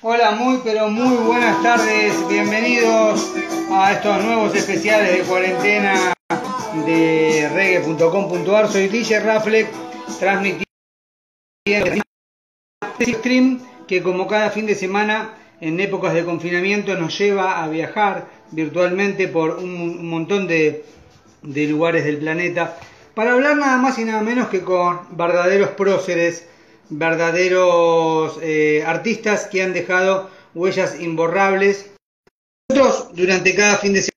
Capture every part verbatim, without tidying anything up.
Hola, muy pero muy buenas tardes, bienvenidos a estos nuevos especiales de cuarentena de reggae punto com puntuar. Soy D J Raflex, transmitiendo este stream que como cada fin de semana en épocas de confinamiento nos lleva a viajar virtualmente por un montón de, de lugares del planeta para hablar nada más y nada menos que con verdaderos próceres, verdaderos eh, artistas que han dejado huellas imborrables. Nosotros durante cada fin de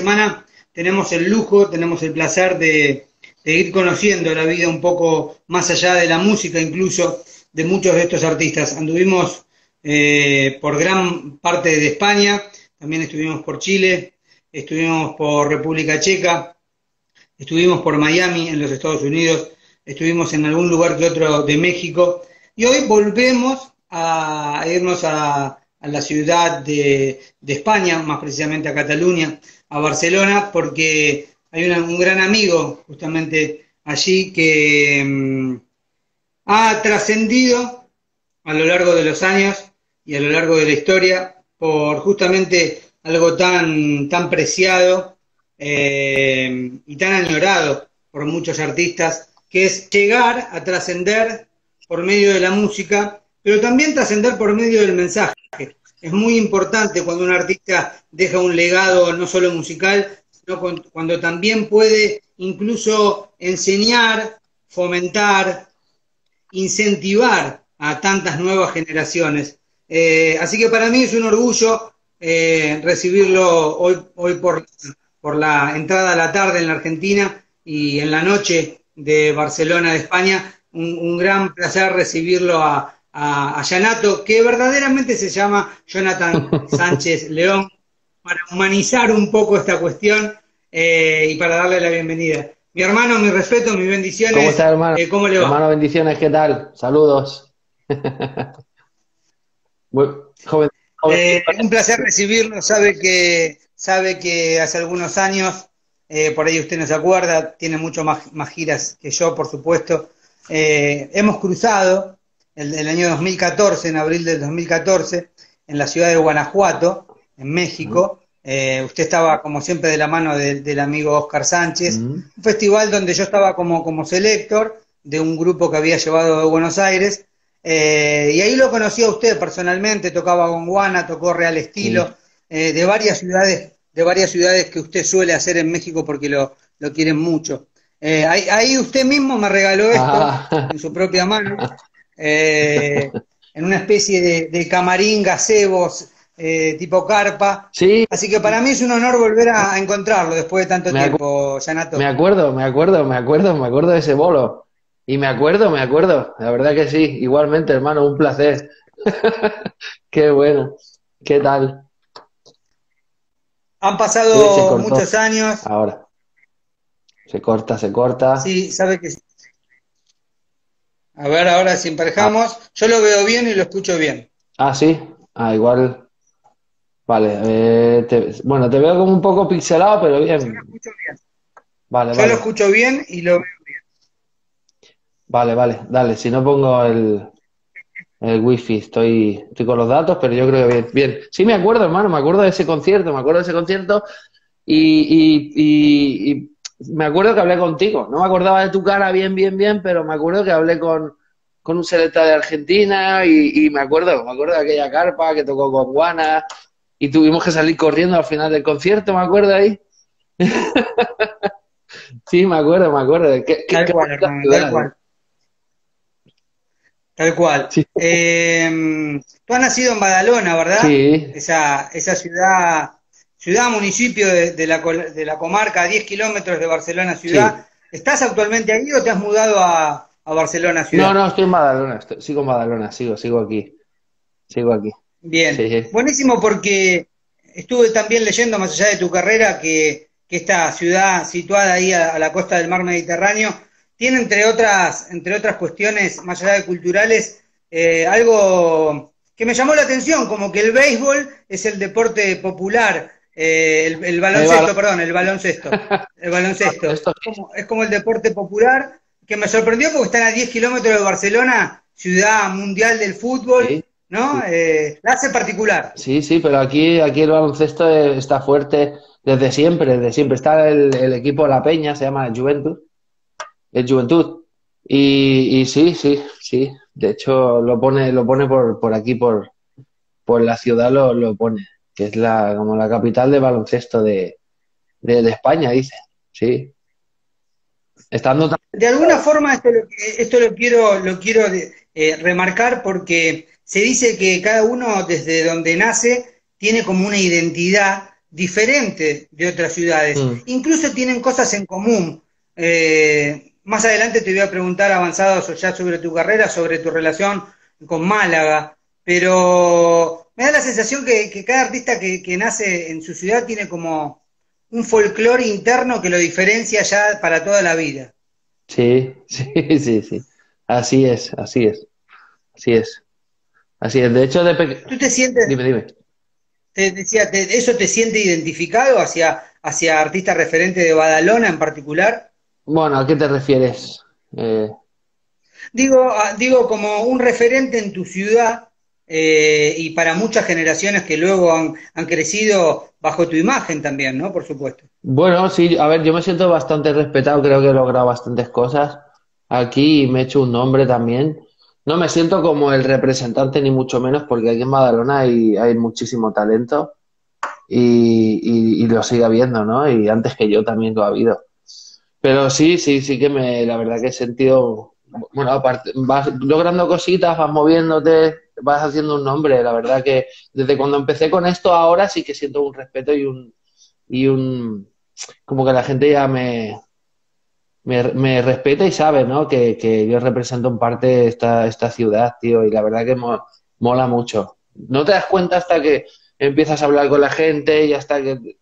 semana tenemos el lujo, tenemos el placer de, de ir conociendo la vida un poco más allá de la música, incluso de muchos de estos artistas. Anduvimos eh, por gran parte de España, también estuvimos por Chile, estuvimos por República Checa, estuvimos por Miami en los Estados Unidos, estuvimos en algún lugar que otro de México, y hoy volvemos a irnos a, a la ciudad de, de España, más precisamente a Cataluña, a Barcelona, porque hay una, un gran amigo justamente allí que mmm, ha trascendido a lo largo de los años y a lo largo de la historia por justamente algo tan, tan preciado eh, y tan añorado por muchos artistas, que es llegar a trascender por medio de la música, pero también trascender por medio del mensaje. Es muy importante cuando un artista deja un legado no solo musical, sino cuando también puede incluso enseñar, fomentar, incentivar a tantas nuevas generaciones. Eh, así que para mí es un orgullo eh, recibirlo hoy, hoy por, por la entrada a la tarde en la Argentina y en la noche de Barcelona, de España. Un, un gran placer recibirlo a, a, a Jah Nattoh, que verdaderamente se llama Jonathan Sánchez León, para humanizar un poco esta cuestión eh, y para darle la bienvenida. Mi hermano, mi respeto, mis bendiciones. ¿Cómo estás, hermano? Eh, ¿Cómo le va? Hermano, bendiciones, ¿qué tal? Saludos. Muy joven, joven. Eh, un placer recibirlo. Sabe que, sabe que hace algunos años... Eh, por ahí usted no se acuerda, tiene mucho más, más giras que yo, por supuesto. Eh, hemos cruzado el, el año dos mil catorce, en abril del dos mil catorce, en la ciudad de Guanajuato, en México. Eh, usted estaba, como siempre, de la mano de, del amigo Oscar Sánchez. Uh-huh. Un festival donde yo estaba como, como selector de un grupo que había llevado de Buenos Aires. Eh, y ahí lo conocí a usted personalmente, tocaba Gondwana, tocó Real Estilo, uh-huh. eh, de varias ciudades de varias ciudades que usted suele hacer en México porque lo, lo quieren mucho. Eh, ahí, ahí usted mismo me regaló esto, ah. en su propia mano, eh, en una especie de, de camarín, gazebos, eh, tipo carpa. Sí. Así que para mí es un honor volver a, a encontrarlo después de tanto me tiempo, Jah Nattoh. Me acuerdo, me acuerdo, me acuerdo, me acuerdo de ese bolo. Y me acuerdo, me acuerdo, la verdad que sí. Igualmente, hermano, un placer. Qué bueno, qué tal. Han pasado muchos años. Ahora. Se corta, se corta. Sí, sabe que... A ver, ahora si emparejamos. Ah. Yo lo veo bien y lo escucho bien. Ah, sí. Ah, igual. Vale. Eh, te... Bueno, te veo como un poco pixelado, pero bien. Yo lo escucho bien. Vale, Yo vale. lo escucho bien y lo veo bien. Vale, vale. Dale, si no pongo el... El wifi, estoy, estoy con los datos, pero yo creo que bien. bien. Sí, me acuerdo, hermano, me acuerdo de ese concierto, me acuerdo de ese concierto y, y, y, y me acuerdo que hablé contigo. No me acordaba de tu cara bien, bien, bien, pero me acuerdo que hablé con, con un selecta de Argentina y, y me acuerdo, me acuerdo de aquella carpa que tocó con Juana y tuvimos que salir corriendo al final del concierto, ¿me acuerdo ahí? Sí, me acuerdo, me acuerdo. ¿Qué, qué, tal cual, hermano, tal cual. Tal cual. Sí. Eh, tú has nacido en Badalona, ¿verdad? Sí. Esa, esa ciudad, ciudad municipio de, de, la, de la comarca, a diez kilómetros de Barcelona ciudad. Sí. ¿Estás actualmente ahí o te has mudado a, a Barcelona ciudad? No, no, estoy en Badalona, estoy, sigo en Badalona, sigo, sigo aquí. Sigo aquí. Bien. Sí, sí. Buenísimo, porque estuve también leyendo, más allá de tu carrera, que, que esta ciudad situada ahí a, a la costa del mar Mediterráneo tiene, entre otras, entre otras cuestiones, más allá de culturales, eh, algo que me llamó la atención, como que el béisbol es el deporte popular, eh, el, el baloncesto, el bal perdón, el baloncesto, el baloncesto, es, como, es como el deporte popular, que me sorprendió porque están a diez kilómetros de Barcelona, ciudad mundial del fútbol, sí. ¿no? Sí. Eh, la hace particular. Sí, sí, pero aquí, aquí el baloncesto está fuerte desde siempre, desde siempre. Está el, el equipo La Peña, se llama Juventud. Es Juventud. Y, y sí, sí, sí. De hecho, lo pone, lo pone por, por aquí, por, por la ciudad lo, lo pone, que es la, como la capital de baloncesto de, de, de España, dice. Sí. Estando tan... De alguna forma esto lo, esto lo quiero, lo quiero eh, remarcar, porque se dice que cada uno desde donde nace tiene como una identidad diferente de otras ciudades. Mm. Incluso tienen cosas en común. Eh, más adelante te voy a preguntar avanzados o ya sobre tu carrera, sobre tu relación con Málaga, pero me da la sensación que, que cada artista que, que nace en su ciudad tiene como un folclore interno que lo diferencia ya para toda la vida. Sí, sí, sí, sí. Así es, así es, así es. Así es, de hecho de pequeño... ¿Tú te sientes...? Dime, dime. Te decía, te, ¿eso te siente identificado hacia, hacia artistas referentes de Badalona en particular? Bueno, ¿a qué te refieres? Eh... Digo, digo, como un referente en tu ciudad... Eh, y para muchas generaciones que luego han, han crecido bajo tu imagen también, ¿no? Por supuesto. Bueno, sí, a ver, yo me siento bastante respetado, creo que he logrado bastantes cosas aquí y me he hecho un nombre también. No me siento como el representante ni mucho menos, porque aquí en Badalona hay, hay muchísimo talento y, y, y lo sigue habiendo, ¿no? Y antes que yo también lo ha habido. Pero sí, sí, sí que me, la verdad que he sentido... Bueno, aparte, vas logrando cositas, vas moviéndote, vas haciendo un nombre. La verdad que desde cuando empecé con esto ahora sí que siento un respeto y un... y un como que la gente ya me, me, me respeta y sabe, ¿no? Que, que yo represento en parte esta, esta ciudad, tío, y la verdad que mo, mola mucho. No te das cuenta hasta que empiezas a hablar con la gente y hasta que,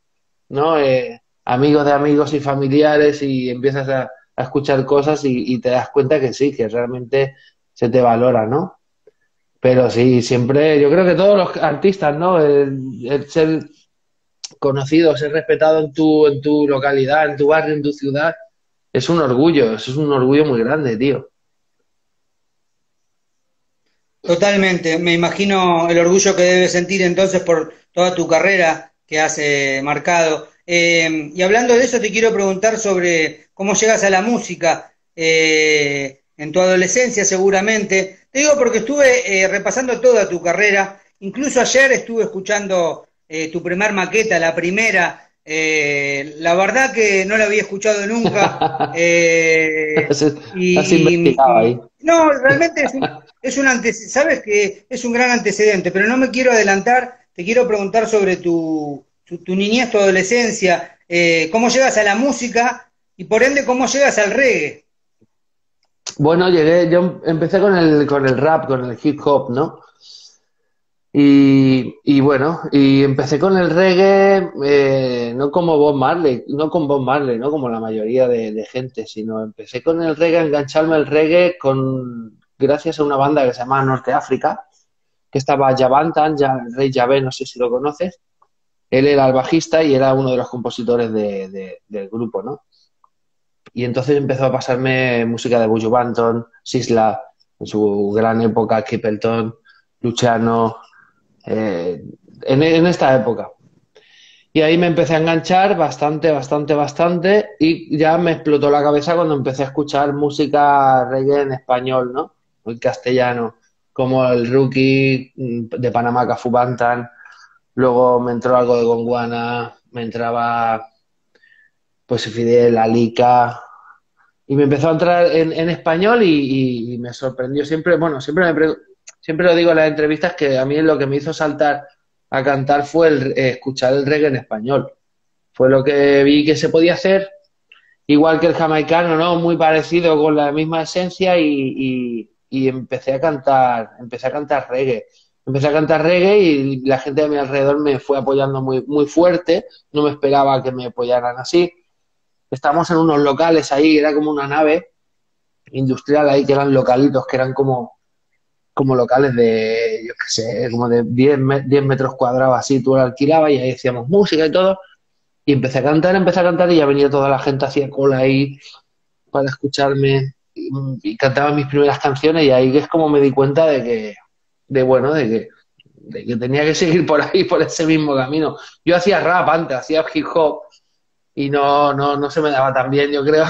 ¿no? Eh, amigos de amigos y familiares y empiezas a... a escuchar cosas y, y te das cuenta que sí, que realmente se te valora, ¿no? Pero sí, siempre, yo creo que todos los artistas, ¿no? El, el ser conocido, ser respetado en tu, en tu localidad, en tu barrio, en tu ciudad, es un orgullo, es un orgullo muy grande, tío. Totalmente, me imagino el orgullo que debes sentir entonces por toda tu carrera que has eh, marcado. Eh, y hablando de eso, te quiero preguntar sobre cómo llegas a la música eh, en tu adolescencia, seguramente. Te digo porque estuve eh, repasando toda tu carrera. Incluso ayer estuve escuchando eh, tu primer maqueta, la primera. Eh, la verdad que no la había escuchado nunca. Eh, y, y, no, realmente es un, es un antecedente. Sabes que es un gran antecedente, pero no me quiero adelantar. Te quiero preguntar sobre tu... Tu, tu niñez, tu adolescencia, eh, cómo llegas a la música y por ende cómo llegas al reggae. Bueno, llegué, yo empecé con el, con el rap, con el hip hop, ¿no? Y, y bueno, y empecé con el reggae, eh, no como Bob Marley, no con Bob Marley, no como la mayoría de, de gente, sino empecé con el reggae, a engancharme al reggae con, gracias a una banda que se llama Norte África, que estaba Yah Vantan, Rey Yavé, no sé si lo conoces. Él era el bajista y era uno de los compositores de, de, del grupo, ¿no? Y entonces empezó a pasarme música de Buju Banton, Sisla, en su gran época, Kippleton, Luciano, eh, en, en esta época. Y ahí me empecé a enganchar bastante, bastante, bastante, y ya me explotó la cabeza cuando empecé a escuchar música reggae en español, ¿no? En castellano, como el Rookie de Panamá, Cafu Banton. Luego me entró algo de Gondwana, me entraba pues Fidel, Alica, y me empezó a entrar en, en español y, y, y me sorprendió siempre. Bueno, siempre me siempre lo digo en las entrevistas que a mí lo que me hizo saltar a cantar fue el, eh, escuchar el reggae en español. Fue lo que vi que se podía hacer, igual que el jamaicano, ¿no? Muy parecido, con la misma esencia y, y, y empecé a cantar, empecé a cantar reggae. Empecé a cantar reggae y la gente de mi alrededor me fue apoyando muy, muy fuerte. No me esperaba que me apoyaran así. Estábamos en unos locales ahí, era como una nave industrial ahí, que eran localitos, que eran como, como locales de, yo qué sé, como de diez metros cuadrados así. Tú lo alquilabas y ahí hacíamos música y todo. Y empecé a cantar, empecé a cantar y ya venía toda la gente, hacía cola ahí para escucharme. Y, y cantaba mis primeras canciones y ahí es como me di cuenta de que de bueno, de que, de que tenía que seguir por ahí, por ese mismo camino. Yo hacía rap antes, hacía hip hop, y no, no, no se me daba tan bien, yo creo.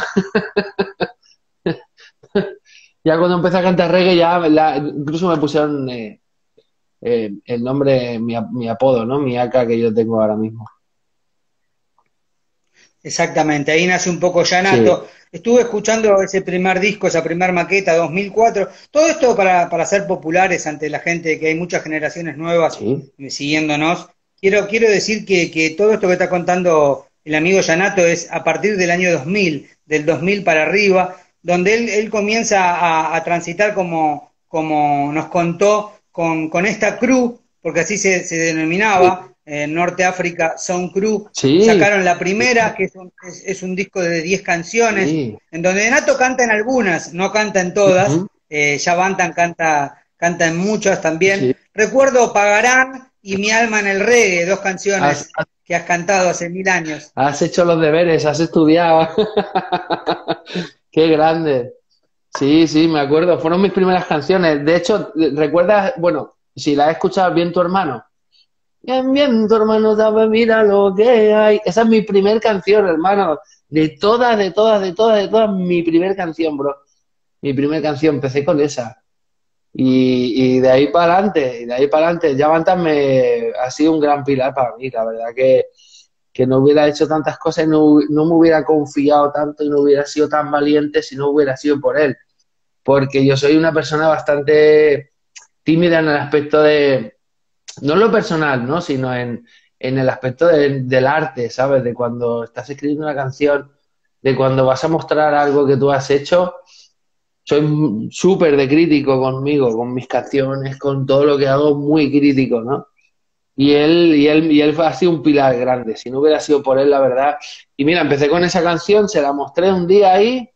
Ya cuando empecé a cantar reggae, ya la, incluso me pusieron eh, eh, el nombre, mi, mi apodo, ¿no? Mi A K que yo tengo ahora mismo. Exactamente, ahí nace un poco Jah Nattoh. Sí. Estuve escuchando ese primer disco, esa primer maqueta, dos mil cuatro. Todo esto para, para ser populares ante la gente, que hay muchas generaciones nuevas sí. siguiéndonos. Quiero, quiero decir que, que todo esto que está contando el amigo Jah Nattoh es a partir del año dos mil, del dos mil para arriba, donde él, él comienza a, a transitar, como, como nos contó, con, con esta crew, porque así se, se denominaba, eh, Norte África Sound Crew. Sí. Sacaron la primera, que es un, es, es un disco de diez canciones, sí. en donde Nattoh canta en algunas, no canta en todas, uh-huh. eh, Yah Vantan canta, canta en muchas también. Sí. Recuerdo Pagarán y Mi alma en el reggae, dos canciones has, que has cantado hace mil años. Has hecho los deberes, has estudiado. ¡Qué grande! Sí, sí, me acuerdo. Fueron mis primeras canciones. De hecho, ¿recuerdas? Bueno, si la has escuchado, Bien tu hermano. Bien, bien tu hermano, dame, mira lo que hay. Esa es mi primer canción, hermano. De todas, de todas, de todas, de todas, mi primer canción, bro. Mi primer canción. Empecé con esa. Y, y de ahí para adelante, y de ahí para adelante. Yah Vantan me ha sido un gran pilar para mí, la verdad que... que no hubiera hecho tantas cosas, no, no me hubiera confiado tanto y no hubiera sido tan valiente si no hubiera sido por él. Porque yo soy una persona bastante tímida en el aspecto de, no en lo personal, ¿no? Sino en, en el aspecto de, del arte, ¿sabes? De cuando estás escribiendo una canción, de cuando vas a mostrar algo que tú has hecho. Soy súper de crítico conmigo, con mis canciones, con todo lo que hago, muy crítico, ¿no? Y él, y, él, y él ha sido un pilar grande, si no hubiera sido por él, la verdad. Y mira, empecé con esa canción, se la mostré un día ahí,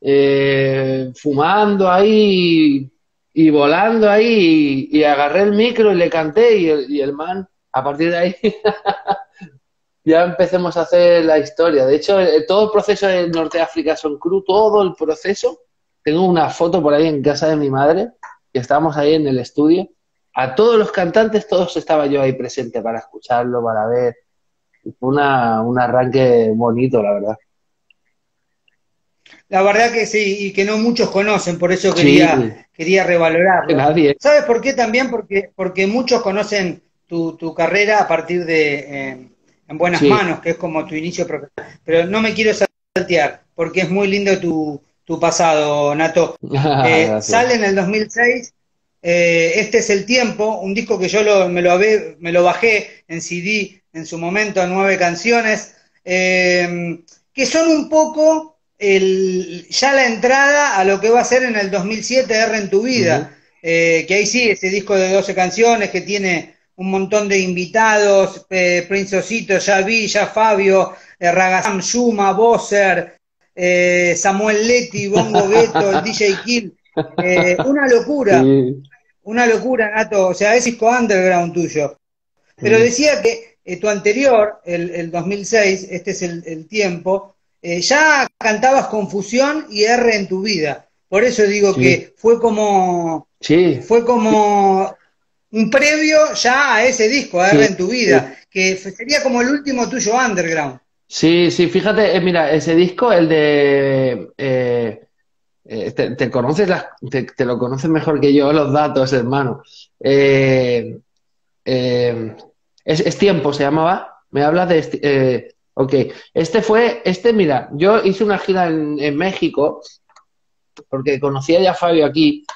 eh, fumando ahí y, y volando ahí, y, y agarré el micro y le canté, y el, y el man, a partir de ahí, ya empecemos a hacer la historia. De hecho, todo el proceso de Norte África Sound Crew, todo el proceso, tengo una foto por ahí en casa de mi madre, que estábamos ahí en el estudio. A todos los cantantes, todos estaba yo ahí presente para escucharlo, para ver. Fue una, un arranque bonito, la verdad. La verdad que sí, y que no muchos conocen, por eso quería, sí. quería revalorarlo. Nadie. ¿Sabes por qué también? Porque, porque muchos conocen tu, tu carrera a partir de eh, En Buenas sí. Manos, que es como tu inicio profesional. Pero no me quiero saltear, porque es muy lindo tu, tu pasado, Nattoh. Eh, sale en el dos mil seis... Eh, Este es el tiempo, un disco que yo lo, me, lo, me lo bajé en C D en su momento, nueve canciones, eh, que son un poco el, ya la entrada a lo que va a ser en el dos mil siete R en tu vida, uh-huh. eh, que ahí sí, ese disco de doce canciones que tiene un montón de invitados, eh, Princesito, Yavi, Yah Fabio, eh, Ragazam, Yuma, Bosser, eh, Samuel Leti, Bongo Beto, el D J Kill. Eh, una locura, sí. una locura, Nattoh, o sea, es disco underground tuyo. Pero sí. decía que eh, tu anterior, el, el dos mil seis, Este es el, el tiempo, eh, ya cantabas Confusión y R en tu vida. Por eso digo sí. que fue como sí. fue como un previo ya a ese disco, a R sí. en tu vida, sí. que sería como el último tuyo underground. Sí, sí, fíjate, eh, mira, ese disco, el de... Eh... Eh, te, te, conoces las, te, te lo conoces mejor que yo los datos, hermano. Eh, eh, es, es tiempo, se llamaba. Me hablas de... Este, eh, ok, este fue... Este, mira, yo hice una gira en, en México porque conocí a Yah Fabio aquí,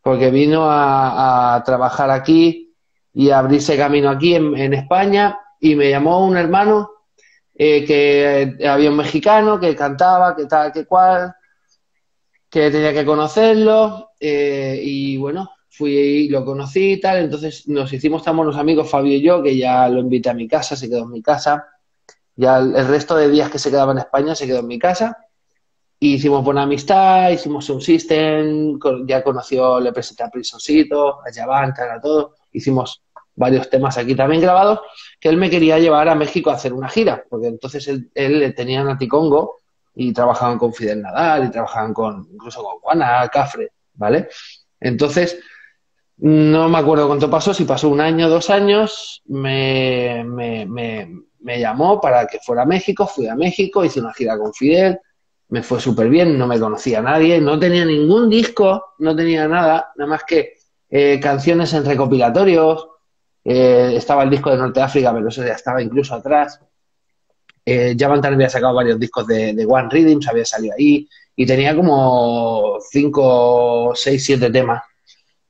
porque vino a, a trabajar aquí y a abrirse camino aquí en, en España, y me llamó un hermano eh, que había un mexicano que cantaba, que tal, que cual... que tenía que conocerlo, eh, y bueno, fui y lo conocí y tal, entonces nos hicimos tan buenos amigos, Fabio y yo, que ya lo invité a mi casa, se quedó en mi casa, ya el, el resto de días que se quedaba en España se quedó en mi casa, y hicimos buena amistad, hicimos un system, con, ya conoció, le presenté a Prisoncito, a Yah Vantan, a todo, hicimos varios temas aquí también grabados, que él me quería llevar a México a hacer una gira, porque entonces él, él tenía Naticongo, y trabajaban con Fidel Nadal, y trabajaban con incluso con Juana Cafre, ¿vale? Entonces, No me acuerdo cuánto pasó, si pasó un año, dos años, me, me, me, me llamó para que fuera a México, fui a México, hice una gira con Fidel, me fue súper bien, no me conocía a nadie, no tenía ningún disco, no tenía nada, nada más que eh, canciones en recopilatorios, eh, estaba el disco de Norte África, pero eso ya estaba incluso atrás, eh, Yah Vantan había sacado varios discos de, de One Rhythms, había salido ahí, y tenía como cinco, seis, siete temas.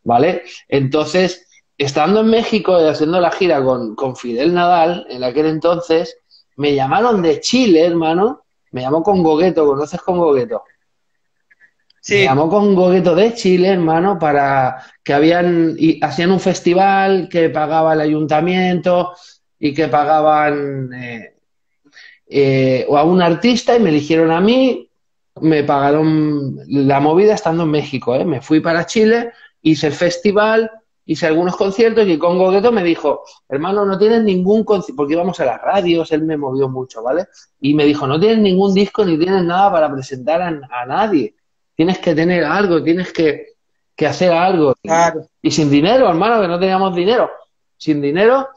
¿Vale? Entonces, estando en México y haciendo la gira con, con Fidel Nadal, en aquel entonces, me llamaron de Chile, hermano, me llamó Congueto, ¿conoces Congueto? Sí. Me llamó Congueto de Chile, hermano, para que habían, y hacían un festival que pagaba el ayuntamiento y que pagaban eh, eh, a un artista y me eligieron a mí, me pagaron la movida estando en México, ¿eh? Me fui para Chile. Hice el festival, hice algunos conciertos y Congueto me dijo, hermano, no tienes ningún concierto, porque íbamos a las radios, él me movió mucho, ¿vale? Y me dijo, no tienes ningún disco ni tienes nada para presentar a, a nadie. Tienes que tener algo, tienes que, que hacer algo. Claro. Y sin dinero, hermano, que no teníamos dinero. Sin dinero,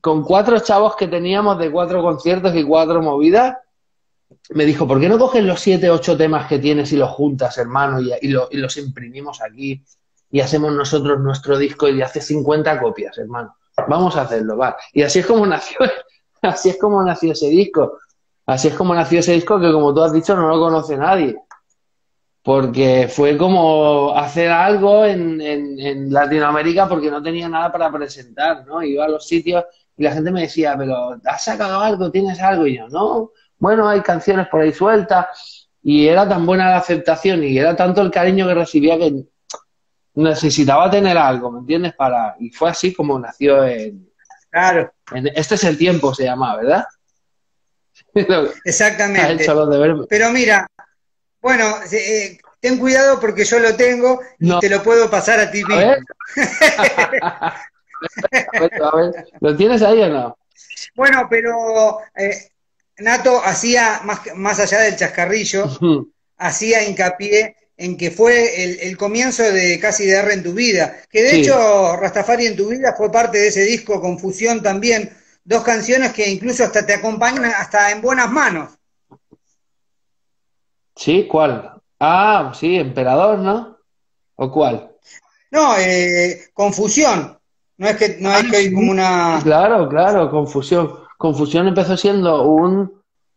con cuatro chavos que teníamos de cuatro conciertos y cuatro movidas, me dijo, ¿por qué no coges los siete, ocho temas que tienes y los juntas, hermano, y, y, lo, y los imprimimos aquí? Y hacemos nosotros nuestro disco y hace cincuenta copias, hermano. Vamos a hacerlo, va. Y así es como nació, así es como nació ese disco. Así es como nació ese disco que, como tú has dicho, no lo conoce nadie. Porque fue como hacer algo en, en, en Latinoamérica porque no tenía nada para presentar, ¿no? Iba a los sitios y la gente me decía, pero ¿has sacado algo? ¿Tienes algo? Y yo, no. Bueno, hay canciones por ahí sueltas. Y era tan buena la aceptación y era tanto el cariño que recibía que necesitaba tener algo, ¿me entiendes? Para... Y fue así como nació en... Claro. En... Este es el tiempo, se llama, ¿verdad? Exactamente. Pero mira, bueno, eh, ten cuidado porque yo lo tengo y no. Te lo puedo pasar a ti mismo. ¿A ver? a ver, a ver. ¿Lo tienes ahí o no? Bueno, pero eh, Nattoh hacía, más, más allá del chascarrillo, hacía hincapié en que fue el, el comienzo de Casi de R en tu vida, que de sí. hecho Rastafari en tu vida fue parte de ese disco, Confusión también, dos canciones que incluso hasta te acompañan hasta En Buenas Manos. Sí, ¿cuál? Ah, sí, Emperador, ¿no? ¿O cuál? No, eh, Confusión, no es que no ah, es que hay como una... Claro, claro, Confusión. Confusión empezó siendo un,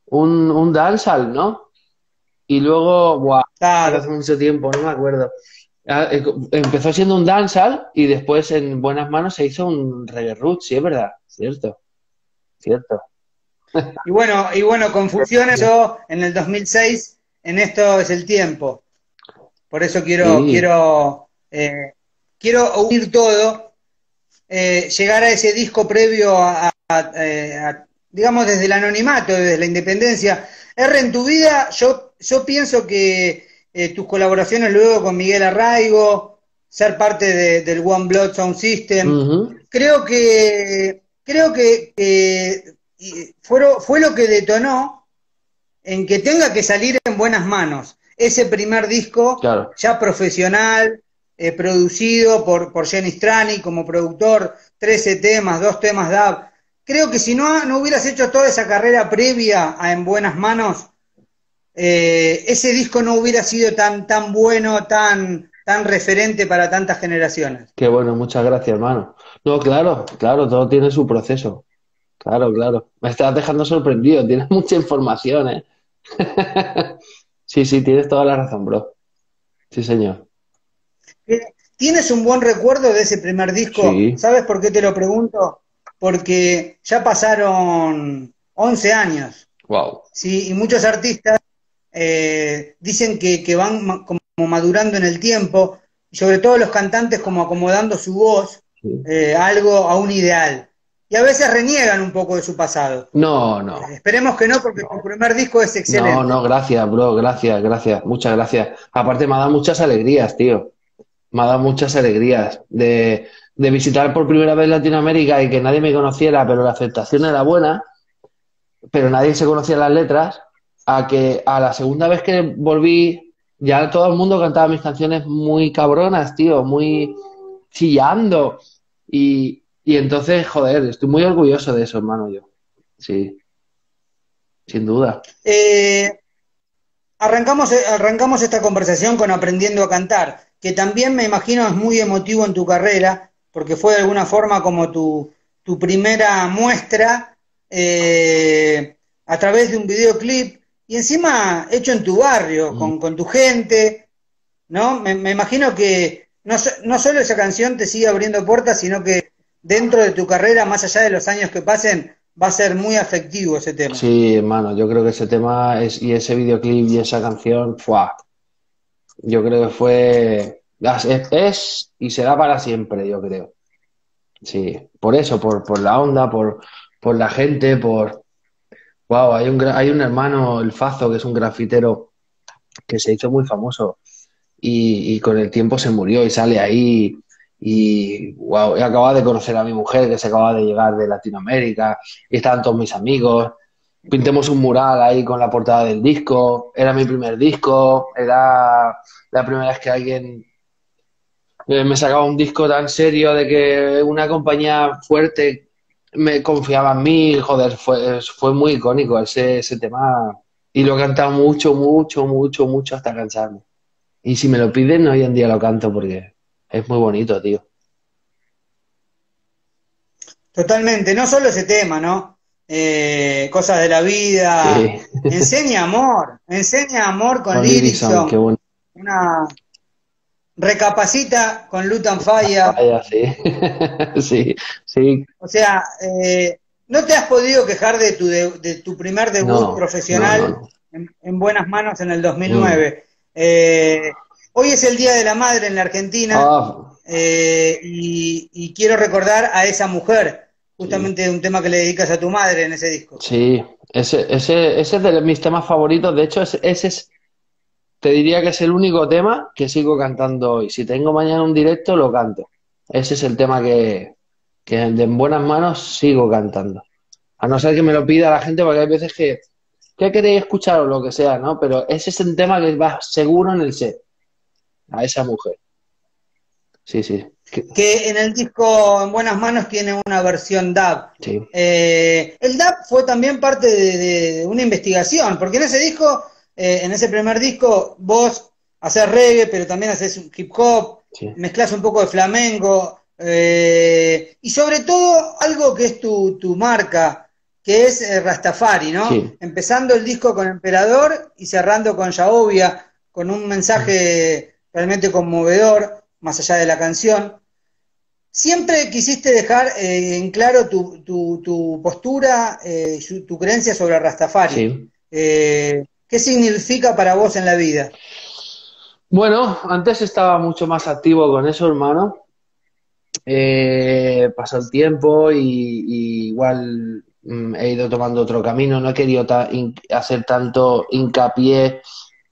un, un dancehall, ¿no? Y luego, guau, claro. Hace mucho tiempo, no me acuerdo. Empezó siendo un dancehall y después en Buenas Manos se hizo un reggae roots, sí, es verdad, cierto, cierto. Y bueno, y bueno, Confusión eso en el dos mil seis, en Esto es el Tiempo. Por eso quiero, sí. quiero, eh, quiero unir todo, eh, llegar a ese disco previo a, a, a, a, digamos, desde el anonimato, desde la independencia. R en tu vida, yo... Yo pienso que eh, tus colaboraciones luego con Miguel Arraigo, ser parte de, del One Blood Sound System, uh-huh. creo que creo que, que fueron, fue lo que detonó en que tenga que salir En Buenas Manos. Ese primer disco claro. ya profesional, eh, producido por, por Jenis Trani como productor, trece temas, dos temas D A B. Creo que si no, no hubieras hecho toda esa carrera previa a En Buenas Manos, Eh, ese disco no hubiera sido tan tan bueno, tan tan referente para tantas generaciones. Qué bueno, muchas gracias, hermano. No, claro, claro, todo tiene su proceso. Claro, claro. Me estás dejando sorprendido, tienes mucha información, ¿eh? Sí, sí, tienes toda la razón, bro. Sí, señor. ¿Tienes un buen recuerdo de ese primer disco? Sí. ¿Sabes por qué te lo pregunto? Porque ya pasaron once años. Wow. Sí, y muchos artistas Eh, dicen que, que van ma como madurando en el tiempo, sobre todo los cantantes como acomodando su voz eh, algo a un ideal. Y a veces reniegan un poco de su pasado. No, no. Eh, esperemos que no, porque no. Tu primer disco es excelente. No, no, gracias, bro, gracias, gracias, muchas gracias. Aparte me ha dado muchas alegrías, tío. Me ha dado muchas alegrías de, de visitar por primera vez Latinoamérica y que nadie me conociera, pero la aceptación era buena, pero nadie se conocía las letras. A que a la segunda vez que volví, ya todo el mundo cantaba mis canciones muy cabronas, tío, muy chillando. Y, y entonces, joder, estoy muy orgulloso de eso, hermano, yo. Sí, sin duda. Eh, arrancamos, arrancamos esta conversación con Aprendiendo a Cantar, que también me imagino es muy emotivo en tu carrera, porque fue de alguna forma como tu, tu primera muestra eh, a través de un videoclip, y encima hecho en tu barrio, mm. con, con tu gente, ¿no? Me, me imagino que no, no solo esa canción te sigue abriendo puertas, sino que dentro de tu carrera, más allá de los años que pasen, va a ser muy afectivo ese tema. Sí, hermano, yo creo que ese tema es, y ese videoclip y esa canción, ¡fua! Yo creo que fue... Es, es y será para siempre, yo creo. Sí, por eso, por, por la onda, por, por la gente, por... ¡Wow! Hay un, hay un hermano, el Fazo, que es un grafitero que se hizo muy famoso y, y con el tiempo se murió y sale ahí... Y wow, he acabado de conocer a mi mujer que se acaba de llegar de Latinoamérica y estaban todos mis amigos. Pintemos un mural ahí con la portada del disco. Era mi primer disco, era la primera vez que alguien me sacaba un disco tan serio, de que una compañía fuerte me confiaba en mí. Joder, fue, fue muy icónico ese, ese tema y lo he cantado mucho, mucho, mucho, mucho hasta cansarme. Y si me lo piden, hoy en día lo canto porque... Es muy bonito, tío. Totalmente. No solo ese tema, ¿no? Eh, cosas de la vida. Sí. Enseña amor. Enseña amor con, con Lirison. Qué bueno. Una recapacita con Lutan Falla. Falla, sí. sí, sí. O sea, eh, ¿no te has podido quejar de tu, de, de tu primer debut no, profesional no, no. En, en Buenas Manos en el dos mil nueve? No. Eh, Hoy es el Día de la Madre en la Argentina, oh. eh, y, y quiero recordar a esa mujer, justamente sí. un tema que le dedicas a tu madre en ese disco. Sí, ese, ese, ese es de mis temas favoritos, de hecho ese, ese es, te diría que es el único tema que sigo cantando hoy. Si tengo mañana un directo, lo canto. Ese es el tema que, que en Buenas Manos sigo cantando. A no ser que me lo pida la gente, porque hay veces que, ¿qué queréis escuchar o lo que sea, no? Pero ese es el tema que va seguro en el set. A esa mujer. Sí, sí. Que en el disco En Buenas Manos tiene una versión dub. Sí. Eh, el dub fue también parte de, de una investigación, porque en ese disco, eh, en ese primer disco, vos hacés reggae, pero también hacés hip hop, sí. mezclás un poco de flamenco, eh, y sobre todo algo que es tu, tu marca, que es eh, Rastafari, ¿no? Sí. Empezando el disco con Emperador y cerrando con Yahovia, con un mensaje... Sí. realmente conmovedor, más allá de la canción. Siempre quisiste dejar eh, en claro tu, tu, tu postura, eh, tu creencia sobre Rastafari. Sí. Eh, ¿Qué significa para vos en la vida? Bueno, antes estaba mucho más activo con eso, hermano. Eh, pasó el tiempo y, y igual mm, he ido tomando otro camino. No he querido ta hacer tanto hincapié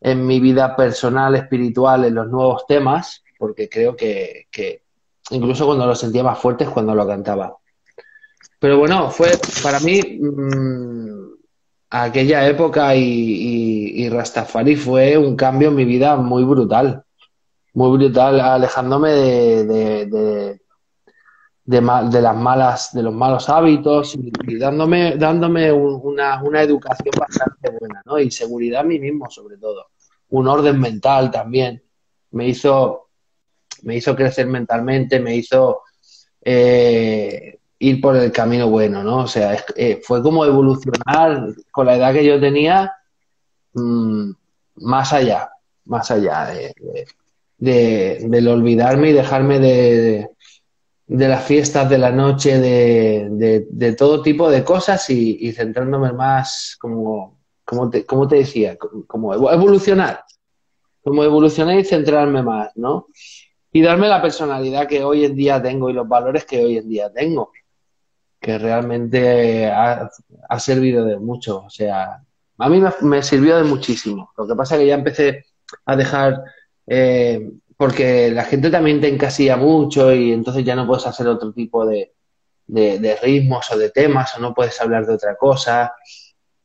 en mi vida personal, espiritual, en los nuevos temas, porque creo que, que incluso cuando lo sentía más fuerte es cuando lo cantaba. Pero bueno, fue para mí mmm, aquella época y, y, y Rastafari fue un cambio en mi vida muy brutal, muy brutal, alejándome de, de, de, de, de, de las malas, de los malos hábitos y, y dándome, dándome un, una, una educación bastante buena, ¿no? Y seguridad a mí mismo, sobre todo. Un orden mental también, me hizo, me hizo crecer mentalmente, me hizo eh, ir por el camino bueno, ¿no? O sea, es, eh, fue como evolucionar con la edad que yo tenía, mmm, más allá, más allá de, de, de, del olvidarme y dejarme de, de, de las fiestas de la noche, de, de, de todo tipo de cosas y, y centrándome más como... Como te, como te decía, como evolucionar, como evolucionar y centrarme más, ¿no? Y darme la personalidad que hoy en día tengo y los valores que hoy en día tengo, que realmente ha, ha servido de mucho, o sea, a mí me, me sirvió de muchísimo. Lo que pasa es que ya empecé a dejar, eh, porque la gente también te encasilla mucho y entonces ya no puedes hacer otro tipo de, de, de ritmos o de temas o no puedes hablar de otra cosa.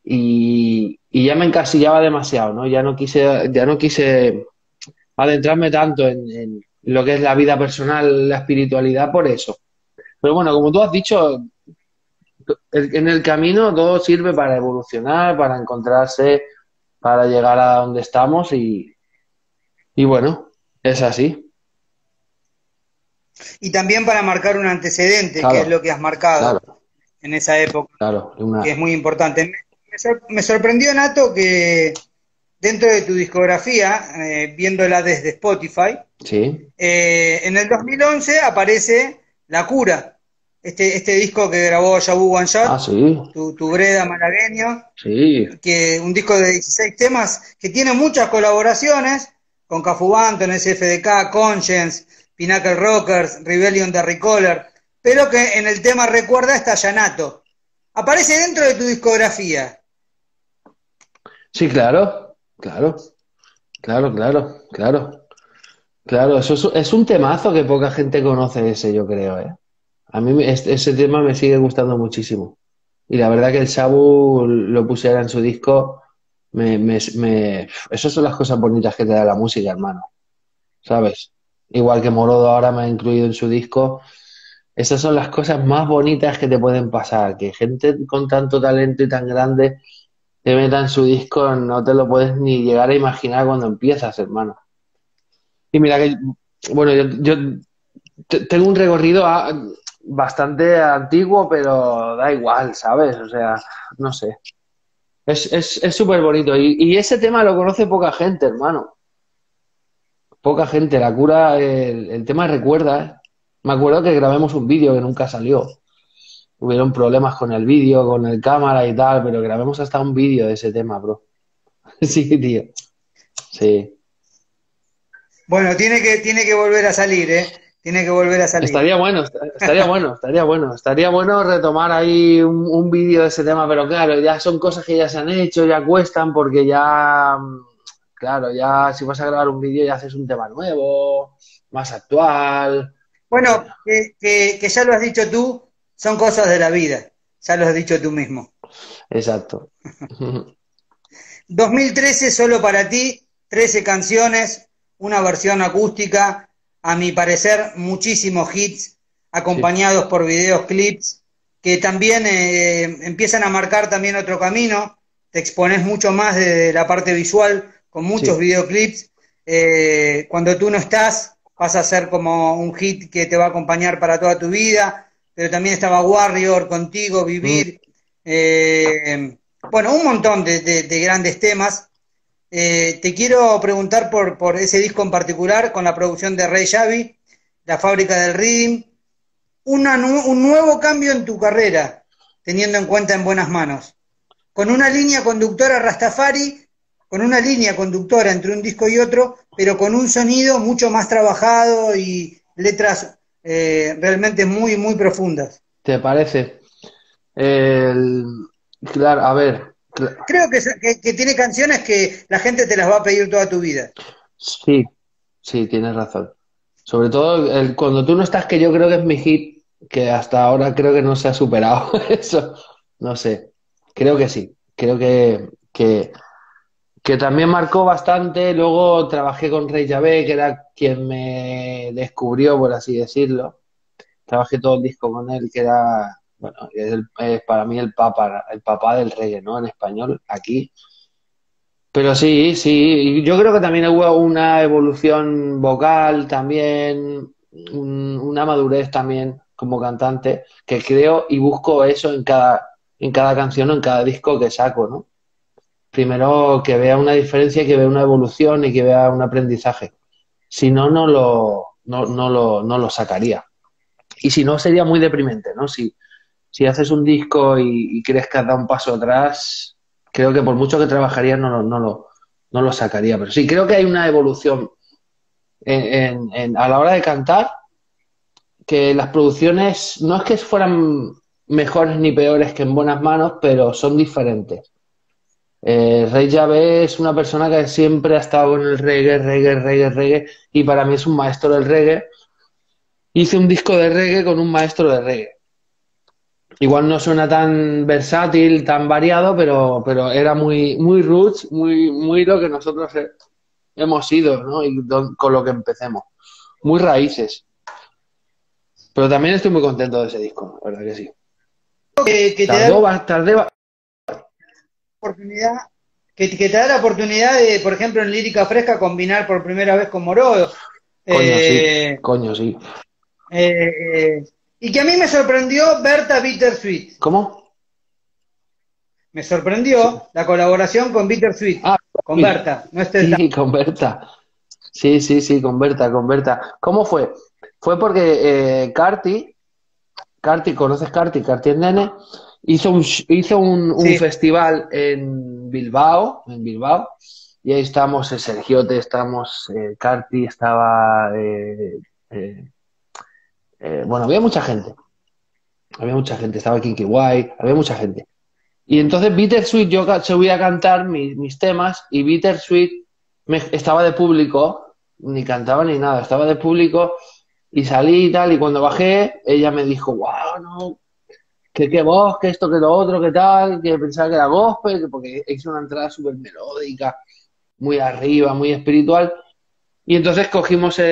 Y, y ya me encasillaba demasiado, ¿no? Ya no quise, ya no quise adentrarme tanto en, en, lo que es la vida personal, la espiritualidad, por eso. Pero bueno, como tú has dicho, en el camino todo sirve para evolucionar, para encontrarse, para llegar a donde estamos y, y bueno, es así. Y también para marcar un antecedente, claro, que es lo que has marcado, claro, en esa época, claro, una... que es muy importante. Me sorprendió, Nato, que dentro de tu discografía, eh, viéndola desde Spotify, sí, eh, en el dos mil once aparece La Cura, este, este disco que grabó Yabu One Shot, ah, sí, tu, tu Breda malagueño, sí, que un disco de dieciséis temas que tiene muchas colaboraciones con Cafu Banton, S F D K, Conscience, Pinnacle Rockers, Rebellion de Recaller, pero que en el tema Recuerda está Jah Nattoh. Aparece dentro de tu discografía. Sí, claro, claro, claro, claro, claro. Claro, eso es, es un temazo que poca gente conoce ese, yo creo, ¿eh? A mí este, ese tema me sigue gustando muchísimo. Y la verdad que el Shabu lo pusiera en su disco, me, me, me... esas son las cosas bonitas que te da la música, hermano, ¿sabes? Igual que Morodo ahora me ha incluido en su disco. Esas son las cosas más bonitas que te pueden pasar, que gente con tanto talento y tan grande te meta en su disco, no te lo puedes ni llegar a imaginar cuando empiezas, hermano. Y mira que, bueno, yo, yo tengo un recorrido bastante antiguo, pero da igual, ¿sabes? O sea, no sé. Es es, es súper bonito. Y, y ese tema lo conoce poca gente, hermano. Poca gente. La Cura, el, el tema Recuerda, ¿eh? Me acuerdo que grabamos un vídeo que nunca salió. Hubieron problemas con el vídeo, con el cámara y tal, pero grabamos hasta un vídeo de ese tema, bro. Sí, tío. Sí. Bueno, tiene que, tiene que volver a salir, ¿eh? Tiene que volver a salir. Estaría bueno, estaría bueno, estaría bueno. Estaría bueno retomar ahí un, un vídeo de ese tema, pero claro, ya son cosas que ya se han hecho, ya cuestan, porque ya, claro, ya si vas a grabar un vídeo ya haces un tema nuevo, más actual. Bueno, que, que, que ya lo has dicho tú, son cosas de la vida. Ya lo has dicho tú mismo. Exacto. dos mil trece, Solo para ti, trece canciones, una versión acústica, a mi parecer muchísimos hits, acompañados, sí, por videos, clips, que también eh, empiezan a marcar también otro camino, te expones mucho más de la parte visual, con muchos, sí, videoclips, eh, Cuando tú no estás, vas a ser como un hit que te va a acompañar para toda tu vida, pero también estaba Warrior, Contigo, Vivir, mm. eh, bueno, un montón de, de, de grandes temas. Eh, te quiero preguntar por, por ese disco en particular, con la producción de Rey Yavé, La Fábrica del Rhythm, una nu un nuevo cambio en tu carrera, teniendo en cuenta En Buenas Manos, con una línea conductora Rastafari, con una línea conductora entre un disco y otro, pero con un sonido mucho más trabajado y letras eh, realmente muy, muy profundas. ¿Te parece? El... Claro, a ver... Creo que, que, que tiene canciones que la gente te las va a pedir toda tu vida. Sí, sí, tienes razón. Sobre todo el Cuando tú no estás, que yo creo que es mi hit, que hasta ahora creo que no se ha superado. Eso, no sé. Creo que sí. Creo que, que, que también marcó bastante. Luego trabajé con Rey Yavé, que era quien me descubrió, por así decirlo. Trabajé todo el disco con él, que era... Bueno, es, el, es para mí el papá, el papá del reggae, ¿no? En español, aquí. Pero sí, sí. Yo creo que también hubo una evolución vocal también, un, una madurez también como cantante, que creo y busco eso en cada, en cada canción o en cada disco que saco, ¿no? Primero que vea una diferencia, que vea una evolución y que vea un aprendizaje. Si no, no lo, no, no lo, no lo sacaría. Y si no, sería muy deprimente, ¿no? Si... Si haces un disco y, y crees que has dado un paso atrás, creo que por mucho que trabajarías no, no, no, lo, no lo sacaría. Pero sí, creo que hay una evolución en, en, en, a la hora de cantar, que las producciones no es que fueran mejores ni peores que En Buenas Manos, pero son diferentes. Eh, Rey Yavé es una persona que siempre ha estado con el reggae, reggae, reggae, reggae, y para mí es un maestro del reggae. Hice un disco de reggae con un maestro de reggae. Igual no suena tan versátil, tan variado, pero, pero era muy, muy roots, muy, muy lo que nosotros he, hemos sido, ¿no? Y don, con lo que empecemos. muy raíces. Pero también estoy muy contento de ese disco, la verdad que sí. Que, que tardó, te da... tardé... oportunidad, que, que te da la oportunidad de, por ejemplo, en Lírica Fresca, combinar por primera vez con Morodo. Coño, eh, sí. Coño, sí. Eh, eh, y que a mí me sorprendió Berta Bitter Sweet. ¿Cómo? Me sorprendió sí. la colaboración con Bitter Sweet. Ah, con sí. Berta. No estés sí, con Berta. Sí, sí, sí, con Berta, con Berta. ¿Cómo fue? Fue porque eh, Carti, Carti, ¿conoces Carti? Carti es nene. Hizo un, hizo un, un sí. festival en Bilbao, en Bilbao, y ahí estamos, eh, Sergiote, estamos, eh, Carti, estaba... Eh, eh, eh, bueno, había mucha gente. Había mucha gente, estaba Kinky White, había mucha gente. Y entonces Bitter Sweet, yo subí a cantar mis, mis temas, y Bitter Sweet me, estaba de público, ni cantaba ni nada, estaba de público, y salí y tal, y cuando bajé, ella me dijo, wow, no... que qué voz, que esto, que lo otro, que tal, que pensaba que era gospel, porque hizo una entrada súper melódica, muy arriba, muy espiritual. Y entonces cogimos el,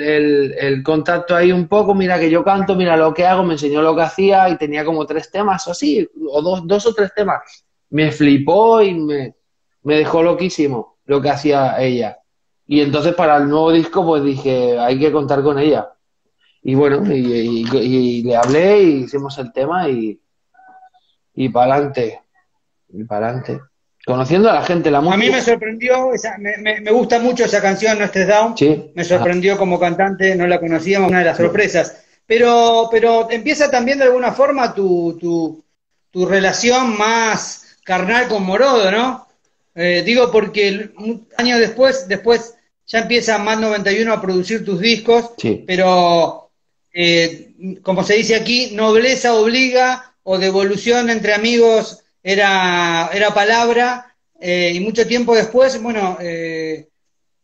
el, el contacto ahí un poco, mira que yo canto, mira lo que hago, me enseñó lo que hacía y tenía como tres temas o así, o dos, dos o tres temas. Me flipó y me, me dejó loquísimo lo que hacía ella. Y entonces para el nuevo disco pues dije, hay que contar con ella. Y bueno, y, y, y le hablé y hicimos el tema y, y para adelante, y para adelante. Conociendo a la gente, la música. A mí me sorprendió, esa, me, me, me gusta mucho esa canción, No Estés Down. Sí. Me sorprendió como cantante, no la conocíamos, una de las sorpresas. Pero, pero empieza también de alguna forma tu, tu, tu relación más carnal con Morodo, ¿no? Eh, digo porque años después, después ya empieza Mando noventa y uno a producir tus discos, sí. pero... Eh, como se dice aquí, nobleza obliga o devolución entre amigos era, era palabra, eh, y mucho tiempo después, bueno, eh,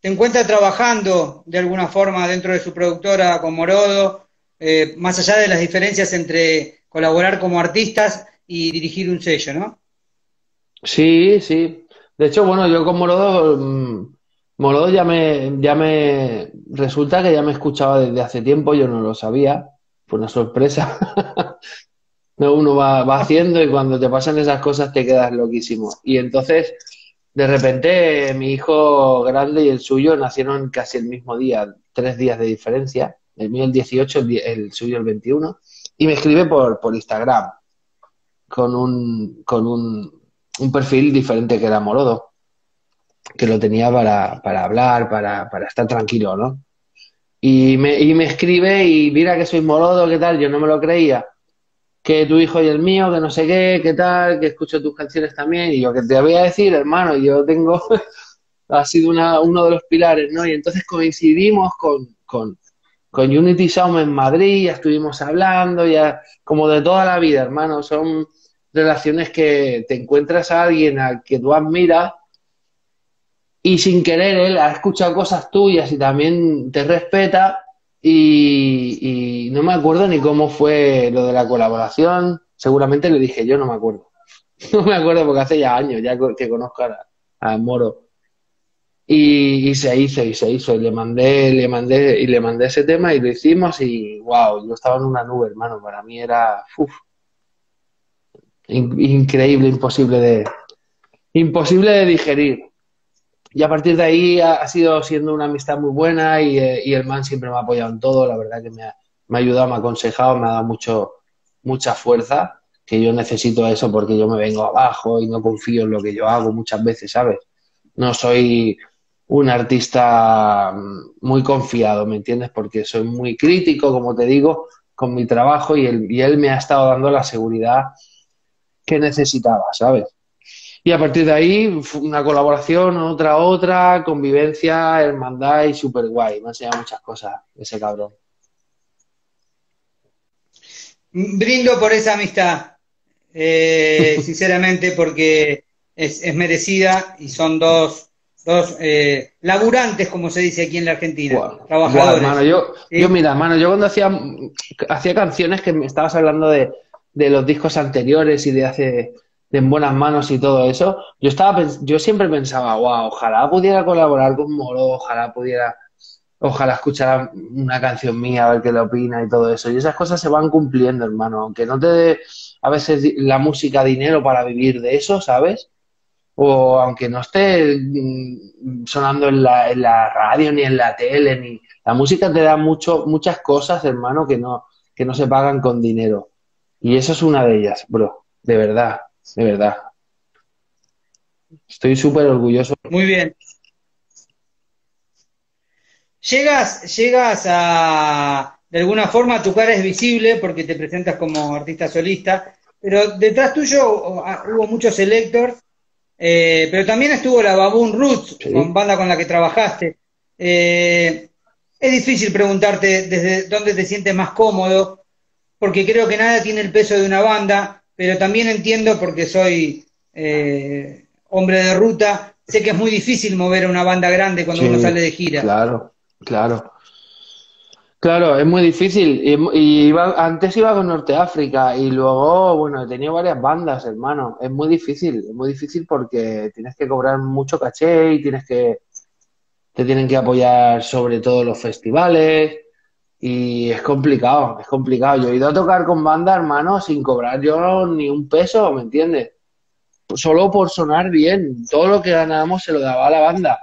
te encuentras trabajando de alguna forma dentro de su productora con Morodo, eh, más allá de las diferencias entre colaborar como artistas y dirigir un sello, ¿no? Sí, sí. De hecho, bueno, yo con Morodo... Mmm... Morodo ya me, ya me, resulta que ya me escuchaba desde hace tiempo, yo no lo sabía, fue una sorpresa. Uno va, va haciendo y cuando te pasan esas cosas te quedas loquísimo. Y entonces, de repente, mi hijo grande y el suyo nacieron casi el mismo día, tres días de diferencia, el mío el dieciocho, el, el suyo el veintiuno, y me escribe por, por Instagram, con un, con un, un perfil diferente que era Morodo. Que lo tenía para, para hablar, para, para estar tranquilo, ¿no? Y me, y me escribe y mira que soy Morodo, ¿qué tal? Yo no me lo creía. Que tu hijo y el mío, que no sé qué, ¿qué tal? Que escucho tus canciones también. Y yo, ¿qué te voy a decir, hermano? Yo tengo... ha sido una, uno de los pilares, ¿no? Y entonces coincidimos con, con, con Unity Sound en Madrid, ya estuvimos hablando, ya como de toda la vida, hermano. Son relaciones que te encuentras a alguien al que tú admiras y sin querer él ha escuchado cosas tuyas y también te respeta y, y no me acuerdo ni cómo fue lo de la colaboración, seguramente le dije yo, no me acuerdo, no me acuerdo porque hace ya años ya que conozco a, a Moro y, y se hizo y se hizo y le mandé, le mandé y le mandé ese tema y lo hicimos y wow, yo estaba en una nube, hermano, para mí era uf, in, increíble, imposible de imposible de digerir. Y a partir de ahí ha, ha sido siendo una amistad muy buena y, eh, y el man siempre me ha apoyado en todo. La verdad que me ha, me ha ayudado, me ha aconsejado, me ha dado mucho, mucha fuerza, que yo necesito eso porque yo me vengo abajo y no confío en lo que yo hago muchas veces, ¿sabes? No soy un artista muy confiado, ¿me entiendes? Porque soy muy crítico, como te digo, con mi trabajo y él, y él me ha estado dando la seguridad que necesitaba, ¿sabes? Y a partir de ahí, una colaboración, otra, otra, convivencia, hermandad y súper guay. Me ha enseñado muchas cosas ese cabrón. Brindo por esa amistad, eh, sinceramente, porque es, es merecida y son dos, dos eh, laburantes, como se dice aquí en la Argentina, wow, trabajadores. Wow, mano, yo, ¿sí? yo, mira, mano, yo cuando hacía, hacía canciones que me estabas hablando de, de los discos anteriores y de hace... de En Buenas Manos y todo eso, yo estaba yo siempre pensaba, wow, ojalá pudiera colaborar con Morodo, ojalá pudiera ojalá escuchara una canción mía, a ver qué le opina y todo eso. Y esas cosas se van cumpliendo, hermano. Aunque no te dé a veces la música dinero para vivir de eso, ¿sabes? O aunque no esté sonando en la, en la radio ni en la tele, ni la música te da mucho, muchas cosas, hermano, que no, que no se pagan con dinero. Y eso es una de ellas, bro. De verdad, de verdad. Estoy súper orgulloso. Muy bien. Llegas, llegas a, de alguna forma, tu cara es visible porque te presentas como artista solista, pero detrás tuyo hubo muchos selectors. Eh, pero también estuvo la Baboon Roots, sí, con banda con la que trabajaste. Eh, es difícil preguntarte desde dónde te sientes más cómodo, porque creo que nada tiene el peso de una banda, pero también entiendo, porque soy eh, hombre de ruta, sé que es muy difícil mover a una banda grande cuando sí, uno sale de gira. Claro, claro. Claro, es muy difícil. Y, y iba, antes iba con Norte África y luego, bueno, he tenido varias bandas, hermano. Es muy difícil, es muy difícil porque tienes que cobrar mucho caché y tienes que, te tienen que apoyar sobre todo los festivales y es complicado, es complicado. Yo he ido a tocar con banda, hermano, sin cobrar yo ni un peso, ¿me entiendes? Solo por sonar bien. Todo lo que ganábamos se lo daba a la banda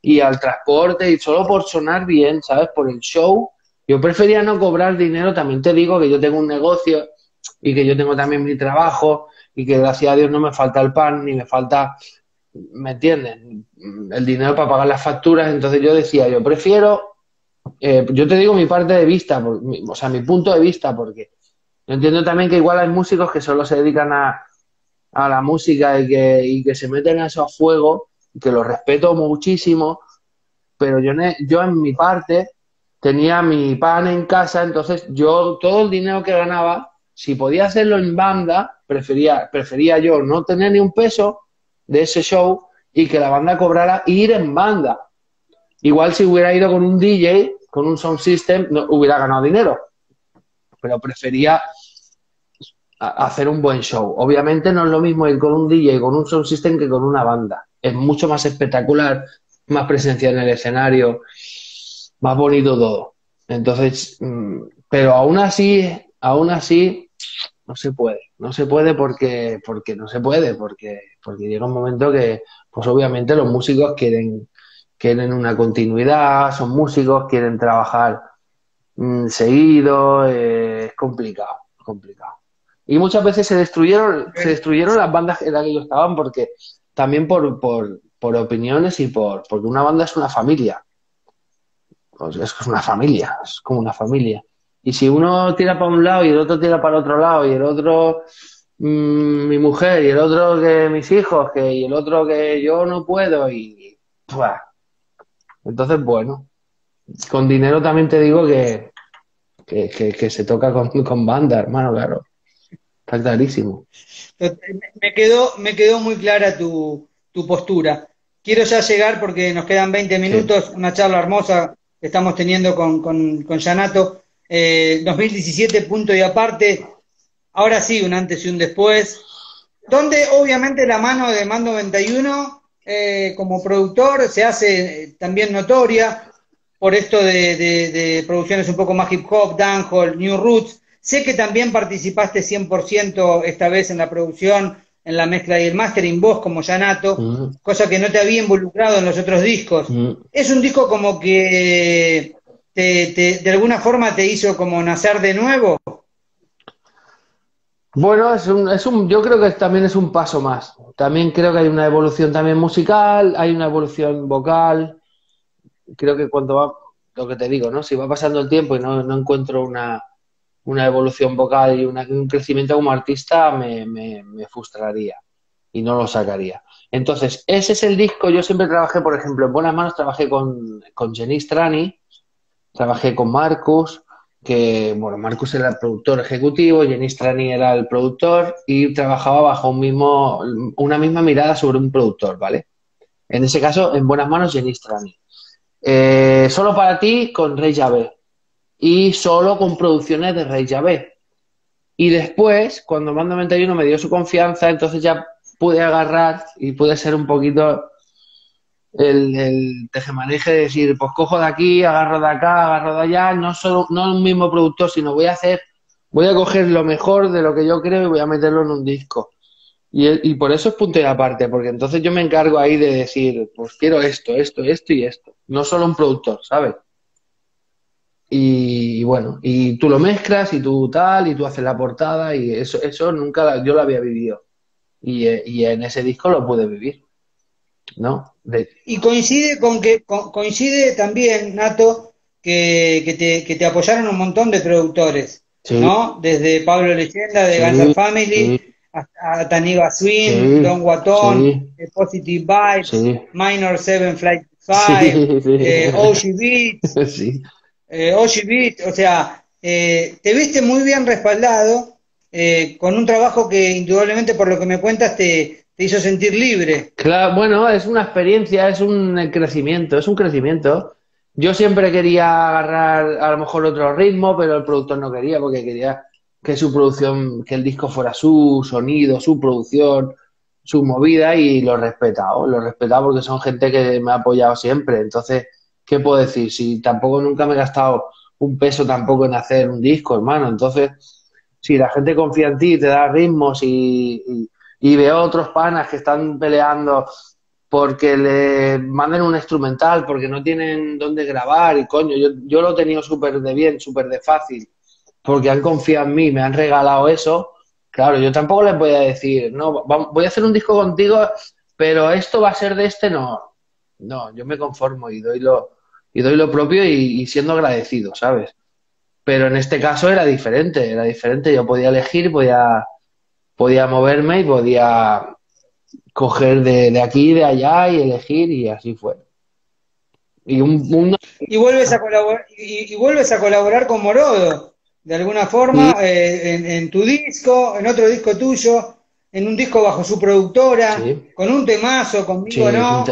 y al transporte y solo por sonar bien, ¿sabes? Por el show. Yo prefería no cobrar dinero, también te digo que yo tengo un negocio y que yo tengo también mi trabajo y que gracias a Dios no me falta el pan ni me falta, ¿me entiendes? El dinero para pagar las facturas. Entonces yo decía, yo prefiero, eh, yo te digo mi parte de vista, o sea, mi punto de vista, porque yo entiendo también que igual hay músicos que solo se dedican a, a la música y que, y que se meten a eso a fuego, que lo respeto muchísimo, pero yo, yo en mi parte... tenía mi pan en casa, entonces yo todo el dinero que ganaba, si podía hacerlo en banda, prefería, prefería yo no tener ni un peso de ese show y que la banda cobrara ir en banda. Igual si hubiera ido con un D J, con un sound system, no, hubiera ganado dinero. Pero prefería hacer un buen show. Obviamente no es lo mismo ir con un D J, con un sound system que con una banda. Es mucho más espectacular, más presencia en el escenario... más bonito todo. Entonces, pero aún así, aún así, no se puede. No se puede porque, porque no se puede, porque, porque llega un momento que, pues obviamente los músicos quieren, quieren una continuidad, son músicos, quieren trabajar mmm, seguido, eh, es complicado, complicado. Y muchas veces se destruyeron, se destruyeron las bandas en las que yo estaban porque, también por, por, por opiniones y por, porque una banda es una familia. Pues es una familia, es como una familia. Y si uno tira para un lado y el otro tira para el otro lado y el otro mmm, mi mujer y el otro que mis hijos que y el otro que yo no puedo y... ¡buah! Entonces, bueno, con dinero también te digo que, que, que, que se toca con, con banda, hermano, claro. Está clarísimo. Me quedó, me quedó muy clara tu, tu postura. Quiero ya llegar porque nos quedan veinte minutos, sí, una charla hermosa estamos teniendo con, con, con Jah Nattoh, eh, dos mil diecisiete, punto y aparte, ahora sí, un antes y un después, donde obviamente la mano de Mando noventa y uno, eh, como productor, se hace también notoria, por esto de, de, de producciones un poco más hip hop, dancehall, new roots. Sé que también participaste cien por ciento esta vez en la producción, en la mezcla y el mastering, vos como Jah Nattoh, mm. cosa que no te había involucrado en los otros discos. Mm. Es un disco como que te, te, de alguna forma te hizo como nacer de nuevo. Bueno, es un, es un, yo creo que también es un paso más. También creo que hay una evolución también musical, hay una evolución vocal. Creo que cuando va, lo que te digo, ¿no? Si va pasando el tiempo y no, no encuentro una... una evolución vocal y una, un crecimiento como artista me, me, me frustraría y no lo sacaría. Entonces, ese es el disco. Yo siempre trabajé, por ejemplo, en Buenas Manos trabajé con, con Jenis Trani, trabajé con Marcus, que, bueno, Marcus era el productor ejecutivo, Jenis Trani era el productor y trabajaba bajo un mismo, una misma mirada sobre un productor, ¿vale? En ese caso, en Buenas Manos, Jenis Trani. Eh, Solo Para Ti con Rey Yavé. Y solo con producciones de Rey Yavé. Y después, cuando Mando noventa y uno me dio su confianza, entonces ya pude agarrar y pude ser un poquito el, el tejemaneje de decir, pues cojo de aquí, agarro de acá, agarro de allá, no solo, no un mismo productor, sino voy a hacer, voy a coger lo mejor de lo que yo creo y voy a meterlo en un disco. Y, el, y por eso es punto y aparte, porque entonces yo me encargo ahí de decir, pues quiero esto, esto, esto y esto. No solo un productor, ¿sabes? Y, y bueno, y tú lo mezclas y tú tal, y tú haces la portada y eso eso nunca la, yo lo había vivido. Y, y en ese disco lo pude vivir, ¿no? De... Y coincide con que co coincide también, Nattoh, que, que, te, que te apoyaron un montón de productores, sí, ¿no? Desde Pablo Leyenda, de sí, Guns Family... Sí. A Taniga Swing, sí, Don Watton, sí, Positive Vibes, sí, Minor Seven Flight Five, sí, sí, eh, Oshi Beat, sí, eh, Oshi Beat, o sea, eh, te viste muy bien respaldado, eh, con un trabajo que indudablemente por lo que me cuentas te, te hizo sentir libre. Claro, bueno, es una experiencia, es un crecimiento, es un crecimiento. Yo siempre quería agarrar a lo mejor otro ritmo, pero el productor no quería porque quería... que su producción, que el disco fuera su sonido, su producción, su movida, y lo he respetado, lo he respetado porque son gente que me ha apoyado siempre. Entonces, ¿qué puedo decir? Si tampoco nunca me he gastado un peso tampoco en hacer un disco, hermano. Entonces, si la gente confía en ti, te da ritmos y, y, y veo otros panas que están peleando porque le manden un instrumental, porque no tienen dónde grabar y coño, yo, yo lo he tenido súper de bien, súper de fácil, porque han confiado en mí, me han regalado eso. Claro, yo tampoco les voy a decir, no, voy a hacer un disco contigo, pero esto va a ser de este, no. No, yo me conformo y doy lo, y doy lo propio y, y siendo agradecido, ¿sabes? Pero en este caso era diferente, era diferente. Yo podía elegir, podía, podía moverme y podía coger de, de aquí y de allá y elegir, y así fue. Y, un, un... y, vuelves, a colaborar, y, y vuelves a colaborar con Morodo. De alguna forma, sí, eh, en, en tu disco, en otro disco tuyo, en un disco bajo su productora, sí, con un temazo, Conmigo, sí, no.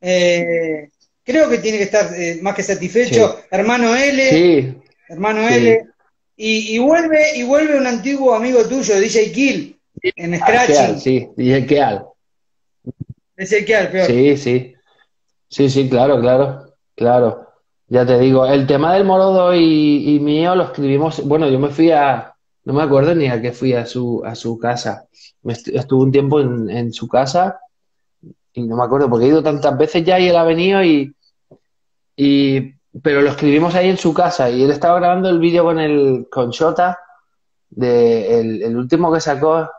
Eh, creo que tiene que estar eh, más que satisfecho, sí, hermano L, sí, hermano sí. L, y, y vuelve y vuelve un antiguo amigo tuyo, D J Kill, sí, en Scratching. Sí, D J Kill. D J Kill, peor. Sí, sí, sí, sí, claro, claro, claro. Ya te digo, el tema del Morodo y, y mío lo escribimos, bueno, yo me fui a, no me acuerdo ni a qué fui a su, a su casa, me est estuve un tiempo en, en su casa y no me acuerdo porque he ido tantas veces ya y él ha venido y, y pero lo escribimos ahí en su casa y él estaba grabando el vídeo con el con Shota, de el, el último que sacó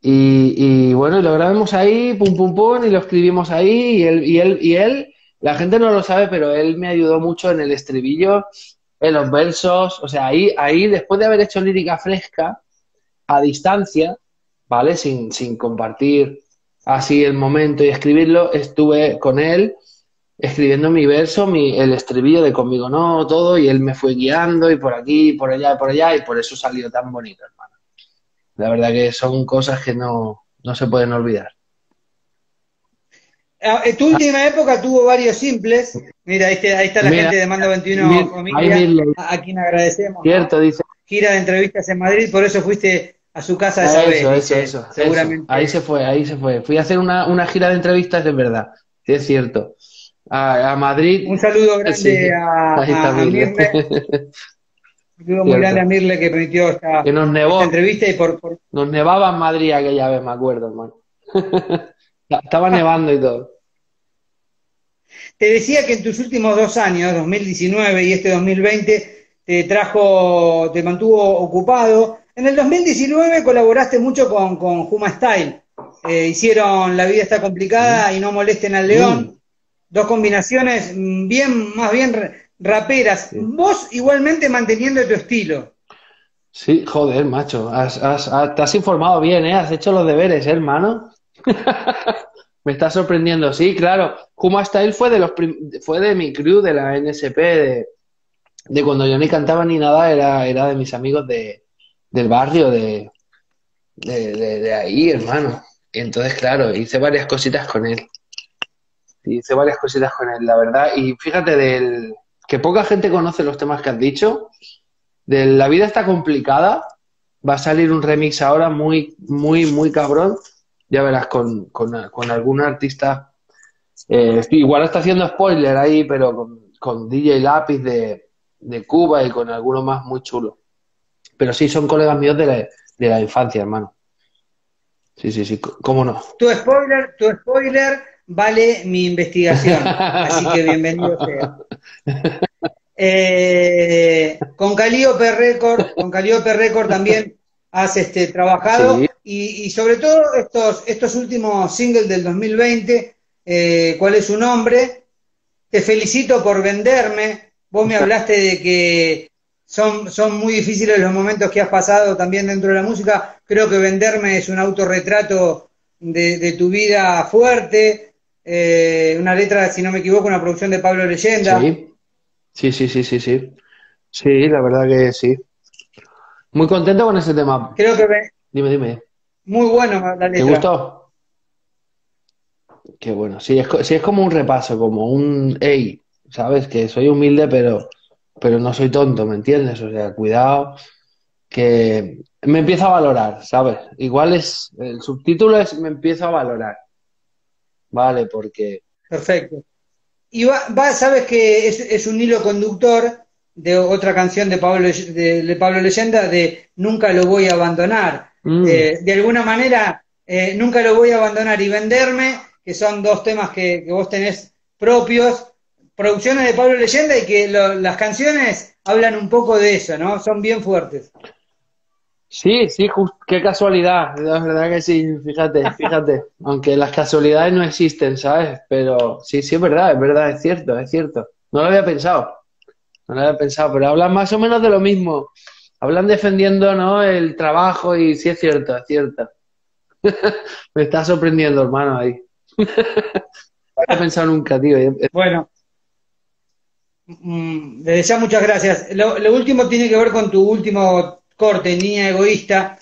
y, y bueno, y lo grabamos ahí, pum pum pum, y lo escribimos ahí y él, y él, y él la gente no lo sabe, pero él me ayudó mucho en el estribillo, en los versos, o sea, ahí, ahí después de haber hecho Lírica Fresca, a distancia, ¿vale? Sin, sin compartir así el momento y escribirlo, estuve con él escribiendo mi verso, mi, el estribillo de Conmigo no, todo, y él me fue guiando, y por aquí, y por allá, y por allá, y por eso salió tan bonito, hermano. La verdad que son cosas que no, no se pueden olvidar. En tu última época tuvo varios simples. Mira, ahí está, ahí está la mira, gente de Mando veintiuno, familia, a, a quien agradecemos. Cierto, ¿no? Dice. Gira de entrevistas en Madrid, por eso fuiste a su casa esa vez. Eso, dice, eso, seguramente. Eso. Ahí se fue, ahí se fue. Fui a hacer una, una gira de entrevistas, es verdad. Sí, es cierto. A, a Madrid. Un saludo grande sí, a, a, a Mirle. Un saludo muy grande a Mirle que permitió esta, que nos nevó, esta entrevista. Y por, por... Nos nevaba en Madrid aquella vez, me acuerdo, hermano. Estaba nevando y todo. Te decía que en tus últimos dos años, dos mil diecinueve y este dos mil veinte, te trajo, te mantuvo ocupado. En el dos mil diecinueve colaboraste mucho con, con Juma Style. Eh, hicieron La vida está complicada y No molesten al león. Mm. Dos combinaciones bien, más bien raperas. Sí. Vos igualmente manteniendo tu estilo. Sí, joder, macho. Has, has, has, te has informado bien, ¿eh? Has hecho los deberes, ¿eh, hermano? Me está sorprendiendo, sí, claro. Como hasta él fue de los fue de mi crew de la N S P, de, de cuando yo ni cantaba ni nada, era, era de mis amigos de, del barrio, de, de, de, de ahí, hermano. Entonces, claro, hice varias cositas con él. Hice varias cositas con él, la verdad. Y fíjate, del que poca gente conoce los temas que has dicho, de La vida está complicada, va a salir un remix ahora muy, muy, muy cabrón. Ya verás, con, con, con algún artista Eh, igual está haciendo spoiler ahí, pero con, con D J Lápiz de, de Cuba y con alguno más muy chulo. Pero sí, son colegas míos de la, de la infancia, hermano. Sí, sí, sí, cómo no. Tu spoiler, tu spoiler vale mi investigación, así que bienvenido sea. Eh, con Calliope Record, con Calliope Record también has este, trabajado, sí. y, y sobre todo estos, estos últimos singles del dos mil veinte, eh, ¿cuál es su nombre? Te felicito por venderme, vos me hablaste de que son, son muy difíciles los momentos que has pasado también dentro de la música, creo que venderme es un autorretrato de, de tu vida fuerte, eh, una letra, si no me equivoco, una producción de Pablo Leyenda. Sí. Sí, sí, sí, sí, sí. Sí, la verdad que sí. Muy contento con ese tema. Creo que... Me... Dime, dime. Muy bueno la letra. ¿Te gustó? Qué bueno. Sí, es, sí, es como un repaso, como un... Ey, ¿sabes? Que soy humilde, pero, pero no soy tonto, ¿me entiendes? O sea, cuidado, que me empiezo a valorar, ¿sabes? Igual es... El subtítulo es Me empiezo a valorar. Vale, porque... Perfecto. Y va, va, sabes que es, es un hilo conductor de otra canción de Pablo, de, de Pablo Leyenda, de Nunca lo voy a abandonar. Mm. Eh, de alguna manera, eh, Nunca lo voy a abandonar y Venderme, que son dos temas que, que vos tenés propios, producciones de Pablo Leyenda, y que lo, las canciones hablan un poco de eso, ¿no? Son bien fuertes. Sí, sí, just, qué casualidad, la verdad que sí, fíjate, fíjate, aunque las casualidades no existen, ¿sabes? Pero sí, sí, es verdad, es verdad, es cierto, es cierto, no lo había pensado, no lo había pensado, pero hablan más o menos de lo mismo, hablan defendiendo, ¿no?, el trabajo, y sí, es cierto, es cierto, me está sorprendiendo, hermano, ahí, no lo había pensado nunca, tío. Bueno, desde ya muchas gracias, lo, lo último tiene que ver con tu último... corte, Niña Egoísta,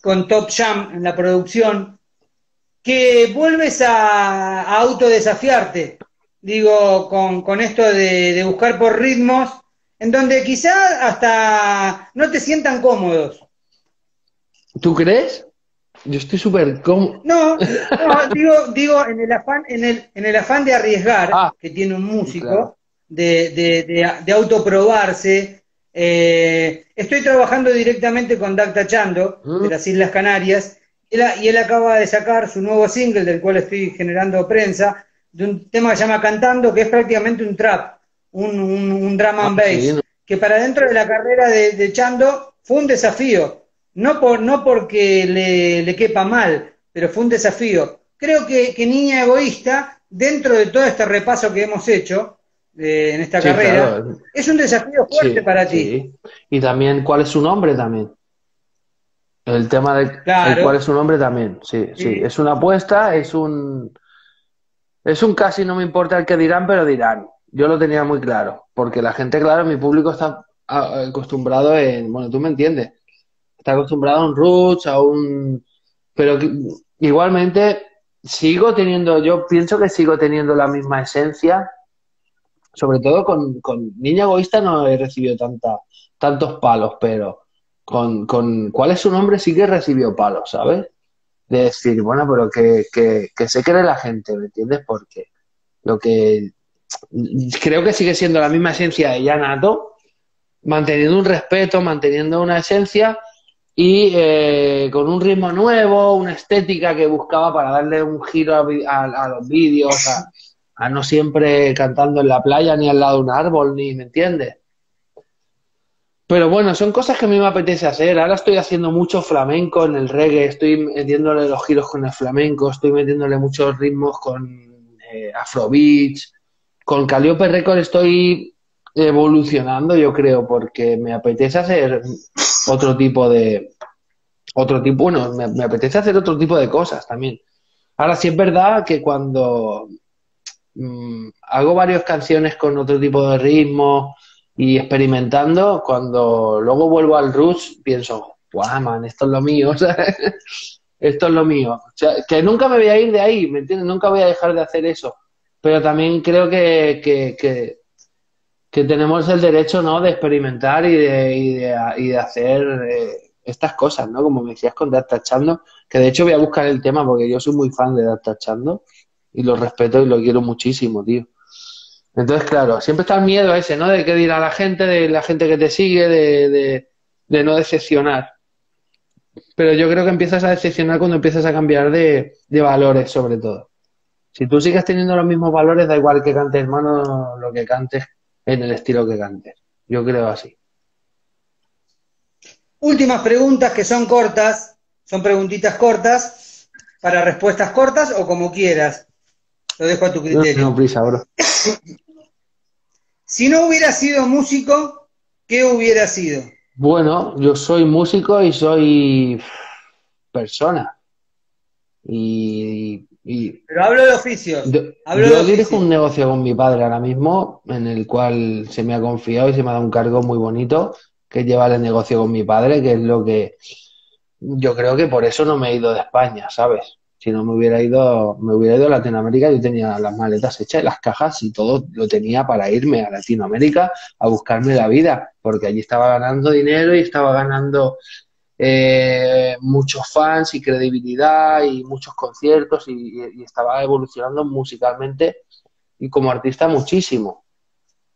con Top Jam en la producción, que vuelves a, a autodesafiarte, digo, con, con esto de, de buscar por ritmos, en donde quizás hasta no te sientan cómodos. ¿Tú crees? Yo estoy súper cómodo. No, no digo, digo en, el afán, en, el, en el afán de arriesgar, ah, que tiene un músico, claro, de, de, de, de autoprobarse. Eh, estoy trabajando directamente con Dacta Chando, mm, de las Islas Canarias, y él, y él acaba de sacar su nuevo single, del cual estoy generando prensa, de un tema que se llama Cantando, que es prácticamente un trap, un, un, un drum and bass, que para dentro de la carrera de, de Chando fue un desafío, no, por, no porque le, le quepa mal, pero fue un desafío. Creo que, que Niña Egoísta, dentro de todo este repaso que hemos hecho, Eh, en esta sí, carrera, claro, es un desafío fuerte, sí, para ti. Sí. Y también, ¿cuál es su nombre también? El tema de, claro, el cuál es su nombre también, sí, sí, sí, es una apuesta, es un es un casi no me importa el que dirán, pero dirán. Yo lo tenía muy claro, porque la gente, claro, mi público está acostumbrado en, bueno, tú me entiendes, está acostumbrado a un roots, a un... Pero que, igualmente, sigo teniendo, yo pienso que sigo teniendo la misma esencia. Sobre todo con, con Niña Egoísta no he recibido tanta, tantos palos, pero con, con ¿cuál es su nombre? Sí que recibió palos, ¿sabes? De decir, bueno, pero que, que, que se cree la gente, ¿me entiendes? Porque lo que creo que sigue siendo la misma esencia de Jah Nattoh, manteniendo un respeto, manteniendo una esencia y eh, con un ritmo nuevo, una estética que buscaba para darle un giro a, a, a los vídeos, a... a no siempre cantando en la playa ni al lado de un árbol, ni, ¿me entiendes? Pero bueno, son cosas que a mí me apetece hacer. Ahora estoy haciendo mucho flamenco en el reggae, estoy metiéndole los giros con el flamenco, estoy metiéndole muchos ritmos con eh, afrobeats. Con Calliope Record estoy evolucionando, yo creo, porque me apetece hacer otro tipo de... otro tipo, bueno, me, me apetece hacer otro tipo de cosas también. Ahora sí es verdad que cuando... hago varias canciones con otro tipo de ritmo y experimentando, cuando luego vuelvo al roots pienso, guau, man, esto es lo mío, ¿sabes? Esto es lo mío, o sea, que nunca me voy a ir de ahí, ¿me entiendes? Nunca voy a dejar de hacer eso, pero también creo que que, que, que tenemos el derecho, ¿no?, de experimentar y de, y de, y de hacer eh, estas cosas, ¿no? Como me decías con Dacta Chando, que de hecho voy a buscar el tema porque yo soy muy fan de Dacta Chando. y lo respeto y lo quiero muchísimo, tío. Entonces, claro, siempre está el miedo ese, ¿no? De qué dirá la gente, de la gente que te sigue, de, de, de no decepcionar. Pero yo creo que empiezas a decepcionar cuando empiezas a cambiar de, de valores, sobre todo. Si tú sigues teniendo los mismos valores, da igual que cantes, hermano, lo que cantes, en el estilo que cantes. Yo creo así. Últimas preguntas que son cortas, son preguntitas cortas, para respuestas cortas o como quieras. Lo dejo a tu criterio. No, no, prisa, bro. Si no hubiera sido músico, ¿qué hubiera sido? Bueno, yo soy músico y soy persona. Y, y Pero hablo de oficios. De, hablo yo de dirijo oficios. Un negocio con mi padre ahora mismo, en el cual se me ha confiado y se me ha dado un cargo muy bonito, que es llevar el negocio con mi padre, que es lo que... Yo creo que por eso no me he ido de España, ¿sabes? Si no me hubiera ido, me hubiera ido a Latinoamérica. Yo tenía las maletas hechas, las cajas y todo lo tenía para irme a Latinoamérica a buscarme la vida, porque allí estaba ganando dinero y estaba ganando eh, muchos fans y credibilidad y muchos conciertos y, y estaba evolucionando musicalmente y como artista muchísimo.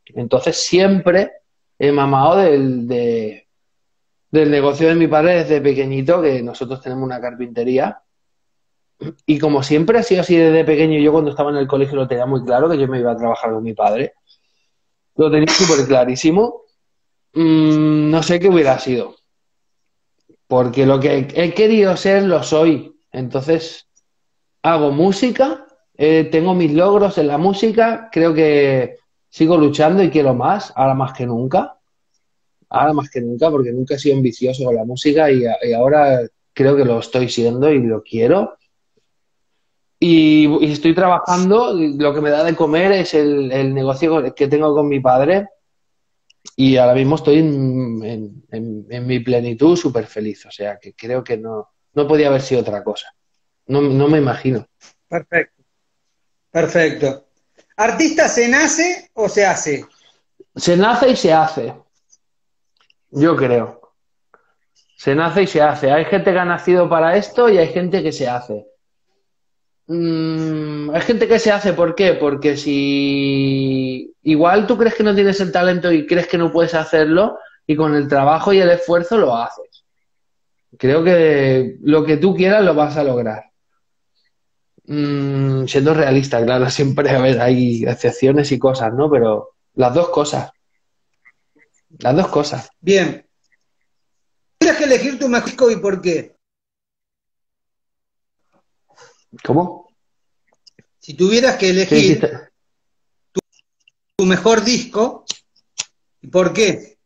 Entonces siempre he mamado del, de, del negocio de mi padre desde pequeñito, que nosotros tenemos una carpintería. Y como siempre ha sido así desde pequeño, yo cuando estaba en el colegio lo tenía muy claro, que yo me iba a trabajar con mi padre. Lo tenía súper clarísimo. Mm, no sé qué hubiera sido. Porque lo que he querido ser lo soy. Entonces, hago música, eh, tengo mis logros en la música, creo que sigo luchando y quiero más, ahora más que nunca. Ahora más que nunca, porque nunca he sido ambicioso con la música y, y ahora creo que lo estoy siendo y lo quiero. Y, y estoy trabajando, lo que me da de comer es el, el negocio que tengo con mi padre y ahora mismo estoy en, en, en, en mi plenitud súper feliz, o sea que creo que no, no podía haber sido otra cosa, no, no me imagino. Perfecto, perfecto. ¿Artista se nace o se hace? Se nace y se hace, yo creo. Se nace y se hace, hay gente que ha nacido para esto y hay gente que se hace. Hay gente que se hace, ¿por qué? Porque si igual tú crees que no tienes el talento y crees que no puedes hacerlo y con el trabajo y el esfuerzo lo haces. Creo que lo que tú quieras lo vas a lograr. Mm, siendo realista, claro, siempre a ver, hay excepciones y cosas, ¿no? Pero las dos cosas. Las dos cosas. Bien. ¿Tienes que elegir tu mágico y por qué? ¿Cómo? Si tuvieras que elegir tu, tu mejor disco, ¿por qué?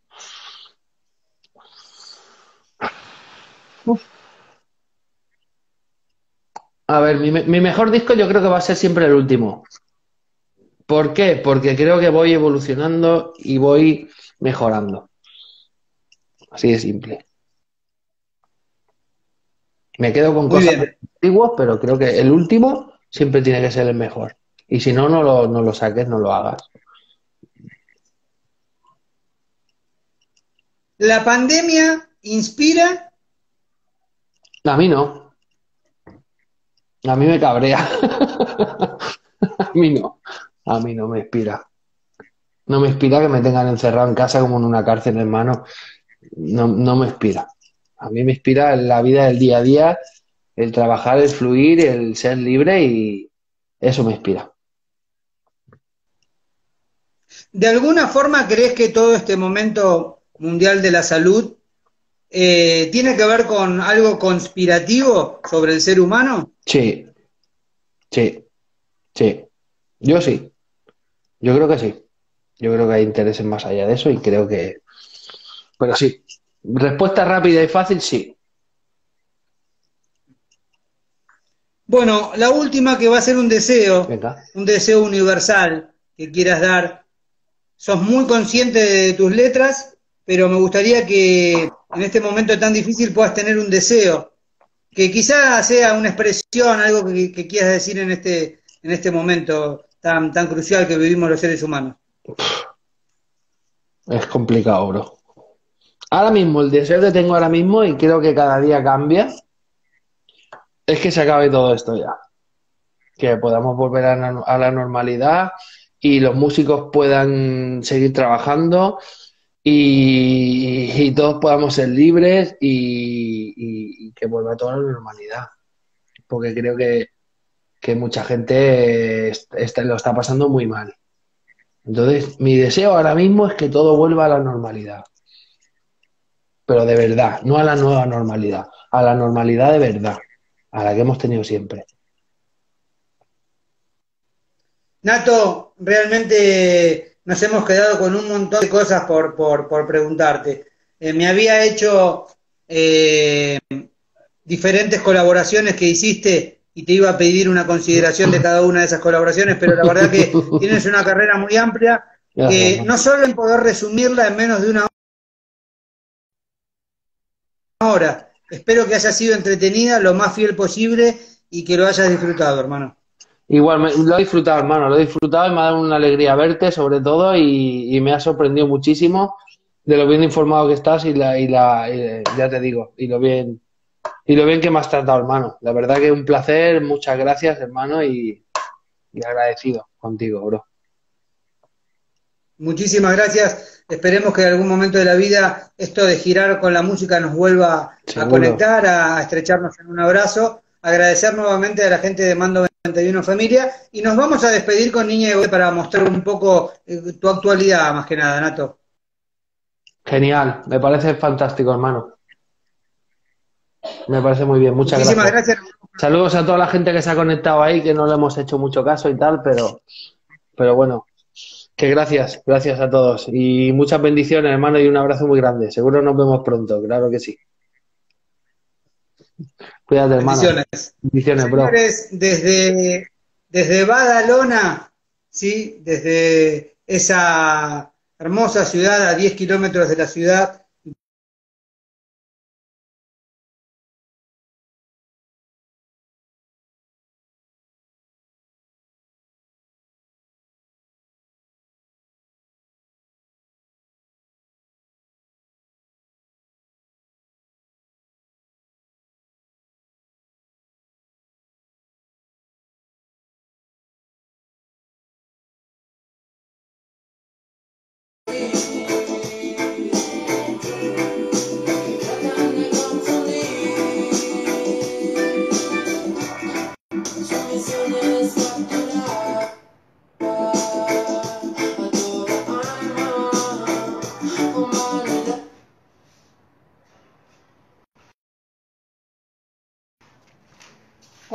Uf. A ver, mi, mi mejor disco yo creo que va a ser siempre el último. ¿Por qué? Porque creo que voy evolucionando y voy mejorando. Así de simple. Me quedo con cosas antiguas, pero creo que el último siempre tiene que ser el mejor. Y si no, no lo, no lo saques, no lo hagas. ¿La pandemia inspira? A mí no. A mí me cabrea. A mí no. A mí no me inspira. No me inspira que me tengan encerrado en casa como en una cárcel, hermano. No, no me inspira. A mí me inspira la vida del día a día, el trabajar, el fluir, el ser libre y eso me inspira. ¿De alguna forma crees que todo este momento mundial de la salud eh, tiene que ver con algo conspirativo sobre el ser humano? Sí, sí, sí. Yo sí. Yo creo que sí. Yo creo que hay intereses más allá de eso y creo que... Pero sí. Respuesta rápida y fácil, sí. Bueno, la última que va a ser un deseo, Venga. un deseo universal que quieras dar. Sos muy consciente de tus letras, pero me gustaría que en este momento tan difícil puedas tener un deseo, que quizás sea una expresión, algo que, que quieras decir en este, en este momento tan, tan crucial que vivimos los seres humanos. Es complicado, bro. Ahora mismo, el deseo que tengo ahora mismo, y creo que cada día cambia, es que se acabe todo esto ya. que podamos volver a la, a la normalidad y los músicos puedan seguir trabajando y, y todos podamos ser libres y, y, y que vuelva toda la normalidad. Porque creo que, que mucha gente está, lo está pasando muy mal. Entonces, mi deseo ahora mismo es que todo vuelva a la normalidad. Pero de verdad, no a la nueva normalidad, a la normalidad de verdad, a la que hemos tenido siempre. Nattoh, realmente nos hemos quedado con un montón de cosas por, por, por preguntarte. Eh, me había hecho eh, diferentes colaboraciones que hiciste y te iba a pedir una consideración de cada una de esas colaboraciones, pero la verdad que tienes una carrera muy amplia, que no solo en poder resumirla en menos de una hora. Ahora, espero que haya sido entretenida, lo más fiel posible y que lo hayas disfrutado, hermano. Igual, me, lo he disfrutado, hermano, lo he disfrutado y me ha dado una alegría verte, sobre todo, y, y me ha sorprendido muchísimo de lo bien informado que estás y la, y la y, ya te digo, y lo bien y lo bien que me has tratado, hermano. La verdad que un placer, muchas gracias, hermano, y, y agradecido contigo, bro. Muchísimas gracias. Esperemos que en algún momento de la vida esto de girar con la música nos vuelva Seguro. a conectar, a estrecharnos en un abrazo. Agradecer nuevamente a la gente de Mando noventa y uno Familia. Y nos vamos a despedir con Niña de Goy para mostrar un poco tu actualidad, más que nada, Nattoh. Genial. Me parece fantástico, hermano. Me parece muy bien. Muchas Muchísimas gracias. gracias. Saludos a toda la gente que se ha conectado ahí, que no le hemos hecho mucho caso y tal, pero, pero bueno. Que gracias, gracias a todos y muchas bendiciones, hermano, y un abrazo muy grande. Seguro nos vemos pronto, claro que sí. Cuídate, hermano. Bendiciones. Bendiciones, bro. Señores, desde, desde Badalona, ¿sí? Desde esa hermosa ciudad a diez kilómetros de la ciudad.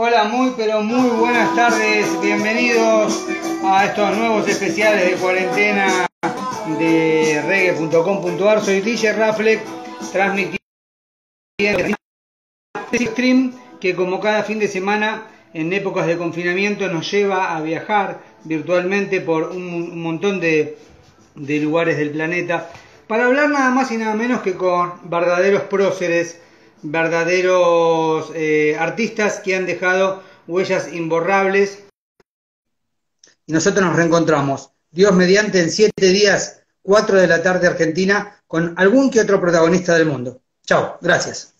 Hola, muy pero muy buenas tardes, bienvenidos a estos nuevos especiales de cuarentena de reggae punto com puntuar. Soy D J Raflex, transmitiendo este stream que como cada fin de semana en épocas de confinamiento nos lleva a viajar virtualmente por un montón de, de lugares del planeta para hablar nada más y nada menos que con verdaderos próceres, verdaderos eh, artistas que han dejado huellas imborrables. Y nosotros nos reencontramos, Dios mediante, en siete días, cuatro de la tarde Argentina, con algún que otro protagonista del mundo. Chao, gracias.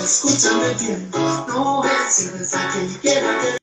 Escúchame bien, no reacciones a quien quiera que...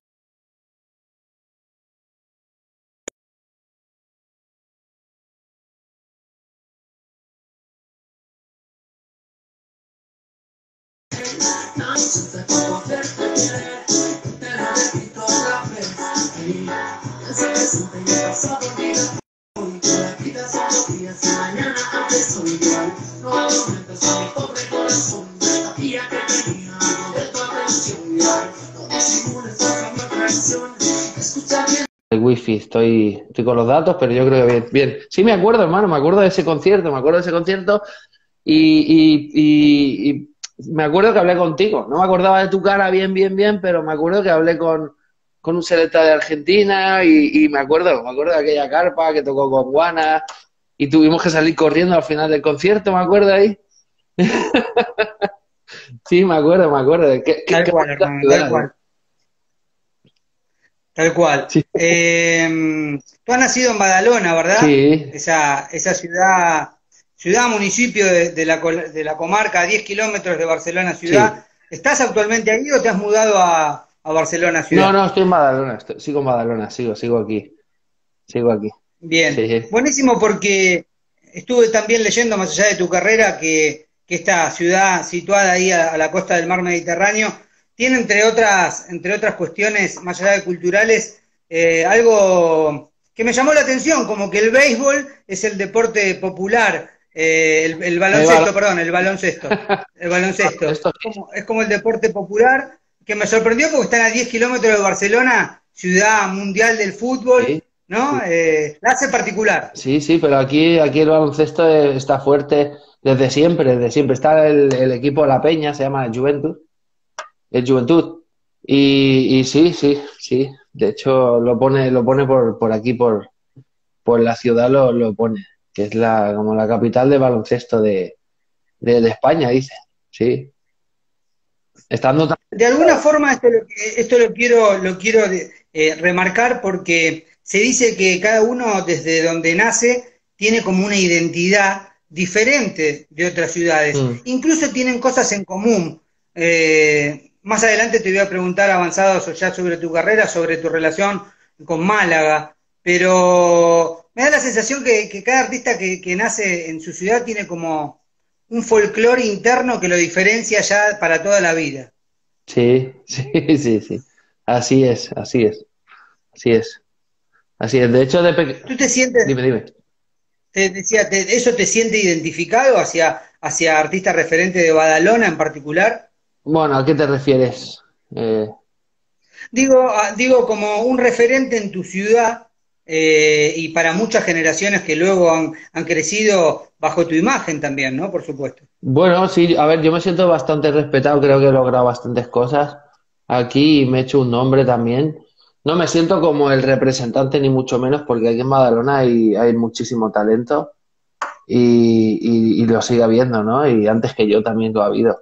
El wifi, estoy, estoy con los datos, pero yo creo que bien, bien. Sí, me acuerdo, hermano, me acuerdo de ese concierto, me acuerdo de ese concierto y, y, y, y me acuerdo que hablé contigo. No me acordaba de tu cara bien, bien, bien, pero me acuerdo que hablé con, con un selecta de Argentina y, y me acuerdo, me acuerdo de aquella carpa que tocó con Juana y tuvimos que salir corriendo al final del concierto, me acuerdo ahí. Sí, me acuerdo, me acuerdo. ¿Qué, qué, tal, cual, hermano, tal cual, tal cual. Sí. Eh, tú has nacido en Badalona, ¿verdad? Sí. Esa, esa ciudad, ciudad, municipio de, de, la, de la comarca, a diez kilómetros de Barcelona ciudad. Sí. ¿Estás actualmente ahí o te has mudado a, a Barcelona ciudad? No, no, estoy en Badalona, estoy, sigo en Badalona, sigo, sigo aquí. Sigo aquí. Bien, sí, sí. Buenísimo, porque estuve también leyendo, más allá de tu carrera, que, que esta ciudad situada ahí a, a la costa del mar Mediterráneo tiene, entre otras, entre otras cuestiones, más allá de culturales, eh, algo que me llamó la atención, como que el béisbol es el deporte popular, eh, el, el baloncesto, el bal... perdón, el baloncesto, el baloncesto, es, como, es como el deporte popular, que me sorprendió porque están a diez kilómetros de Barcelona, ciudad mundial del fútbol. Sí. ¿No? Eh, la hace particular. Sí, sí, pero aquí, aquí el baloncesto está fuerte desde siempre, desde siempre. Está el, el equipo La Peña, se llama el Juventud. El Juventud. Y, y sí, sí, sí. De hecho, lo pone, lo pone por, por aquí, por, por la ciudad lo, lo pone, que es la, como la capital de baloncesto de, de, de España, dice. Sí. Estando tan... De alguna forma esto lo, esto lo quiero, lo quiero eh, remarcar porque... Se dice que cada uno desde donde nace tiene como una identidad diferente de otras ciudades. Mm. Incluso tienen cosas en común. Eh, más adelante te voy a preguntar avanzados ya sobre tu carrera, sobre tu relación con Málaga. Pero me da la sensación que, que cada artista que, que nace en su ciudad tiene como un folclore interno que lo diferencia ya para toda la vida. Sí, sí, sí, sí. Así es, así es, así es. Así es, de hecho de pequeño... ¿Tú te sientes? Dime, dime. Te decía, te, ¿eso te siente identificado hacia, hacia artistas referentes de Badalona en particular? Bueno, ¿a qué te refieres? Eh... Digo, digo, como un referente en tu ciudad eh, y para muchas generaciones que luego han, han crecido bajo tu imagen también, ¿no? Por supuesto. Bueno, sí, a ver, yo me siento bastante respetado, creo que he logrado bastantes cosas aquí y me he hecho un nombre también. No me siento como el representante ni mucho menos porque aquí en Badalona hay, hay muchísimo talento y, y, y lo sigue habiendo, ¿no? Y antes que yo también lo ha habido.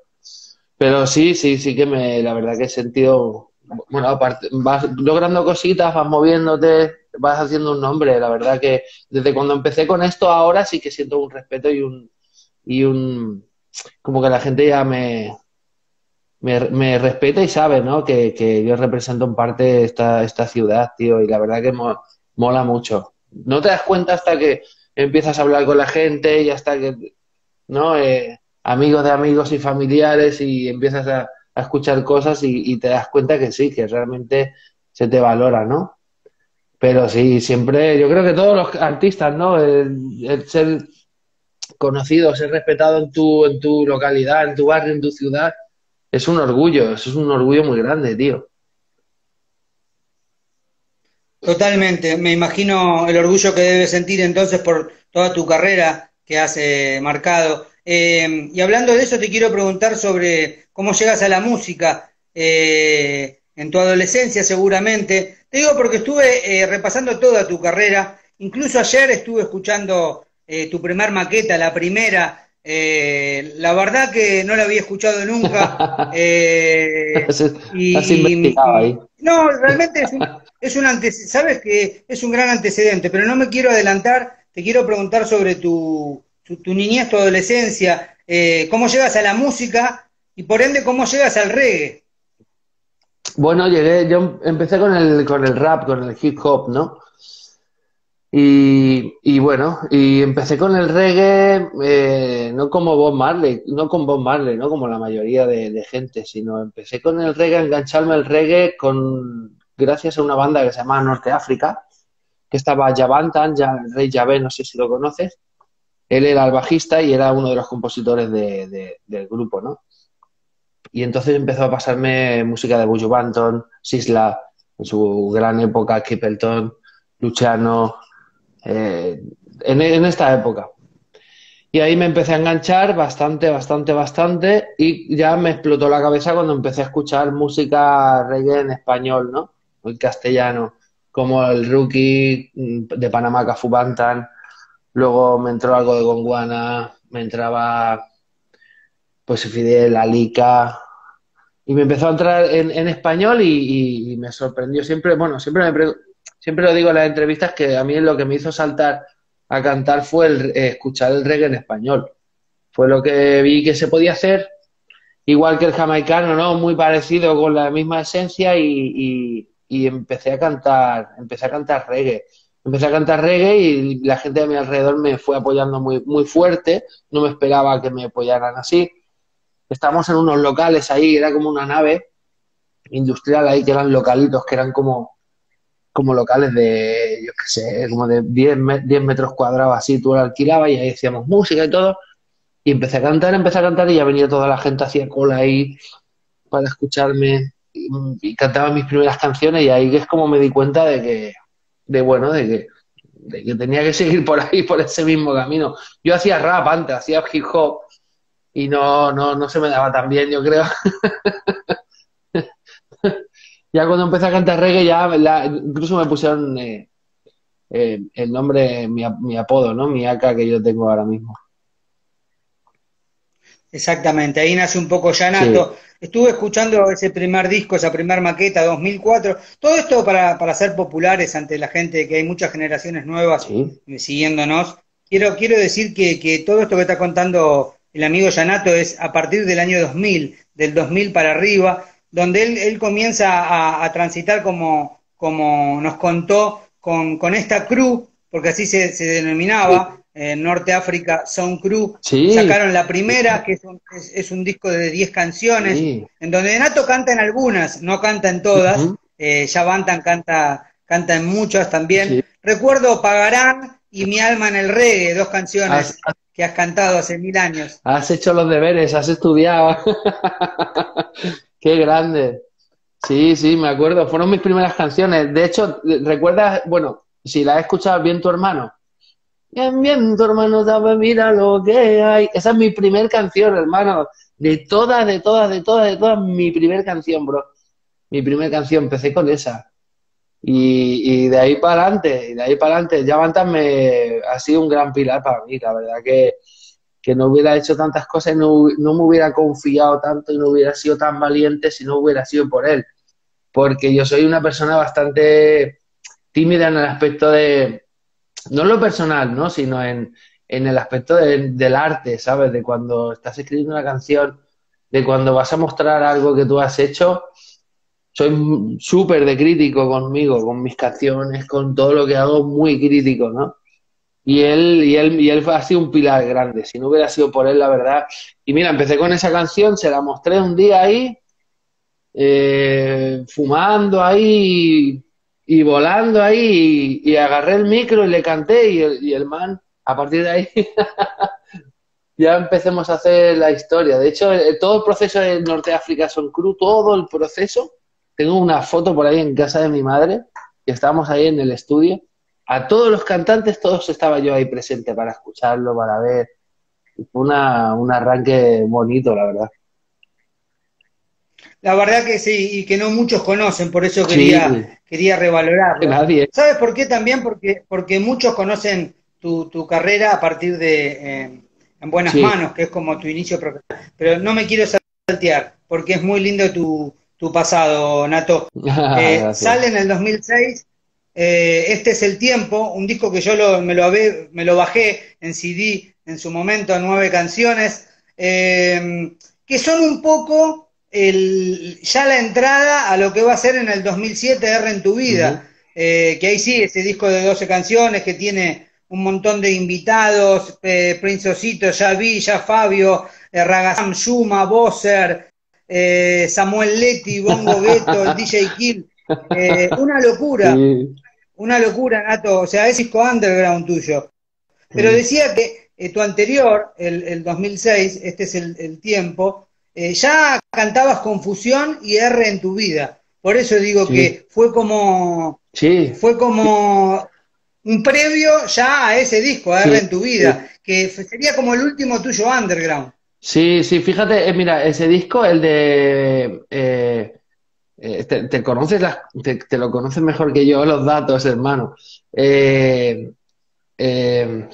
Pero sí, sí, sí que me, la verdad que he sentido, bueno, aparte, vas logrando cositas, vas moviéndote, vas haciendo un nombre. La verdad que desde cuando empecé con esto ahora sí que siento un respeto y un, y un, como que la gente ya me... Me, me respeta y sabe, ¿no? Que, que yo represento en parte esta, esta ciudad, tío, y la verdad que mo, mola mucho. No te das cuenta hasta que empiezas a hablar con la gente y hasta que, ¿no? Eh, amigos de amigos y familiares y empiezas a, a escuchar cosas y, y te das cuenta que sí, que realmente se te valora, ¿no? Pero sí, siempre, yo creo que todos los artistas, ¿no? El, el ser conocido, ser respetado en tu, en tu localidad, en tu barrio, en tu ciudad... Es un orgullo, es un orgullo muy grande, tío. Totalmente, me imagino el orgullo que debes sentir entonces por toda tu carrera que has eh, marcado. Eh, y hablando de eso, te quiero preguntar sobre cómo llegas a la música eh, en tu adolescencia seguramente. Te digo porque estuve eh, repasando toda tu carrera, incluso ayer estuve escuchando eh, tu primer maqueta, la primera... Eh, la verdad que no la había escuchado nunca. Eh, y, y, ahí. No, realmente es un, es un antes, sabes que es un gran antecedente, pero no me quiero adelantar. Te quiero preguntar sobre tu, tu, tu niñez, tu adolescencia, eh, cómo llegas a la música y por ende cómo llegas al reggae. Bueno, llegué, yo empecé con el, con el rap, con el hip hop, ¿no? Y, y bueno, y empecé con el reggae, eh, no como Bob Marley, no con Bob Marley, no como la mayoría de, de gente, sino empecé con el reggae, a engancharme al reggae con, gracias a una banda que se llama Norte África, que estaba Yah Vantan, ya, Rey Yavé, no sé si lo conoces. Él era el bajista y era uno de los compositores de, de, del grupo, ¿no? Y entonces empezó a pasarme música de Buju Banton, Sisla, en su gran época, Kippleton, Luciano... Eh, en, en esta época y ahí me empecé a enganchar bastante, bastante, bastante y ya me explotó la cabeza cuando empecé a escuchar música reggae en español, ¿no? En castellano, como el Rookie de Panamá, Cafu Banton. Luego me entró algo de Gondwana, me entraba pues Fidel, Alica... Y me empezó a entrar en, en español y, y, y me sorprendió. Siempre, bueno, siempre, me siempre lo digo en las entrevistas que a mí lo que me hizo saltar a cantar fue el, eh, escuchar el reggae en español. Fue lo que vi que se podía hacer, igual que el jamaicano, ¿no? Muy parecido, con la misma esencia y, y, y empecé a cantar, empecé a cantar reggae. Empecé a cantar reggae y la gente de mi alrededor me fue apoyando muy, muy fuerte. No me esperaba que me apoyaran así. Estábamos en unos locales ahí, era como una nave industrial ahí, que eran localitos, que eran como, como locales de, yo qué sé, como de diez metros cuadrados así, tú lo alquilabas y ahí hacíamos música y todo. Y empecé a cantar, empecé a cantar y ya venía toda la gente, hacía cola ahí para escucharme y, y cantaba mis primeras canciones y ahí es como me di cuenta de que, de bueno, de que, de que tenía que seguir por ahí, por ese mismo camino. Yo hacía rap antes, hacía hip hop. Y no, no, no se me daba tan bien, yo creo. Ya cuando empecé a cantar reggae, ya la, incluso me pusieron eh, eh, el nombre, mi, mi apodo, ¿no? Mi A K que yo tengo ahora mismo. Exactamente, ahí nace un poco Jah Nattoh. Sí. Estuve escuchando ese primer disco, esa primer maqueta, dos mil cuatro. Todo esto para, para ser populares ante la gente, que hay muchas generaciones nuevas sí. siguiéndonos. Quiero, quiero decir que, que todo esto que está contando... El amigo Jah Nattoh es a partir del año dos mil, del dos mil para arriba, donde él, él comienza a, a transitar, como, como nos contó, con, con esta crew, porque así se, se denominaba, eh, Norte África Sound Crew. Sí. Sacaron la primera, que es un, es, es un disco de diez canciones, sí. en donde Nattoh canta en algunas, no canta en todas, uh-huh. eh, Yah Vantan canta, canta en muchas también. Sí. Recuerdo Pagarán y Mi alma en el reggae, dos canciones. Ah, que has cantado hace mil años. Has hecho los deberes, has estudiado. Qué grande. Sí, sí, me acuerdo. Fueron mis primeras canciones. De hecho, ¿recuerdas? Bueno, si la has escuchado bien tu hermano. Bien, bien, tu hermano sabe, mira lo que hay. Esa es mi primer canción, hermano. De todas, de todas, de todas, de todas, mi primer canción, bro. Mi primer canción, empecé con esa. Y, y de ahí para adelante, y de ahí para adelante, Yah Vantan me ha sido un gran pilar para mí, la verdad que, que no hubiera hecho tantas cosas, no, no me hubiera confiado tanto y no hubiera sido tan valiente si no hubiera sido por él, porque yo soy una persona bastante tímida en el aspecto de, no en lo personal, ¿no? Sino en, en el aspecto de, del arte, ¿sabes? De cuando estás escribiendo una canción, de cuando vas a mostrar algo que tú has hecho... Soy súper de crítico conmigo, con mis canciones, con todo lo que hago, muy crítico, ¿no? Y él, y él, y él ha sido un pilar grande, si no hubiera sido por él, la verdad. Y mira, empecé con esa canción, se la mostré un día ahí, eh, fumando ahí y, y volando ahí, y, y agarré el micro y le canté, y el, y el man, a partir de ahí, ya empecemos a hacer la historia. De hecho, todo el proceso de Norte África Sound Crew, todo el proceso... Tengo una foto por ahí en casa de mi madre, que estábamos ahí en el estudio. A todos los cantantes, todos estaba yo ahí presente para escucharlo, para ver. Fue una, un arranque bonito, la verdad. La verdad que sí, y que no muchos conocen, por eso quería, sí. quería revalorarlo. Nadie. ¿Sabes por qué también? Porque, porque muchos conocen tu, tu carrera a partir de eh, En Buenas sí. Manos, que es como tu inicio profesional. Pero no me quiero saltear, porque es muy lindo tu... tu pasado, Nattoh. Eh, sale en el dos mil seis, eh, Este es el Tiempo, un disco que yo lo, me, lo abé, me lo bajé en C D en su momento, nueve canciones, eh, que son un poco el, ya la entrada a lo que va a ser en el dos mil siete R en tu vida, uh-huh. eh, que ahí sí, ese disco de doce canciones que tiene un montón de invitados, eh, Prince Osito, Yah Vi, Yah Fabio, eh, Ragazam, Yuma, Bosser, Eh, Samuel Leti, Bongo Beto, el D J Kill, eh, una locura, sí. una locura, Nattoh, o sea, es disco underground tuyo. Pero sí. decía que eh, tu anterior, el, el dos mil seis, Este es el, el Tiempo, eh, ya cantabas Confusión y R en tu vida. Por eso digo sí. que fue como, sí. fue como un previo ya a ese disco, a R sí. en tu vida, sí. que sería como el último tuyo underground. Sí, sí, fíjate, eh, mira, ese disco, el de... Eh, eh, te, te conoces las, te, te lo conoces mejor que yo los datos, hermano. Eh, eh,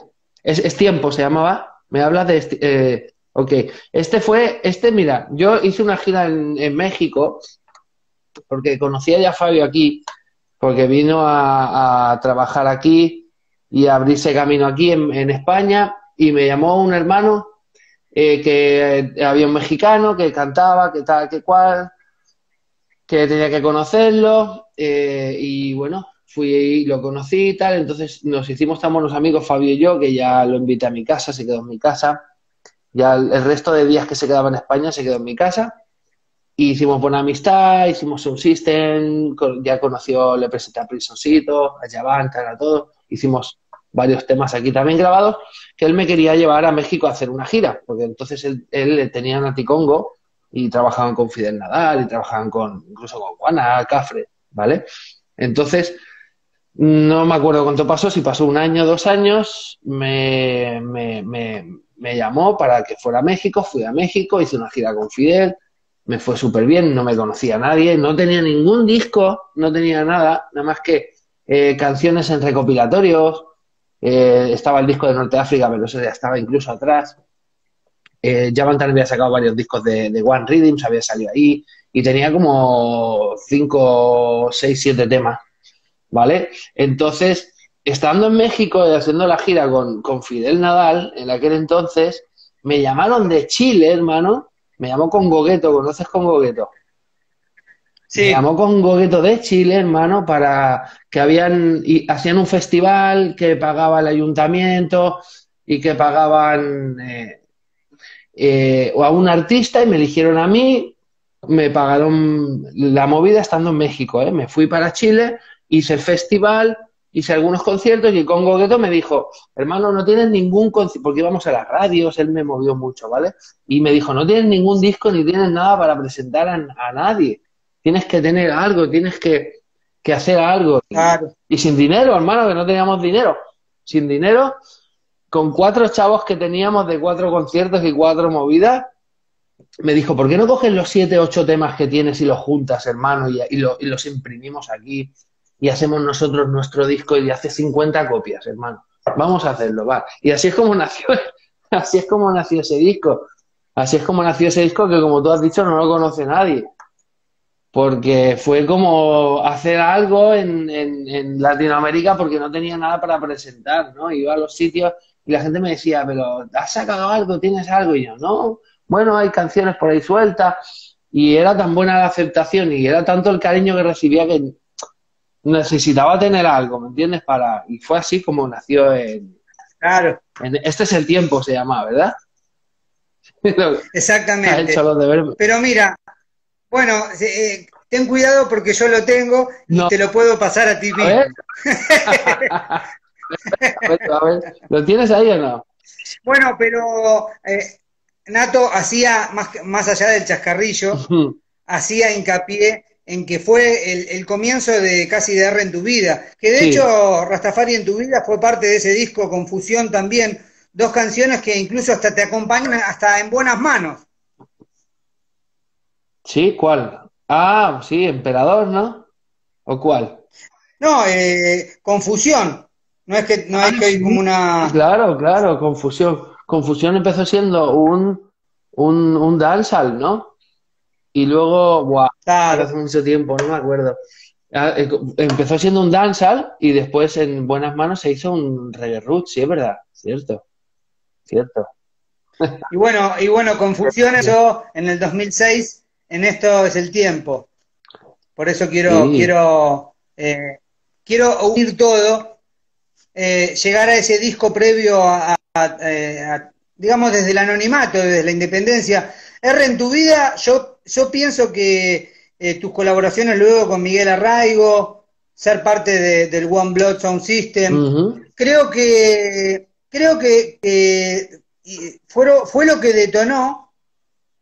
es, es Tiempo, se llamaba. Me habla de... Eh, Ok, este fue, este mira, yo hice una gira en, en México, porque conocía ya a Fabio aquí, porque vino a, a trabajar aquí y a abrirse camino aquí en, en España, y me llamó un hermano eh, que había un mexicano que cantaba, que tal, que cual, que tenía que conocerlo, eh, y bueno, fui y lo conocí y tal, entonces nos hicimos tan buenos amigos Fabio y yo, que ya lo invité a mi casa, se quedó en mi casa. Ya el resto de días que se quedaba en España se quedó en mi casa. Y hicimos buena amistad, hicimos un system, ya conoció, le presenté a Prisoncito, a Yah Vantan, a todos. Hicimos varios temas aquí también grabados, que él me quería llevar a México a hacer una gira, porque entonces él, él tenía Naticongo y trabajaban con Fidel Nadal y trabajaban con, incluso con Juana Cafre, ¿vale? Entonces, no me acuerdo cuánto pasó, si pasó un año, dos años, me... me, me Me llamó para que fuera a México, fui a México, hice una gira con Fidel, me fue súper bien, no me conocía a nadie, no tenía ningún disco, no tenía nada, nada más que eh, canciones en recopilatorios, eh, estaba el disco de Norte África, pero eso ya estaba incluso atrás. Eh, Yah Vantan había sacado varios discos de, de One Rhythms, había salido ahí, y tenía como cinco, seis, siete temas, ¿vale? Entonces, estando en México y haciendo la gira con, con Fidel Nadal, en aquel entonces, me llamaron de Chile, hermano. Me llamó Congueto, ¿conoces Congueto? Sí. Me llamó Congueto de Chile, hermano, para que habían y hacían un festival que pagaba el ayuntamiento y que pagaban eh, eh, a un artista y me eligieron a mí. Me pagaron la movida estando en México, ¿eh? Me fui para Chile, hice el festival, hice algunos conciertos y Congueto me dijo, hermano, no tienes ningún concierto, porque íbamos a las radios, él me movió mucho, ¿vale? Y me dijo, no tienes ningún disco ni tienes nada para presentar a, a nadie, tienes que tener algo, tienes que, que hacer algo. Claro. Y sin dinero, hermano, que no teníamos dinero, sin dinero, con cuatro chavos que teníamos de cuatro conciertos y cuatro movidas, me dijo, ¿por qué no coges los siete, ocho temas que tienes y los juntas, hermano, y, y, lo, y los imprimimos aquí? Y hacemos nosotros nuestro disco y hace cincuenta copias, hermano. Vamos a hacerlo, va. Y así es como nació, así es como nació ese disco. Así es como nació ese disco que, como tú has dicho, no lo conoce nadie. Porque fue como hacer algo en, en, en Latinoamérica porque no tenía nada para presentar, ¿no? Iba a los sitios y la gente me decía, pero ¿has sacado algo? ¿Tienes algo? Y yo, no. Bueno, hay canciones por ahí sueltas. Y era tan buena la aceptación y era tanto el cariño que recibía que necesitaba tener algo, ¿me entiendes? Para... Y fue así como nació en... Claro. En... Este es el tiempo, se llama, ¿verdad? Exactamente. Pero mira, bueno, eh, ten cuidado porque yo lo tengo y no. Te lo puedo pasar a ti mismo. A ver. A ver, ¿lo tienes ahí o no? Bueno, pero eh, Nattoh hacía, más, más allá del chascarrillo, uh-huh. hacía hincapié en que fue el, el comienzo de casi de R en tu vida, que de sí. hecho Rastafari en tu vida fue parte de ese disco, Confusión también, dos canciones que incluso hasta te acompañan hasta En Buenas Manos. Sí, ¿cuál? Ah, sí, Emperador, ¿no? ¿O cuál? No, eh, Confusión, no es que no es que hay como una... Claro, claro, Confusión. Confusión empezó siendo un, un, un dancehall, ¿no? Y luego, guau, wow, claro. hace mucho tiempo, no me acuerdo. Empezó siendo un dancehall y después En Buenas Manos se hizo un reggae roots, sí, es verdad, cierto, cierto. Y bueno, y bueno, Confusión eso en el dos mil seis, en Esto es el Tiempo. Por eso quiero, sí. quiero, eh, quiero unir todo, eh, llegar a ese disco previo a, a, a, a, digamos, desde el anonimato, desde la independencia. R en tu vida, yo... Yo pienso que eh, tus colaboraciones luego con Miguel Arraigo, ser parte de, del One Blood Sound System, uh-huh. creo que creo que eh, fueron, fue lo que detonó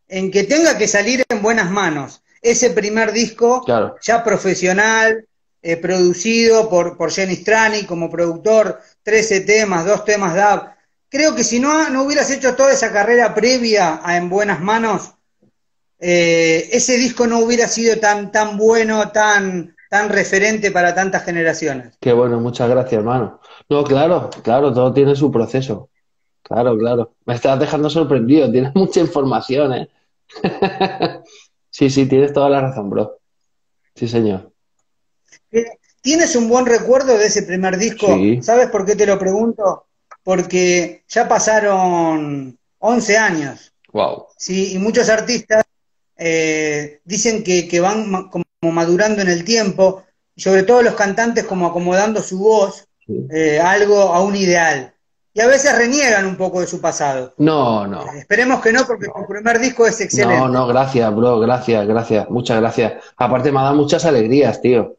en que tenga que salir En Buenas Manos. Ese primer disco claro. ya profesional, eh, producido por, por Jenis Trani como productor, trece temas, dos temas dub. Creo que si no, no hubieras hecho toda esa carrera previa a En Buenas Manos, Eh, ese disco no hubiera sido tan tan bueno, tan tan referente para tantas generaciones. Qué bueno, muchas gracias, hermano. No, claro, claro, todo tiene su proceso. Claro, claro. Me estás dejando sorprendido. Tienes mucha información, ¿eh? Sí, sí, tienes toda la razón, bro. Sí, señor. ¿Tienes un buen recuerdo de ese primer disco? Sí. ¿Sabes por qué te lo pregunto? Porque ya pasaron once años. Wow. Sí, y muchos artistas eh, dicen que, que van como madurando en el tiempo, sobre todo los cantantes como acomodando su voz, sí. eh, algo a un ideal. Y a veces reniegan un poco de su pasado. No, no. Esperemos que no, porque no. Tu primer disco es excelente. No, no, gracias, bro, gracias, gracias, muchas gracias. Aparte me ha dado muchas alegrías, tío.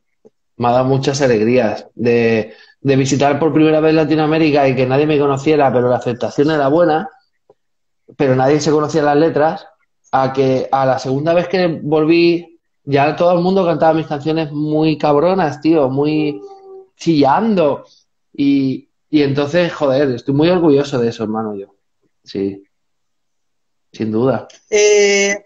Me ha dado muchas alegrías de, de visitar por primera vez Latinoamérica y que nadie me conociera, pero la aceptación era buena, pero nadie se conocía las letras, a que a la segunda vez que volví ya todo el mundo cantaba mis canciones muy cabronas, tío, muy chillando y... Y entonces, joder, estoy muy orgulloso de eso, hermano, yo. Sí. Sin duda. Eh,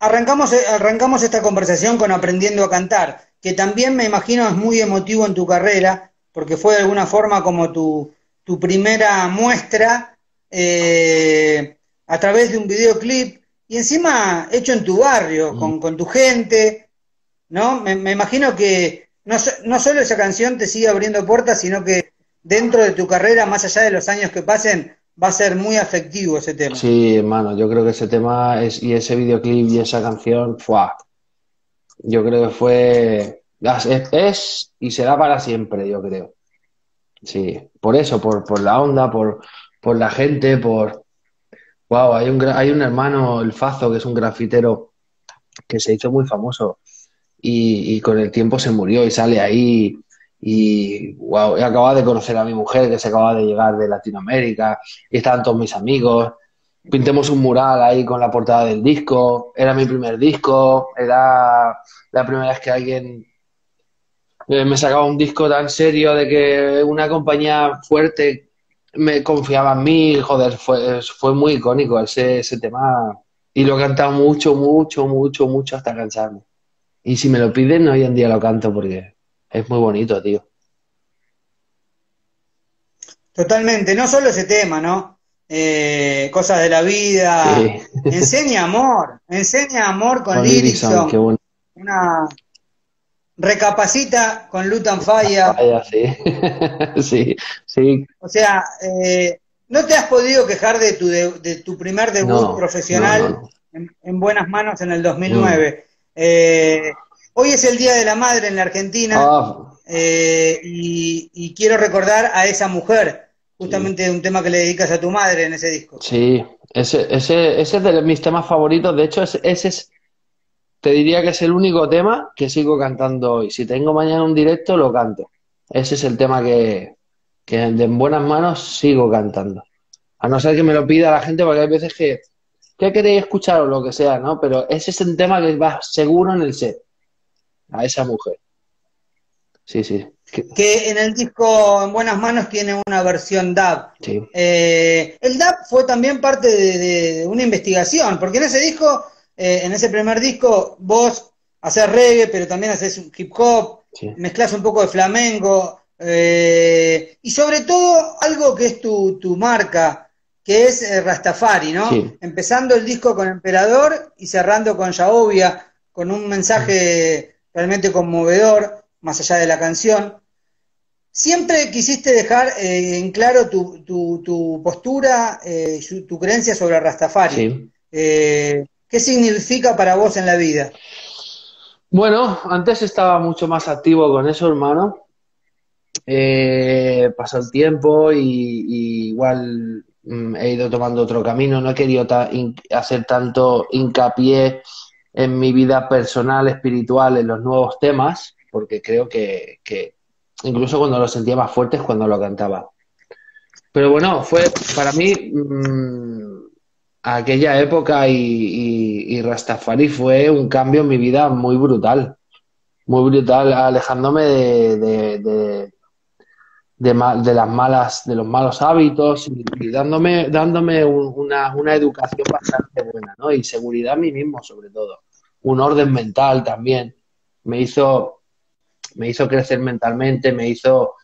arrancamos, arrancamos esta conversación con Aprendiendo a Cantar, que también me imagino es muy emotivo en tu carrera, porque fue de alguna forma como tu, tu primera muestra eh, a través de un videoclip, y encima hecho en tu barrio, mm. con, con tu gente, ¿no? Me, me imagino que no, no solo esa canción te sigue abriendo puertas, sino que dentro de tu carrera, más allá de los años que pasen, va a ser muy afectivo ese tema. Sí, hermano, yo creo que ese tema es, y ese videoclip y esa canción, ¡fua! Yo creo que fue... Es, es y será para siempre, yo creo. Sí, por eso, por, por la onda, por, por la gente, por... ¡Wow! Hay un, hay un hermano, el Fazo, que es un grafitero que se hizo muy famoso y, y con el tiempo se murió y sale ahí... Y wow, he acabado de conocer a mi mujer que se acaba de llegar de Latinoamérica y estaban todos mis amigos. Pintemos un mural ahí con la portada del disco. Era mi primer disco, era la primera vez que alguien me sacaba un disco tan serio de que una compañía fuerte me confiaba en mí. Joder, fue, fue muy icónico ese, ese tema. Y lo he cantado mucho, mucho, mucho, mucho hasta cansarme. Y si me lo piden, hoy en día lo canto porque... Es muy bonito, tío. Totalmente. No solo ese tema, ¿no? Eh, cosas de la vida. Sí. Enseña amor. Enseña amor con, con Lirison. Qué bueno. Una recapacita con Lutan Falla. Falla, sí. Sí, sí. O sea, eh, ¿no te has podido quejar de tu, de, de tu primer debut no, profesional no, no. En, en buenas manos en el dos mil nueve? Mm. Eh... Hoy es el Día de la Madre en la Argentina, oh. eh, y, y quiero recordar a esa mujer, justamente sí. Un tema que le dedicas a tu madre en ese disco. Sí, ese, ese, ese es de mis temas favoritos, de hecho ese, ese es, te diría que es el único tema que sigo cantando hoy. Si tengo mañana un directo, lo canto. Ese es el tema que, que en buenas manos sigo cantando. A no ser que me lo pida la gente, porque hay veces que, ¿qué queréis escuchar o lo que sea, no? Pero ese es el tema que va seguro en el set. A esa mujer. Sí, sí. Que en el disco En Buenas Manos tiene una versión dub. Sí. Eh, el dub fue también parte de, de una investigación, porque en ese disco, eh, en ese primer disco, vos hacés reggae, pero también hacés hip hop, sí. Mezclás un poco de flamenco, eh, y sobre todo algo que es tu, tu marca, que es eh, Rastafari, ¿no? Sí. Empezando el disco con Emperador y cerrando con Yahovia, con un mensaje... Sí. Realmente conmovedor, más allá de la canción. Siempre quisiste dejar eh, en claro tu, tu, tu postura, eh, tu creencia sobre Rastafari. Sí. Eh, ¿Qué significa para vos en la vida? Bueno, antes estaba mucho más activo con eso, hermano. Eh, pasó el tiempo y, y igual mm, he ido tomando otro camino. No he querido ta- in- hacer tanto hincapié en mi vida personal, espiritual, en los nuevos temas, porque creo que, que incluso cuando lo sentía más fuerte es cuando lo cantaba. Pero bueno, fue para mí mmm, aquella época y, y, y Rastafari fue un cambio en mi vida muy brutal, muy brutal, alejándome de, de, de, de, ma, de las malas, de los malos hábitos y, y dándome, dándome un, una, una educación bastante buena, ¿no? Y seguridad a mí mismo, sobre todo. Un orden mental también, me hizo, me hizo crecer mentalmente, me hizo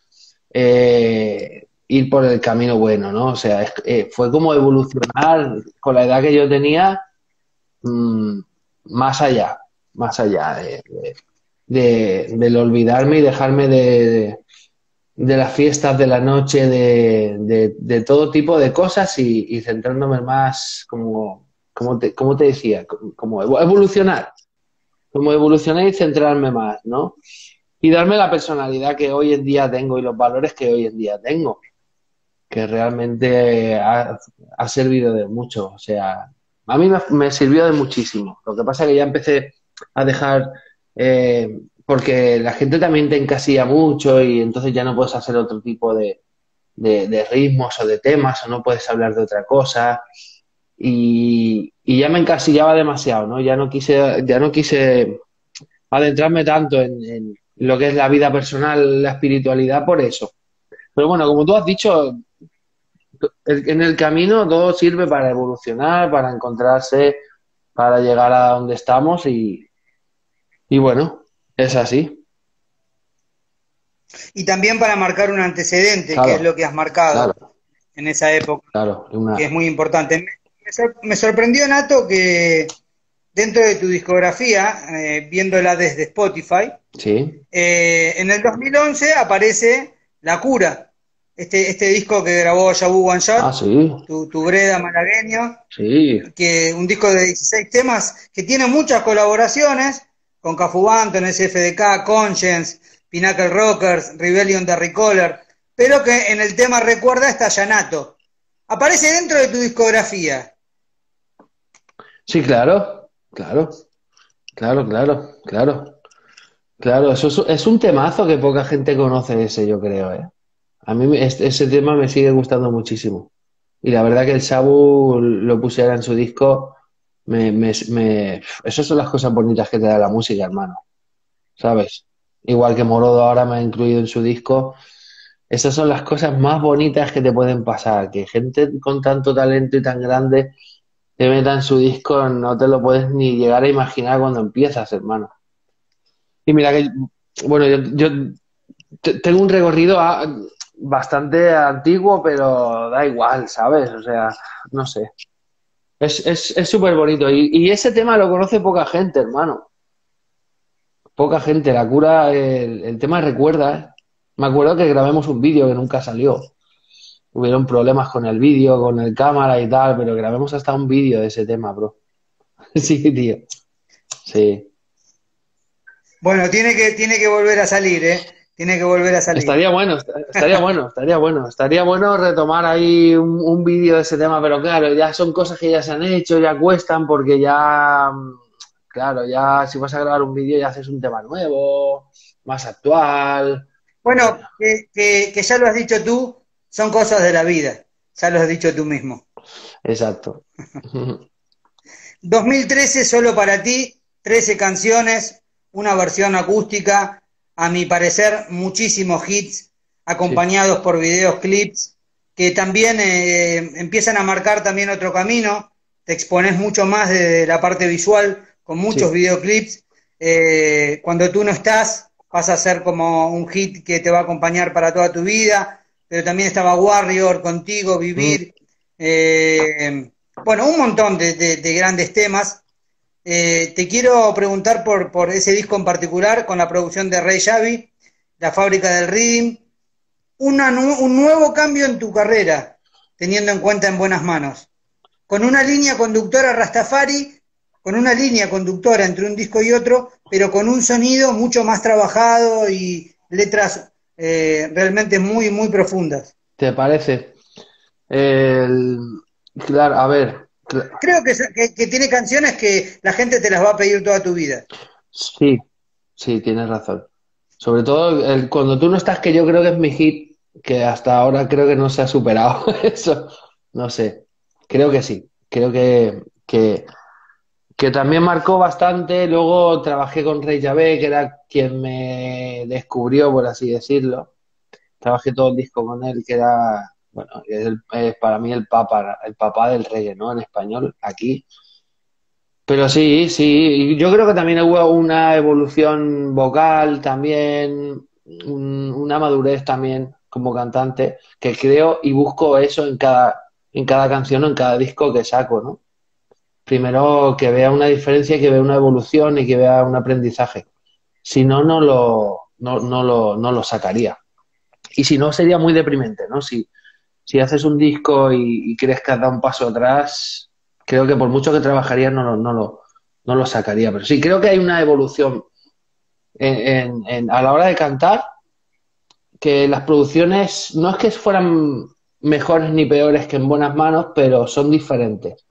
eh, ir por el camino bueno, ¿no? O sea, es, eh, fue como evolucionar con la edad que yo tenía, mmm, más allá, más allá de, de, de, del olvidarme y dejarme de, de, de las fiestas de la noche, de, de, de todo tipo de cosas y, y centrándome más, como, como, te, como te decía, como evolucionar, como evolucionar y centrarme más, ¿no? Y darme la personalidad que hoy en día tengo y los valores que hoy en día tengo, que realmente ha, ha servido de mucho. O sea, a mí me, me sirvió de muchísimo. Lo que pasa es que ya empecé a dejar, eh, porque la gente también te encasilla mucho y entonces ya no puedes hacer otro tipo de, de, de ritmos o de temas, o no puedes hablar de otra cosa. Y, y ya me encasillaba demasiado, ¿no? Ya no quise, ya no quise adentrarme tanto en, en lo que es la vida personal, la espiritualidad, por eso. Pero bueno, como tú has dicho, en el camino todo sirve para evolucionar, para encontrarse, para llegar a donde estamos y, y bueno, es así. Y también para marcar un antecedente, claro, que es lo que has marcado, claro, en esa época, claro, una... que es muy importante. Me sorprendió, Nattoh, que dentro de tu discografía, eh, viéndola desde Spotify, sí, eh, en el dos mil once aparece La Cura. Este, este disco que grabó Yabu One Shot, ah, sí, tu, tu Breda malagueño, sí, que un disco de dieciséis temas que tiene muchas colaboraciones con Cafu Banton, S F D K, Conscience, Pinnacle Rockers, Rebellion the Recaller, pero que en el tema Recuerda está Jah Nattoh. Aparece dentro de tu discografía. Sí, claro, claro, claro, claro, claro, claro, eso es, es un temazo que poca gente conoce ese, yo creo, ¿eh? A mí ese tema me sigue gustando muchísimo. Y la verdad que el Shabu lo pusiera en su disco, me, me, me... esas son las cosas bonitas que te da la música, hermano. ¿Sabes? Igual que Morodo ahora me ha incluido en su disco. Esas son las cosas más bonitas que te pueden pasar. Que gente con tanto talento y tan grande te meta en su disco, no te lo puedes ni llegar a imaginar cuando empiezas, hermano. Y mira que... Bueno, yo, yo tengo un recorrido... a bastante antiguo, pero da igual, ¿sabes? O sea, no sé. Es es, es súper bonito. Y, y ese tema lo conoce poca gente, hermano. Poca gente. La Cura, el, el tema Recuerda, ¿eh? Me acuerdo que grabamos un vídeo que nunca salió. Hubieron problemas con el vídeo, con el cámara y tal, pero grabamos hasta un vídeo de ese tema, bro. Sí, tío. Sí. Bueno, tiene que, tiene que volver a salir, ¿eh? Tiene que volver a salir. Estaría bueno, estaría bueno, estaría bueno. Estaría bueno retomar ahí un, un vídeo de ese tema, pero claro, ya son cosas que ya se han hecho, ya cuestan, porque ya, claro, ya si vas a grabar un vídeo ya haces un tema nuevo, más actual. Bueno, que, que, que ya lo has dicho tú, son cosas de la vida, ya lo has dicho tú mismo. Exacto. dos mil trece, Solo para ti, trece canciones, una versión acústica, a mi parecer, muchísimos hits, acompañados, sí, por videos, clips, que también eh, empiezan a marcar también otro camino. Te expones mucho más de la parte visual, con muchos, sí, videoclips. Eh, cuando tú no estás, vas a ser como un hit que te va a acompañar para toda tu vida, pero también estaba Warrior, Contigo, Vivir. Mm. Eh, bueno, un montón de, de, de grandes temas. Eh, te quiero preguntar por, por ese disco en particular, con la producción de Rey Yavé, La Fábrica del Rhythm, una nu un nuevo cambio en tu carrera, teniendo en cuenta En Buenas Manos, con una línea conductora Rastafari, con una línea conductora entre un disco y otro, pero con un sonido mucho más trabajado y letras eh, realmente muy, muy profundas. ¿Te parece? El... Claro, a ver... Creo que, que, que tiene canciones que la gente te las va a pedir toda tu vida. Sí, sí, tienes razón. Sobre todo el Cuando tú no estás, que yo creo que es mi hit, que hasta ahora creo que no se ha superado eso. No sé, creo que sí. Creo que, que, que también marcó bastante. Luego trabajé con Rey Yavé, que era quien me descubrió, por así decirlo. Trabajé todo el disco con él, que era... Bueno, es, el, es para mí el papa, el papá del reggae, ¿no? En español, aquí. Pero sí, sí, yo creo que también hubo una evolución vocal también, un, una madurez también como cantante, que creo y busco eso en cada, en cada canción o en cada disco que saco, ¿no? Primero que vea una diferencia, que vea una evolución y que vea un aprendizaje. Si no, no lo, no, no lo, no lo sacaría. Y si no, sería muy deprimente, ¿no? Si, si haces un disco y, y crees que has dado un paso atrás, creo que por mucho que trabajarías no, no, no, lo, no lo sacaría. Pero sí, creo que hay una evolución en, en, en, a la hora de cantar, que las producciones no es que fueran mejores ni peores que En Buenas Manos, pero son diferentes.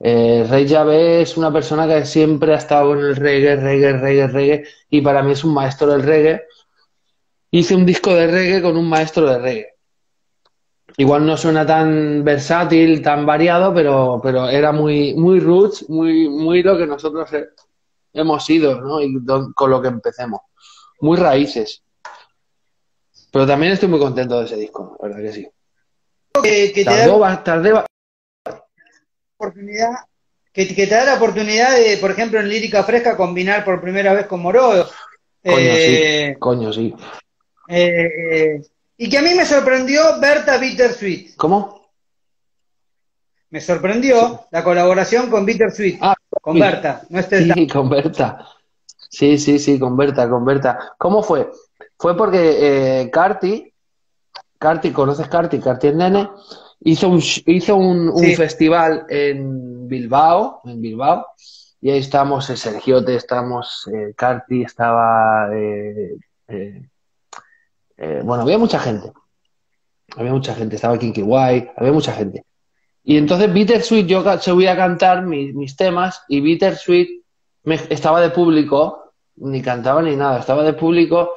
Eh, Rey Yavé es una persona que siempre ha estado en el reggae, reggae, reggae, reggae, y para mí es un maestro del reggae. Hice un disco de reggae con un maestro de reggae. Igual no suena tan versátil, tan variado, pero, pero era muy, muy roots, muy, muy lo que nosotros he, hemos sido, ¿no? Y don, con lo que empecemos. Muy raíces. Pero también estoy muy contento de ese disco, la verdad que sí. Que, que tardó, da... tardé va... oportunidad, que, que te da la oportunidad de, por ejemplo, en Lírica Fresca combinar por primera vez con Morodo. Coño, eh, sí, coño, sí. Eh, eh, y que a mí me sorprendió Berta Bitter Sweet. ¿Cómo? Me sorprendió sí. La colaboración con Bitter Sweet, ah, con sí. Berta. No estés sí, con Berta. Sí, sí, sí, con Berta, con Berta. ¿Cómo fue? Fue porque eh, Carti, Carti, ¿conoces Carti? Carti es nene. Hizo un, hizo un, un sí. festival en Bilbao, en Bilbao, y ahí estábamos eh, Sergiote, estábamos eh, Carti, estaba... Eh, eh, eh, bueno, había mucha gente. Había mucha gente, estaba Kinky White, había mucha gente. Y entonces Bittersweet, yo subí a cantar mis, mis temas, y Bittersweet me, estaba de público, ni cantaba ni nada, estaba de público,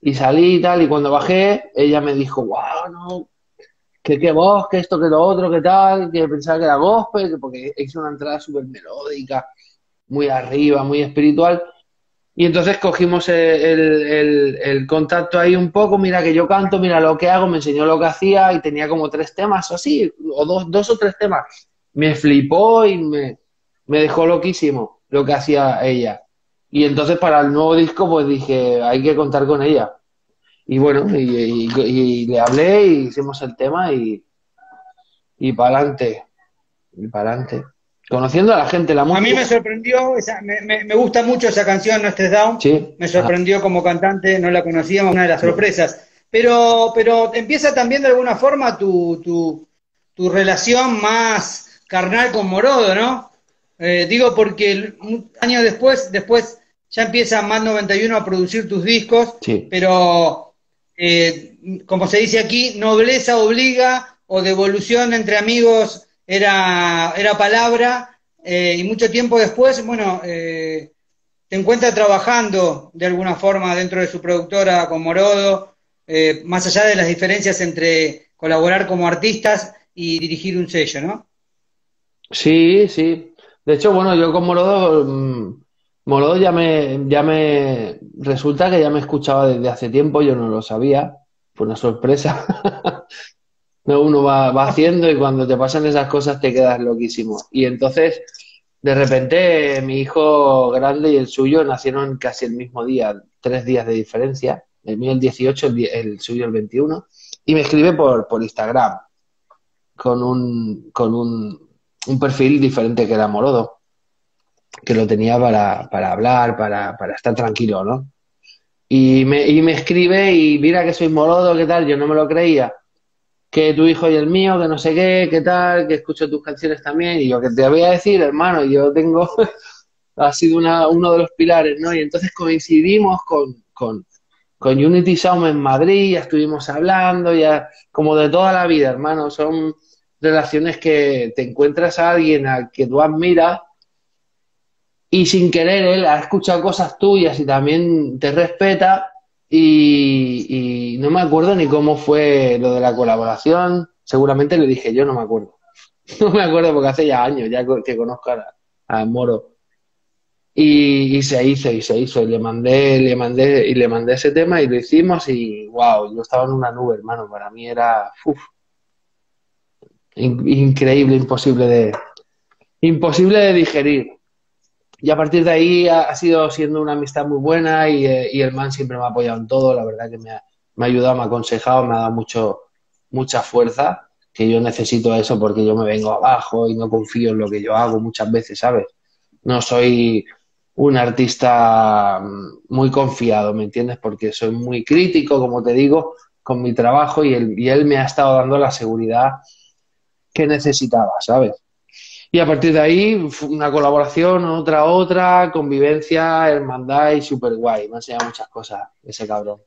y salí y tal, y cuando bajé, ella me dijo, wow, no... que qué voz, que esto, que lo otro, que tal, que pensaba que era gospel, porque hice una entrada súper melódica, muy arriba, muy espiritual, y entonces cogimos el, el, el contacto ahí un poco, mira que yo canto, mira lo que hago, me enseñó lo que hacía, y tenía como tres temas, o así, o dos, dos o tres temas, me flipó y me, me dejó loquísimo lo que hacía ella, y entonces para el nuevo disco pues dije, hay que contar con ella. Y bueno, y, y, y le hablé y hicimos el tema y, y para adelante, y para adelante. Conociendo a la gente, la música. A mí me sorprendió, esa, me, me, me gusta mucho esa canción, No Estés Down. ¿Sí? Me sorprendió ah. como cantante, no la conocíamos, una de las sí. sorpresas. Pero pero empieza también de alguna forma tu, tu, tu relación más carnal con Morodo, ¿no? Eh, digo porque años después, después ya empieza Mando noventa y uno a producir tus discos, sí. pero... Eh, como se dice aquí, nobleza obliga o devolución entre amigos era, era palabra, eh, y mucho tiempo después, bueno, eh, te encuentras trabajando de alguna forma dentro de su productora con Morodo, eh, más allá de las diferencias entre colaborar como artistas y dirigir un sello, ¿no? Sí, sí. De hecho, bueno, yo con Morodo... Mmm... Morodo ya me, ya me, resulta que ya me escuchaba desde hace tiempo, yo no lo sabía, fue una sorpresa. No, uno va, va haciendo y cuando te pasan esas cosas te quedas loquísimo. Y entonces, de repente, mi hijo grande y el suyo nacieron casi el mismo día, tres días de diferencia, el mío el dieciocho, el, el suyo el veintiuno, y me escribe por, por Instagram, con un, con un, un perfil diferente que era Morodo. Que lo tenía para, para hablar, para, para estar tranquilo, ¿no? Y me, y me escribe y mira que soy Morodo, ¿qué tal? Yo no me lo creía. Que tu hijo y el mío, que no sé qué, ¿qué tal? Que escucho tus canciones también. Y yo, ¿qué te voy a decir, hermano? Yo tengo... ha sido una, uno de los pilares, ¿no? Y entonces coincidimos con, con, con Unity Sound en Madrid, ya estuvimos hablando, ya como de toda la vida, hermano. Son relaciones que te encuentras a alguien al que tú admiras y sin querer él ha escuchado cosas tuyas y también te respeta y, y no me acuerdo ni cómo fue lo de la colaboración, seguramente le dije yo, no me acuerdo, no me acuerdo porque hace ya años ya que conozco a, a Moro y, y se hizo y se hizo y le mandé, le mandé y le mandé ese tema y lo hicimos y wow, yo estaba en una nube, hermano, para mí era uf, in, increíble, imposible de imposible de digerir. Y a partir de ahí ha, ha sido siendo una amistad muy buena y, eh, y el man siempre me ha apoyado en todo, la verdad que me ha, me ha ayudado, me ha aconsejado, me ha dado mucho, mucha fuerza, que yo necesito eso porque yo me vengo abajo y no confío en lo que yo hago muchas veces, ¿sabes? No soy un artista muy confiado, ¿me entiendes? Porque soy muy crítico, como te digo, con mi trabajo y él, y él me ha estado dando la seguridad que necesitaba, ¿sabes? Y a partir de ahí, una colaboración, otra, otra, convivencia, hermandad y súper guay. Me ha enseñado muchas cosas ese cabrón.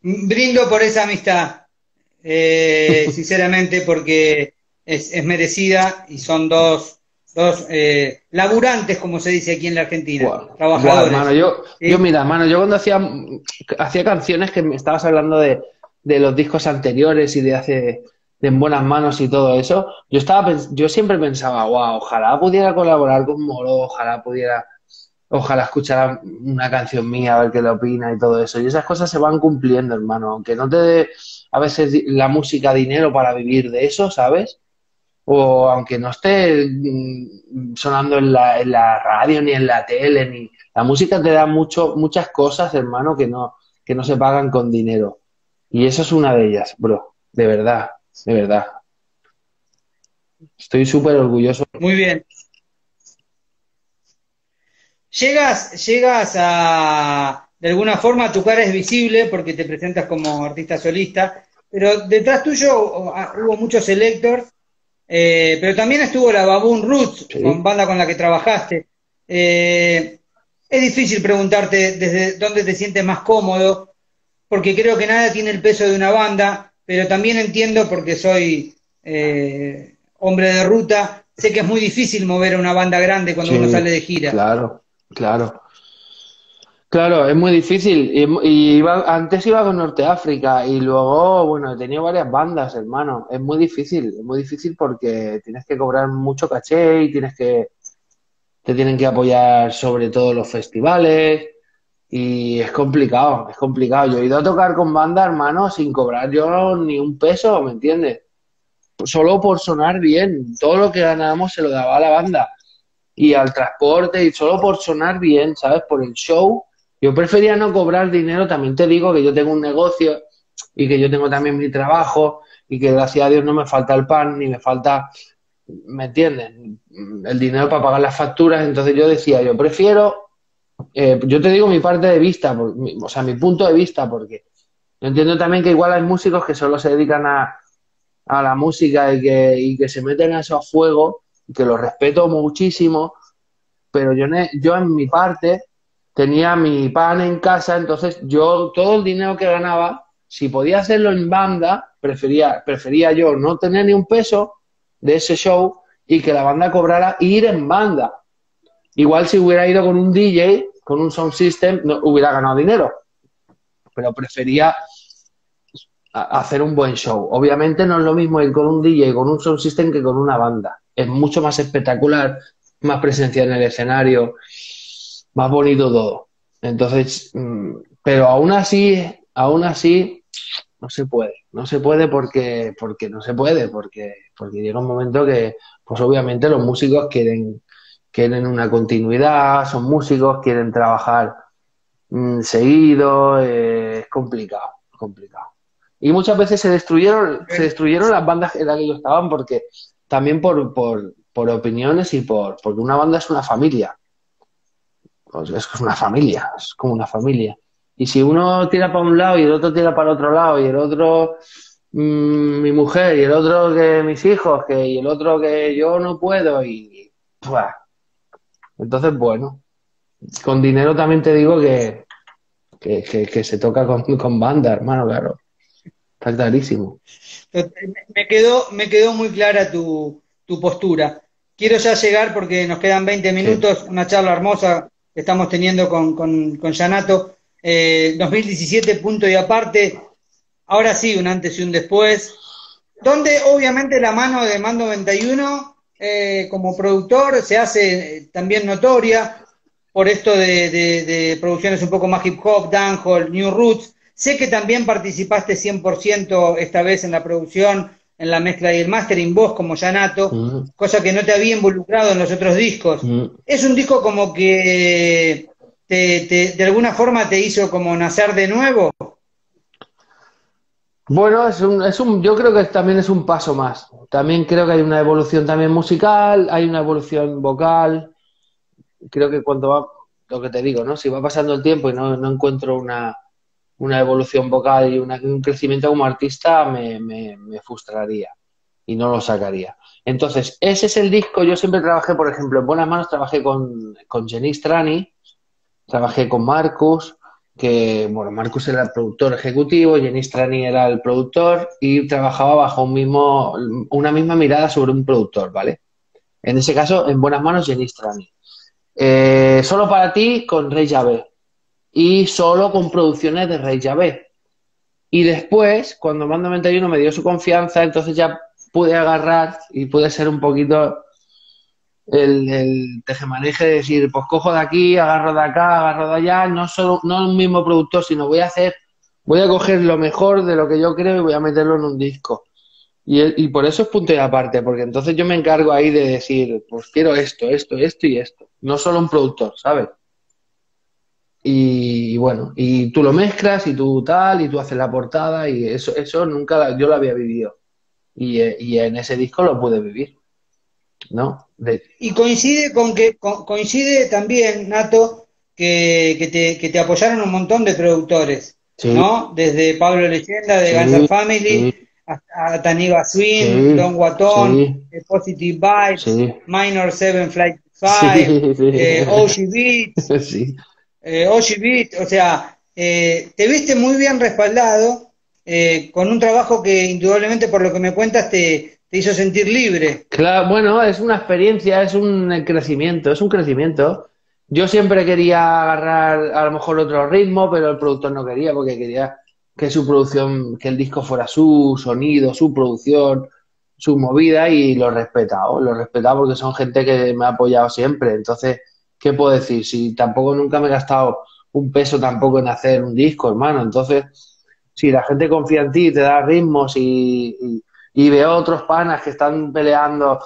Brindo por esa amistad, eh, sinceramente, porque es, es merecida y son dos, dos eh, laburantes, como se dice aquí en la Argentina, wow, trabajadores. Wow, mano, yo, ¿sí? yo, mira, mano, yo cuando hacía, hacía canciones que me estabas hablando de, de los discos anteriores y de hace... de En Buenas Manos y todo eso, yo estaba yo siempre pensaba, wow, ojalá pudiera colaborar con Morodo, ojalá pudiera, ojalá escuchara una canción mía, a ver qué le opina y todo eso. Y esas cosas se van cumpliendo, hermano, aunque no te dé a veces la música dinero para vivir de eso, ¿sabes? O aunque no esté sonando en la, en la radio ni en la tele, ni la música te da mucho, muchas cosas, hermano, que no, que no se pagan con dinero. Y eso es una de ellas, bro, de verdad. De verdad. Estoy súper orgulloso. Muy bien. Llegas, llegas a... De alguna forma tu cara es visible porque te presentas como artista solista, pero detrás tuyo hubo muchos selectors, eh, pero también estuvo la Baboon Roots, sí, con banda con la que trabajaste. Eh, es difícil preguntarte desde dónde te sientes más cómodo, porque creo que nada tiene el peso de una banda, pero también entiendo, porque soy eh, hombre de ruta, sé que es muy difícil mover a una banda grande cuando sí, uno sale de gira. Claro, claro. Claro, es muy difícil. Y, y iba, antes iba con Norte África y luego, bueno, he tenido varias bandas, hermano. Es muy difícil, es muy difícil porque tienes que cobrar mucho caché y tienes que te tienen que apoyar sobre todo los festivales. Y es complicado, es complicado. Yo he ido a tocar con banda, hermano, sin cobrar yo ni un peso, ¿me entiendes? Solo por sonar bien. Todo lo que ganábamos se lo daba a la banda. Y al transporte, y solo por sonar bien, ¿sabes? Por el show. Yo prefería no cobrar dinero. También te digo que yo tengo un negocio y que yo tengo también mi trabajo y que, gracias a Dios, no me falta el pan ni me falta, ¿me entiendes? El dinero para pagar las facturas. Entonces yo decía, yo prefiero... Eh, yo te digo mi parte de vista, por, mi, o sea, mi punto de vista, porque yo entiendo también que igual hay músicos que solo se dedican a, a la música y que, y que se meten a eso a fuego, que lo respeto muchísimo, pero yo, yo en mi parte tenía mi pan en casa, entonces yo todo el dinero que ganaba, si podía hacerlo en banda, prefería, prefería yo no tener ni un peso de ese show y que la banda cobrara e ir en banda. Igual si hubiera ido con un D J, con un sound system, no, hubiera ganado dinero. Pero prefería hacer un buen show. Obviamente no es lo mismo ir con un D J, con un sound system que con una banda. Es mucho más espectacular, más presencia en el escenario, más bonito todo. Entonces, pero aún así, aún así, no se puede. No se puede porque, porque no se puede, porque, porque llega un momento que, pues obviamente los músicos quieren... quieren una continuidad, son músicos, quieren trabajar mmm, seguido, eh, es complicado, complicado. Y muchas veces se destruyeron, se destruyeron las bandas en las que yo estaban porque también por, por, por opiniones y por porque una banda es una familia. Pues es una familia, es como una familia. Y si uno tira para un lado y el otro tira para el otro lado y el otro mmm, mi mujer y el otro que mis hijos que y el otro que yo no puedo y... ¡pua! Entonces, bueno, con dinero también te digo que, que, que, que se toca con, con banda, hermano, claro. Está clarísimo. Me quedó, me quedó muy clara tu, tu postura. Quiero ya llegar porque nos quedan veinte minutos, sí, una charla hermosa que estamos teniendo con, con, con Jah Nattoh. Eh, dos mil diecisiete, punto y aparte. Ahora sí, un antes y un después. Donde obviamente la mano de Mando noventa y uno... Eh, como productor se hace también notoria por esto de, de, de producciones un poco más hip hop, dancehall, new roots. Sé que también participaste cien por ciento esta vez en la producción, en la mezcla y el mastering, vos como Jah Nattoh, mm. cosa que no te había involucrado en los otros discos. Mm. Es un disco como que te, te, de alguna forma te hizo como nacer de nuevo? Bueno, es un, es un, yo creo que también es un paso más. También creo que hay una evolución también musical, hay una evolución vocal. Creo que cuando va, lo que te digo, ¿no? Si va pasando el tiempo y no, no encuentro una, una evolución vocal y una, un crecimiento como artista, me, me, me frustraría y no lo sacaría. Entonces, ese es el disco. Yo siempre trabajé, por ejemplo, en Buenas Manos trabajé con, con Jenis Trani, trabajé con Marcus, que, bueno, Marcus era el productor ejecutivo, Jenis Trani era el productor y trabajaba bajo un mismo, una misma mirada sobre un productor, ¿vale? En ese caso, en Buenas Manos, Jenis Trani. Eh, Solo Para Ti con Rey Yavé y solo con producciones de Rey Yavé. Y después, cuando Mando noventa y uno me dio su confianza, entonces ya pude agarrar y pude ser un poquito el, el tejemaneje de decir, pues cojo de aquí, agarro de acá, agarro de allá, no solo, no el mismo productor, sino voy a hacer, voy a coger lo mejor de lo que yo creo y voy a meterlo en un disco. Y, y por eso es punto y aparte, porque entonces yo me encargo ahí de decir, pues quiero esto, esto, esto y esto. No solo un productor, ¿sabes? Y, y bueno, y tú lo mezclas y tú tal, y tú haces la portada y eso, eso nunca la, yo lo había vivido. Y, y en ese disco lo pude vivir, ¿no? De... Y coincide con que con, coincide también, Nattoh, que, que, te, que te apoyaron un montón de productores, sí, ¿no? Desde Pablo Leyenda, de sí, Guns N' Family, sí, hasta Taniga Swing, sí, Don Guatón, sí, Positive Vibes, sí, Minor Seven Flight Five, sí, sí, eh, Oshi Beat, sí, eh, Oshi Beat, o sea, eh, te viste muy bien respaldado. Eh, con un trabajo que indudablemente, por lo que me cuentas, te, te hizo sentir libre. Claro, bueno, es una experiencia, es un crecimiento, es un crecimiento. Yo siempre quería agarrar a lo mejor otro ritmo, pero el productor no quería porque quería que su producción, que el disco fuera su sonido, su producción, su movida, y lo he respetado, lo he respetado porque son gente que me ha apoyado siempre. Entonces, ¿qué puedo decir? Si tampoco nunca me he gastado un peso tampoco en hacer un disco, hermano, entonces... Si la gente confía en ti, te da ritmos y, y, y veo otros panas que están peleando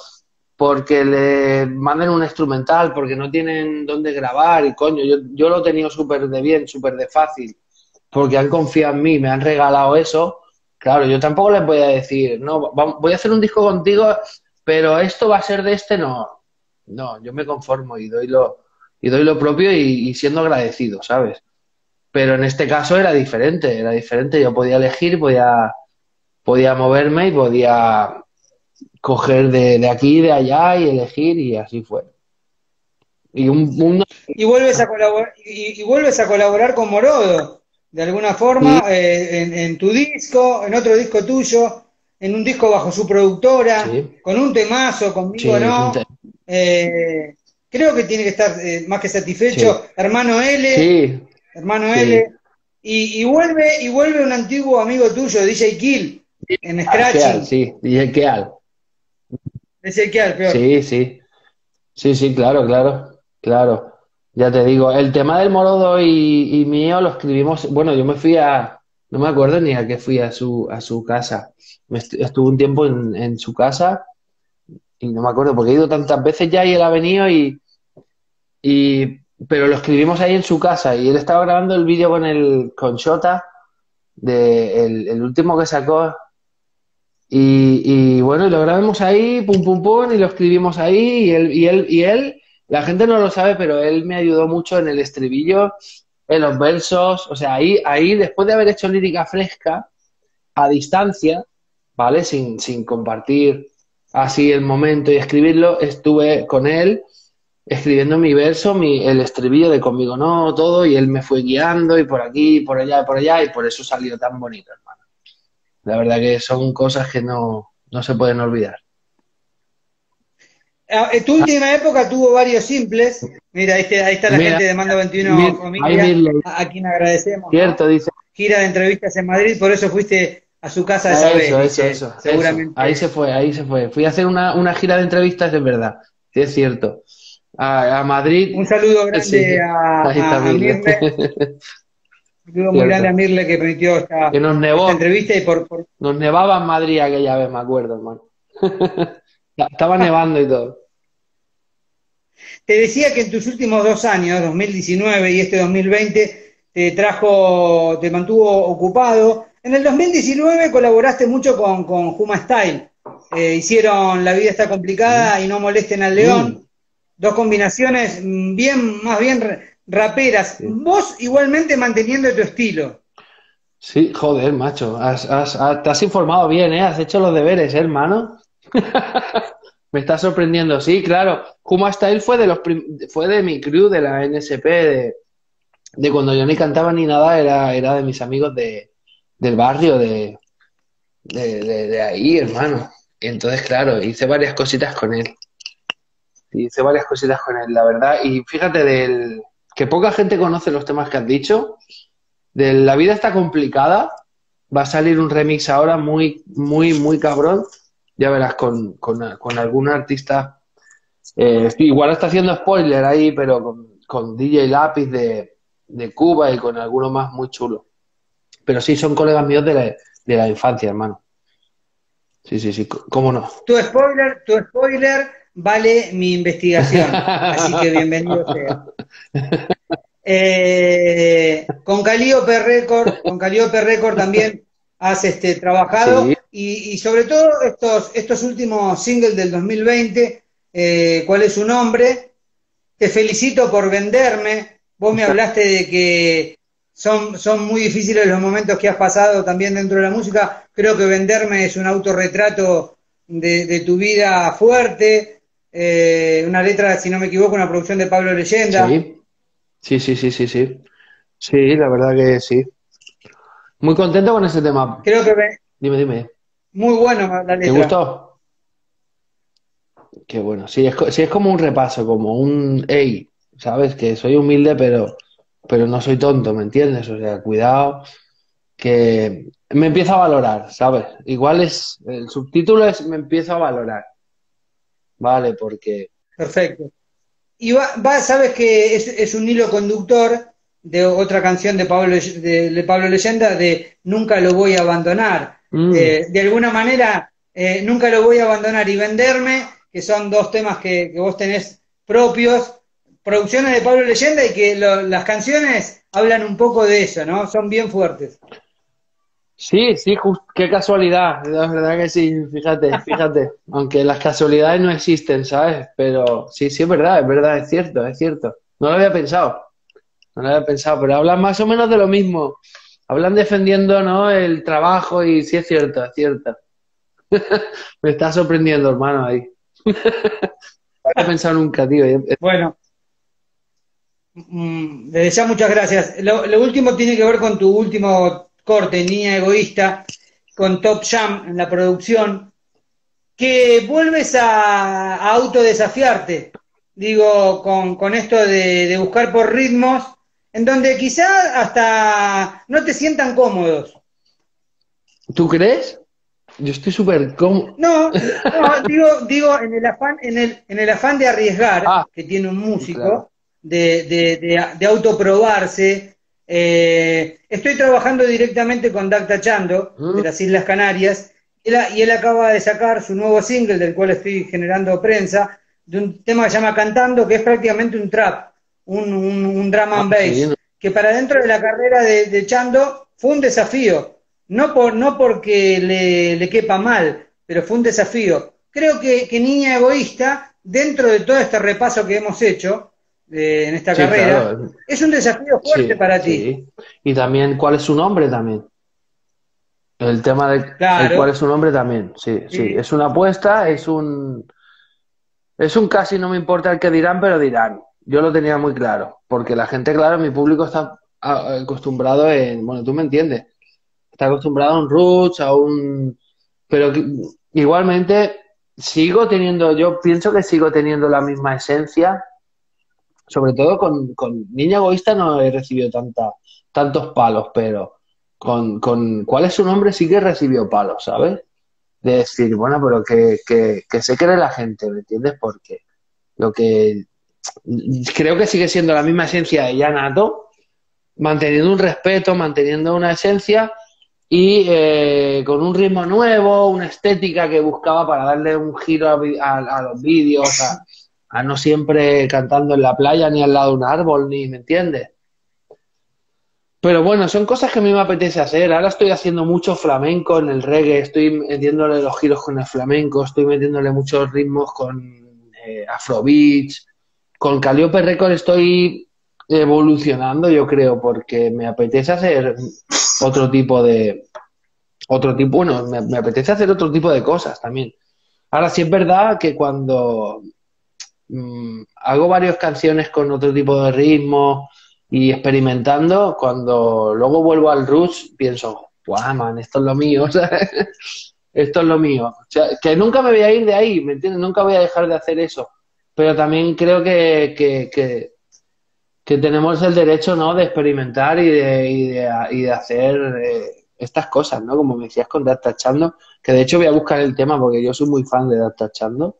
porque le manden un instrumental, porque no tienen dónde grabar y coño, yo, yo lo he tenido súper de bien, súper de fácil, porque han confiado en mí, me han regalado eso. Claro, yo tampoco les voy a decir, no, voy a hacer un disco contigo, pero esto va a ser de este, no. No, yo me conformo y doy lo, y doy lo propio y, y siendo agradecido, ¿sabes? Pero en este caso era diferente, era diferente. Yo podía elegir, podía, podía moverme y podía coger de, de aquí, de allá y elegir, y así fue. Y un, un... y vuelves a colaborar, y, y vuelves a colaborar con Morodo, de alguna forma, sí, eh, en, en tu disco, en otro disco tuyo, en un disco bajo su productora, sí, con un temazo, Conmigo, sí, ¿no? Eh, creo que tiene que estar eh, más que satisfecho, sí, hermano L. Sí. Hermano, sí, L, y, y vuelve y vuelve un antiguo amigo tuyo, D J Kill, sí, en Scratching. Sí, D J Kill. D J Kill, peor. Sí, sí. Sí, sí, claro, claro, claro. Ya te digo, el tema del Morodo y, y mío lo escribimos, bueno, yo me fui a, no me acuerdo ni a qué fui, a su, a su casa. Estuve un tiempo en, en su casa y no me acuerdo, porque he ido tantas veces ya y él ha venido y... y pero lo escribimos ahí en su casa y él estaba grabando el vídeo con el con Shota, de el, el último que sacó, y, y bueno, y lo grabamos ahí, pum pum pum, y lo escribimos ahí, y él, y él, y él, la gente no lo sabe, pero él me ayudó mucho en el estribillo, en los versos, o sea, ahí, ahí después de haber hecho Lírica Fresca, a distancia, ¿vale? Sin, sin compartir así el momento y escribirlo, estuve con él escribiendo mi verso, mi, el estribillo de Conmigo, no, todo, y él me fue guiando y por aquí, y por allá, y por allá, y por eso salió tan bonito, hermano. La verdad que son cosas que no, no se pueden olvidar. En tu última ah. época tuvo varios simples. Mira, ahí está, ahí está la mira, gente de Mando veintiuno, mira, familia, mira, a quien agradecemos. Cierto, ¿no? Dice. Gira de entrevistas en Madrid, por eso fuiste a su casa esa vez. Eso, dice, eso, eso, seguramente. Eso. Ahí se fue, ahí se fue. Fui a hacer una, una gira de entrevistas, es verdad, sí, es cierto. A, a Madrid. Un saludo grande, sí, a, a, a Mirle. Un saludo muy grande a Mirle, que permitió esta, que nos nevó, esta entrevista. Y por, por... Nos nevaba en Madrid aquella vez, me acuerdo, hermano. Estaba nevando y todo. Te decía que en tus últimos dos años, dos mil diecinueve y este dos mil veinte, te trajo, te mantuvo ocupado. En el dos mil diecinueve colaboraste mucho con, con Juma Style. Eh, hicieron La vida está complicada y No molesten al león. Dos combinaciones bien, más bien raperas. Vos igualmente manteniendo tu estilo. Sí, joder, macho. Has, has, has, te has informado bien, ¿eh? Has hecho los deberes, ¿eh, hermano? Me está sorprendiendo. Sí, claro. Juma Style fue de los fue de mi crew, de la N S P, de, de cuando yo ni cantaba ni nada, era, era de mis amigos de, del barrio, de, de, de, de ahí, hermano. Y entonces, claro, hice varias cositas con él. Hice varias cositas con él, la verdad. Y fíjate, del que poca gente conoce los temas que has dicho. De La vida está complicada, va a salir un remix ahora muy, muy, muy cabrón. Ya verás, con, con, con algún artista. Eh, igual está haciendo spoiler ahí, pero con, con D J Lápiz de, de Cuba y con alguno más muy chulo. Pero sí, son colegas míos de la, de la infancia, hermano. Sí, sí, sí, cómo no. Tu spoiler, tu spoiler vale mi investigación. Así que bienvenido sea. Eh, con Calliope Record, con Calliope Record también has este, trabajado, sí. y, y sobre todo estos, estos últimos singles del dos mil veinte, eh, ¿cuál es su nombre? Te felicito por venderme. Vos me hablaste de que son, son muy difíciles los momentos que has pasado también dentro de la música. Creo que venderme es un autorretrato de, de tu vida fuerte, eh, una letra, si no me equivoco, una producción de Pablo Leyenda. Sí. Sí, sí, sí, sí, sí. Sí, la verdad que sí. Muy contento con ese tema. Creo que... Me... Dime, dime. Muy bueno la letra. ¿Te gustó? Qué bueno. Sí, es, sí, es como un repaso, como un... Ey, ¿sabes? Que soy humilde, pero, pero no soy tonto, ¿me entiendes? O sea, cuidado, que me empiezo a valorar, ¿sabes? Igual es... El subtítulo es Me empiezo a valorar. Vale, porque... Perfecto. Y va, va, sabes que es, es un hilo conductor de otra canción de Pablo, de, de Pablo Leyenda, de Nunca lo voy a abandonar. Mm. Eh, de alguna manera, eh, Nunca lo voy a abandonar y Venderme, que son dos temas que, que vos tenés propios, producciones de Pablo Leyenda, y que lo, las canciones hablan un poco de eso, ¿no? Son bien fuertes. Sí, sí, just, qué casualidad, la verdad que sí, fíjate, fíjate, aunque las casualidades no existen, ¿sabes? Pero sí, sí, es verdad, es verdad, es cierto, es cierto, no lo había pensado, no lo había pensado, pero hablan más o menos de lo mismo, hablan defendiendo, ¿no?, el trabajo, y sí, es cierto, es cierto. Me está sorprendiendo, hermano, ahí. No había pensado nunca, tío. Bueno. Desde ya muchas gracias. Lo, lo último tiene que ver con tu último... corte, Niña Egoísta, con Top Jam en la producción, que vuelves a, a autodesafiarte, digo, con, con esto de, de buscar por ritmos, en donde quizás hasta no te sientan cómodos. ¿Tú crees? Yo estoy súper cómodo. No, no digo, digo en, el afán, en, el, en el afán de arriesgar, ah, que tiene un músico, claro, de, de, de, de autoprobarse. Eh, estoy trabajando directamente con Dacta Chando, mm, de las Islas Canarias, y él, y él acaba de sacar su nuevo single, del cual estoy generando prensa, de un tema que se llama Cantando, que es prácticamente un trap, un, un, un drum and bass, que para dentro de la carrera de, de Chando fue un desafío, no, por, no porque le, le quepa mal, pero fue un desafío. Creo que, que Niña Egoísta, dentro de todo este repaso que hemos hecho, Eh, en esta sí, carrera, claro, es un desafío fuerte, sí, para ti, sí. Y también cuál es su nombre también, el tema de, claro, el cuál es su nombre también, sí, sí, sí, es una apuesta, es un es un casi no me importa el que dirán, pero dirán. Yo lo tenía muy claro, porque la gente, claro, mi público está acostumbrado en, bueno, tú me entiendes, está acostumbrado a un roots, a un, pero que, igualmente sigo teniendo, yo pienso que sigo teniendo la misma esencia. Sobre todo con, con Niña Egoísta no he recibido tanta, tantos palos, pero con, con cuál es su nombre sí que recibió palos, ¿sabes? De decir, bueno, pero que, que, que se cree la gente, ¿me entiendes? Porque lo que creo que sigue siendo la misma esencia de Jah Nattoh, manteniendo un respeto, manteniendo una esencia y eh, con un ritmo nuevo, una estética que buscaba para darle un giro a, a, a los vídeos, a a no siempre cantando en la playa, ni al lado de un árbol, ni, ¿me entiendes? Pero bueno, son cosas que a mí me apetece hacer. Ahora estoy haciendo mucho flamenco en el reggae, estoy metiéndole los giros con el flamenco, estoy metiéndole muchos ritmos con eh, afrobeats. Con Calliope Records estoy evolucionando, yo creo, porque me apetece hacer otro tipo de... otro tipo, bueno, me, me apetece hacer otro tipo de cosas también. Ahora sí es verdad que cuando mmm, hago varias canciones con otro tipo de ritmo y experimentando, cuando luego vuelvo al roots, pienso, guau, man, esto es lo mío, ¿sabes? Esto es lo mío. O sea, que nunca me voy a ir de ahí, ¿me entiendes? Nunca voy a dejar de hacer eso. Pero también creo que, que, que, que tenemos el derecho, ¿no?, de experimentar y de, y de, y de hacer eh, estas cosas, ¿no? Como me decías con Dastachando, que de hecho voy a buscar el tema porque yo soy muy fan de Dastachando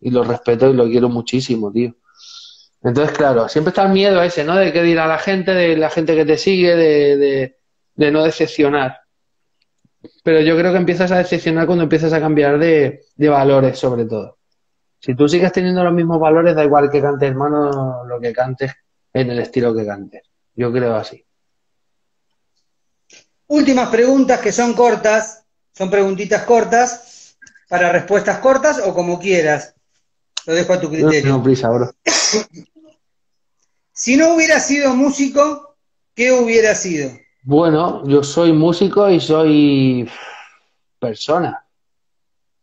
y lo respeto y lo quiero muchísimo, tío. Entonces, claro, siempre está el miedo ese, ¿no? De qué dirá la gente, de la gente que te sigue, de, de, de no decepcionar. Pero yo creo que empiezas a decepcionar cuando empiezas a cambiar de, de valores, sobre todo. Si tú sigues teniendo los mismos valores, da igual que cantes, hermano, lo que cantes, en el estilo que cantes. Yo creo así. Últimas preguntas que son cortas, son preguntitas cortas, para respuestas cortas o como quieras. Lo dejo a tu criterio. No, no, prisa, bro. Si no hubiera sido músico, ¿qué hubiera sido? Bueno, yo soy músico y soy persona.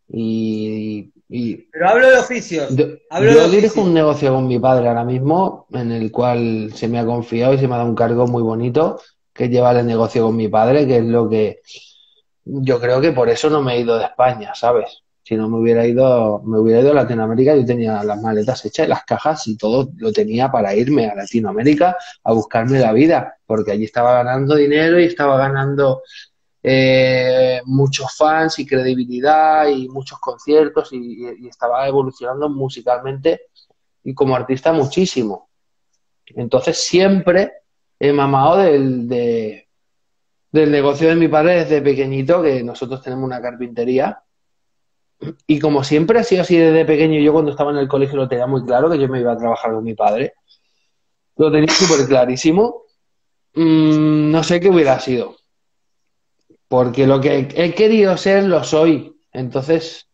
Y, y Pero hablo de oficios. Yo, hablo yo de oficios. Dirijo un negocio con mi padre ahora mismo, en el cual se me ha confiado y se me ha dado un cargo muy bonito, que es llevar el negocio con mi padre, que es lo que... Yo creo que por eso no me he ido de España, ¿sabes? Si no me hubiera ido, me hubiera ido a Latinoamérica. Yo tenía las maletas hechas, las cajas y todo lo tenía para irme a Latinoamérica a buscarme la vida, porque allí estaba ganando dinero y estaba ganando eh, muchos fans y credibilidad y muchos conciertos y, y estaba evolucionando musicalmente y como artista muchísimo. Entonces siempre he mamado del, de, del negocio de mi padre desde pequeñito, que nosotros tenemos una carpintería. Y como siempre ha sido así desde pequeño, yo cuando estaba en el colegio lo tenía muy claro, que yo me iba a trabajar con mi padre. Lo tenía súper clarísimo. Mm, no sé qué hubiera sido. Porque lo que he querido ser lo soy. Entonces,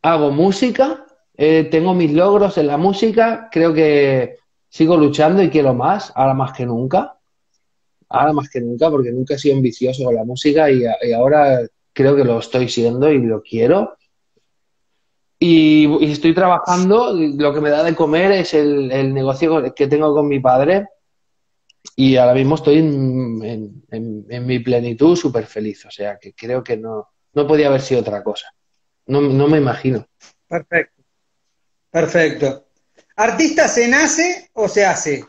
hago música, eh, tengo mis logros en la música, creo que sigo luchando y quiero más, ahora más que nunca. Ahora más que nunca, porque nunca he sido ambicioso con la música y, y ahora creo que lo estoy siendo y lo quiero. Y estoy trabajando, lo que me da de comer es el, el negocio que tengo con mi padre y ahora mismo estoy en, en, en, en mi plenitud súper feliz, o sea que creo que no, no podía haber sido otra cosa, no, no me imagino. Perfecto, perfecto. ¿Artista se nace o se hace?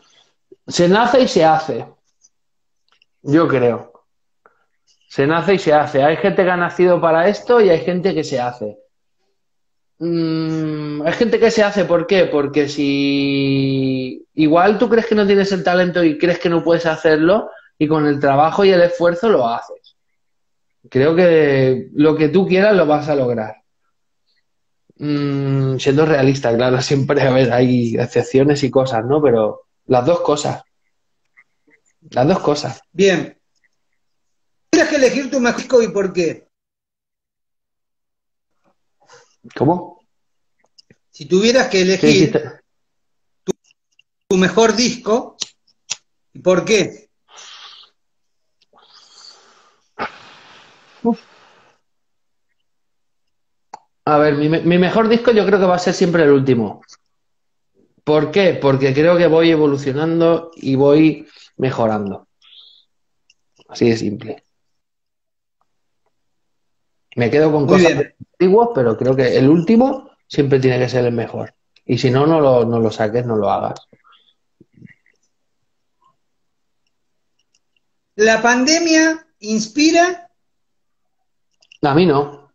Se nace y se hace, yo creo. Se nace y se hace, hay gente que ha nacido para esto y hay gente que se hace. Hay gente que se hace, ¿por qué? Porque si igual tú crees que no tienes el talento y crees que no puedes hacerlo y con el trabajo y el esfuerzo lo haces. Creo que lo que tú quieras lo vas a lograr. Mm, siendo realista, claro, siempre a ver, hay excepciones y cosas, ¿no? Pero las dos cosas. Las dos cosas. Bien. ¿Tienes que elegir tu mágico y por qué? ¿Cómo? Si tuvieras que elegir tu, tu mejor disco, ¿por qué? Uf. A ver, mi, mi mejor disco yo creo que va a ser siempre el último. ¿Por qué? Porque creo que voy evolucionando y voy mejorando. Así de simple. Me quedo con cosas antiguas, pero creo que el último siempre tiene que ser el mejor. Y si no, no lo, no lo saques, no lo hagas. ¿La pandemia inspira? A mí no.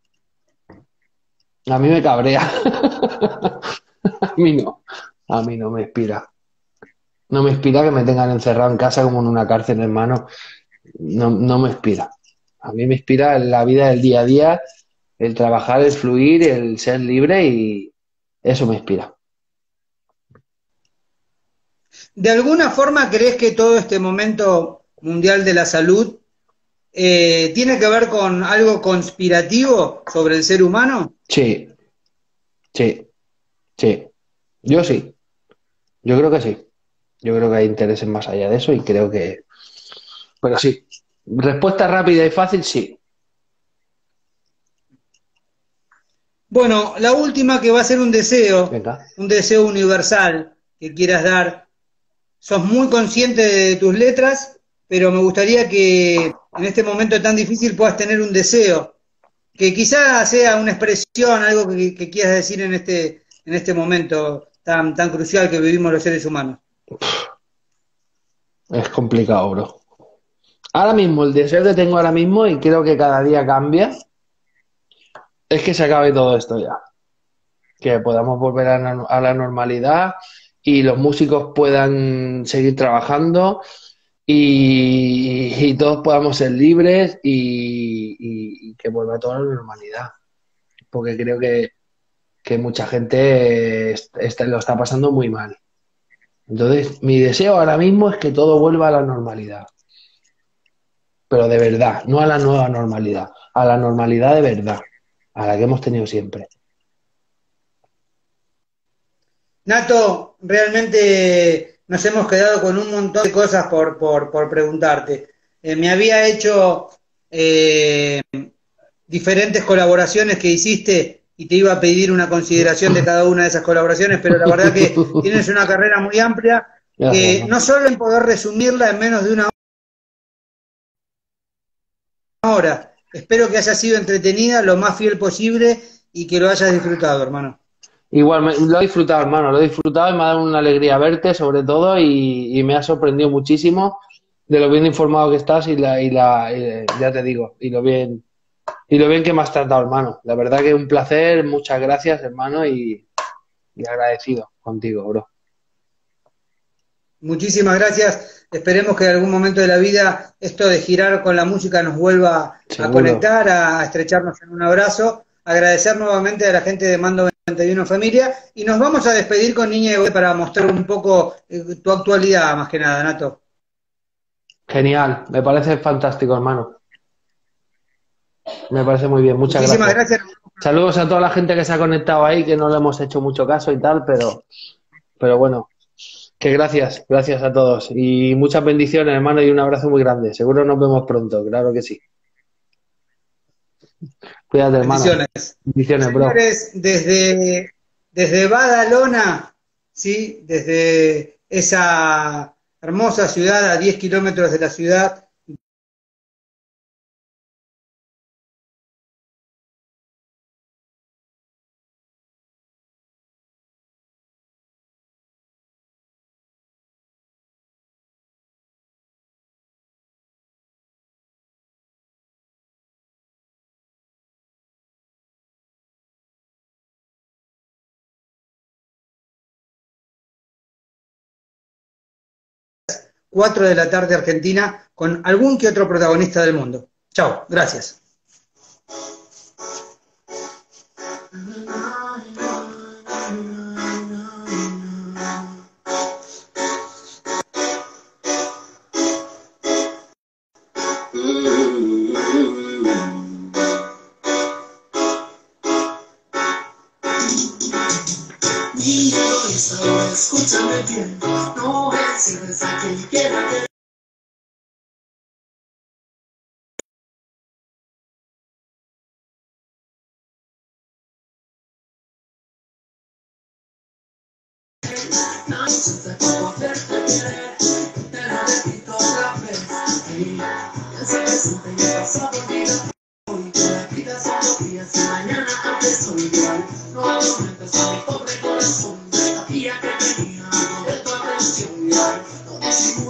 A mí me cabrea. A mí no. A mí no me inspira. No me inspira que me tengan encerrado en casa como en una cárcel, hermano. No, no me inspira. A mí me inspira la vida del día a día, el trabajar, el fluir, el ser libre y eso me inspira. ¿De alguna forma crees que todo este momento mundial de la salud eh, tiene que ver con algo conspirativo sobre el ser humano? Sí, sí, sí. Yo sí. Yo creo que sí. Yo creo que hay intereses más allá de eso y creo que... Pero sí. Respuesta rápida y fácil, sí. Bueno, la última que va a ser un deseo, Venga. un deseo universal que quieras dar. Sos muy consciente de tus letras, pero me gustaría que en este momento tan difícil puedas tener un deseo, que quizás sea una expresión, algo que, que quieras decir en este, en este momento tan, tan crucial que vivimos los seres humanos. Es complicado, bro. Ahora mismo, el deseo que tengo ahora mismo, y creo que cada día cambia, es que se acabe todo esto ya. Que podamos volver a, a la normalidad y los músicos puedan seguir trabajando y, y todos podamos ser libres y, y, y que vuelva toda la normalidad. Porque creo que, que mucha gente está, lo está pasando muy mal. Entonces, mi deseo ahora mismo es que todo vuelva a la normalidad. Pero de verdad, no a la nueva normalidad, a la normalidad de verdad. A la que hemos tenido siempre. Nattoh, realmente nos hemos quedado con un montón de cosas por, por, por preguntarte. Eh, me había hecho eh, diferentes colaboraciones que hiciste y te iba a pedir una consideración de cada una de esas colaboraciones, pero la verdad que tienes una carrera muy amplia, eh, no solo en poder resumirla en menos de una hora. Espero que haya sido entretenida, lo más fiel posible y que lo hayas disfrutado, hermano. Igual, me, lo he disfrutado, hermano, lo he disfrutado y me ha dado una alegría verte, sobre todo, y, y me ha sorprendido muchísimo de lo bien informado que estás y, la, y, la, y ya te digo, y lo bien y lo bien que me has tratado, hermano. La verdad que es un placer, muchas gracias, hermano, y, y agradecido contigo, bro. Muchísimas gracias. Esperemos que en algún momento de la vida esto de girar con la música nos vuelva Seguro. a conectar, a estrecharnos en un abrazo. Agradecer nuevamente a la gente de Mando noventa y uno Familia. Y nos vamos a despedir con Niña Egoísta para mostrar un poco tu actualidad, más que nada, Nattoh. Genial. Me parece fantástico, hermano. Me parece muy bien. Muchas Muchísimas gracias. gracias. Saludos a toda la gente que se ha conectado ahí, que no le hemos hecho mucho caso y tal, pero, pero bueno. Que gracias, gracias a todos. Y muchas bendiciones, hermano, y un abrazo muy grande. Seguro nos vemos pronto, claro que sí. Cuídate, hermano. Bendiciones. Bendiciones, Señores, bro. Desde, desde Badalona, ¿sí? Desde esa hermosa ciudad, a diez kilómetros de la ciudad. cuatro de la tarde Argentina, con algún que otro protagonista del mundo. Chao, gracias. Escúchame bien, no vencides a quien quiera que nadie se puede verte querer, te lo repito otra vez. Piensa que siempre me he pasado mi vida hoy, que la vida son los días y mañana antes soy igual. No atormentes a mi pobre corazón. Día que tenía, no de tu atención, no disimulo.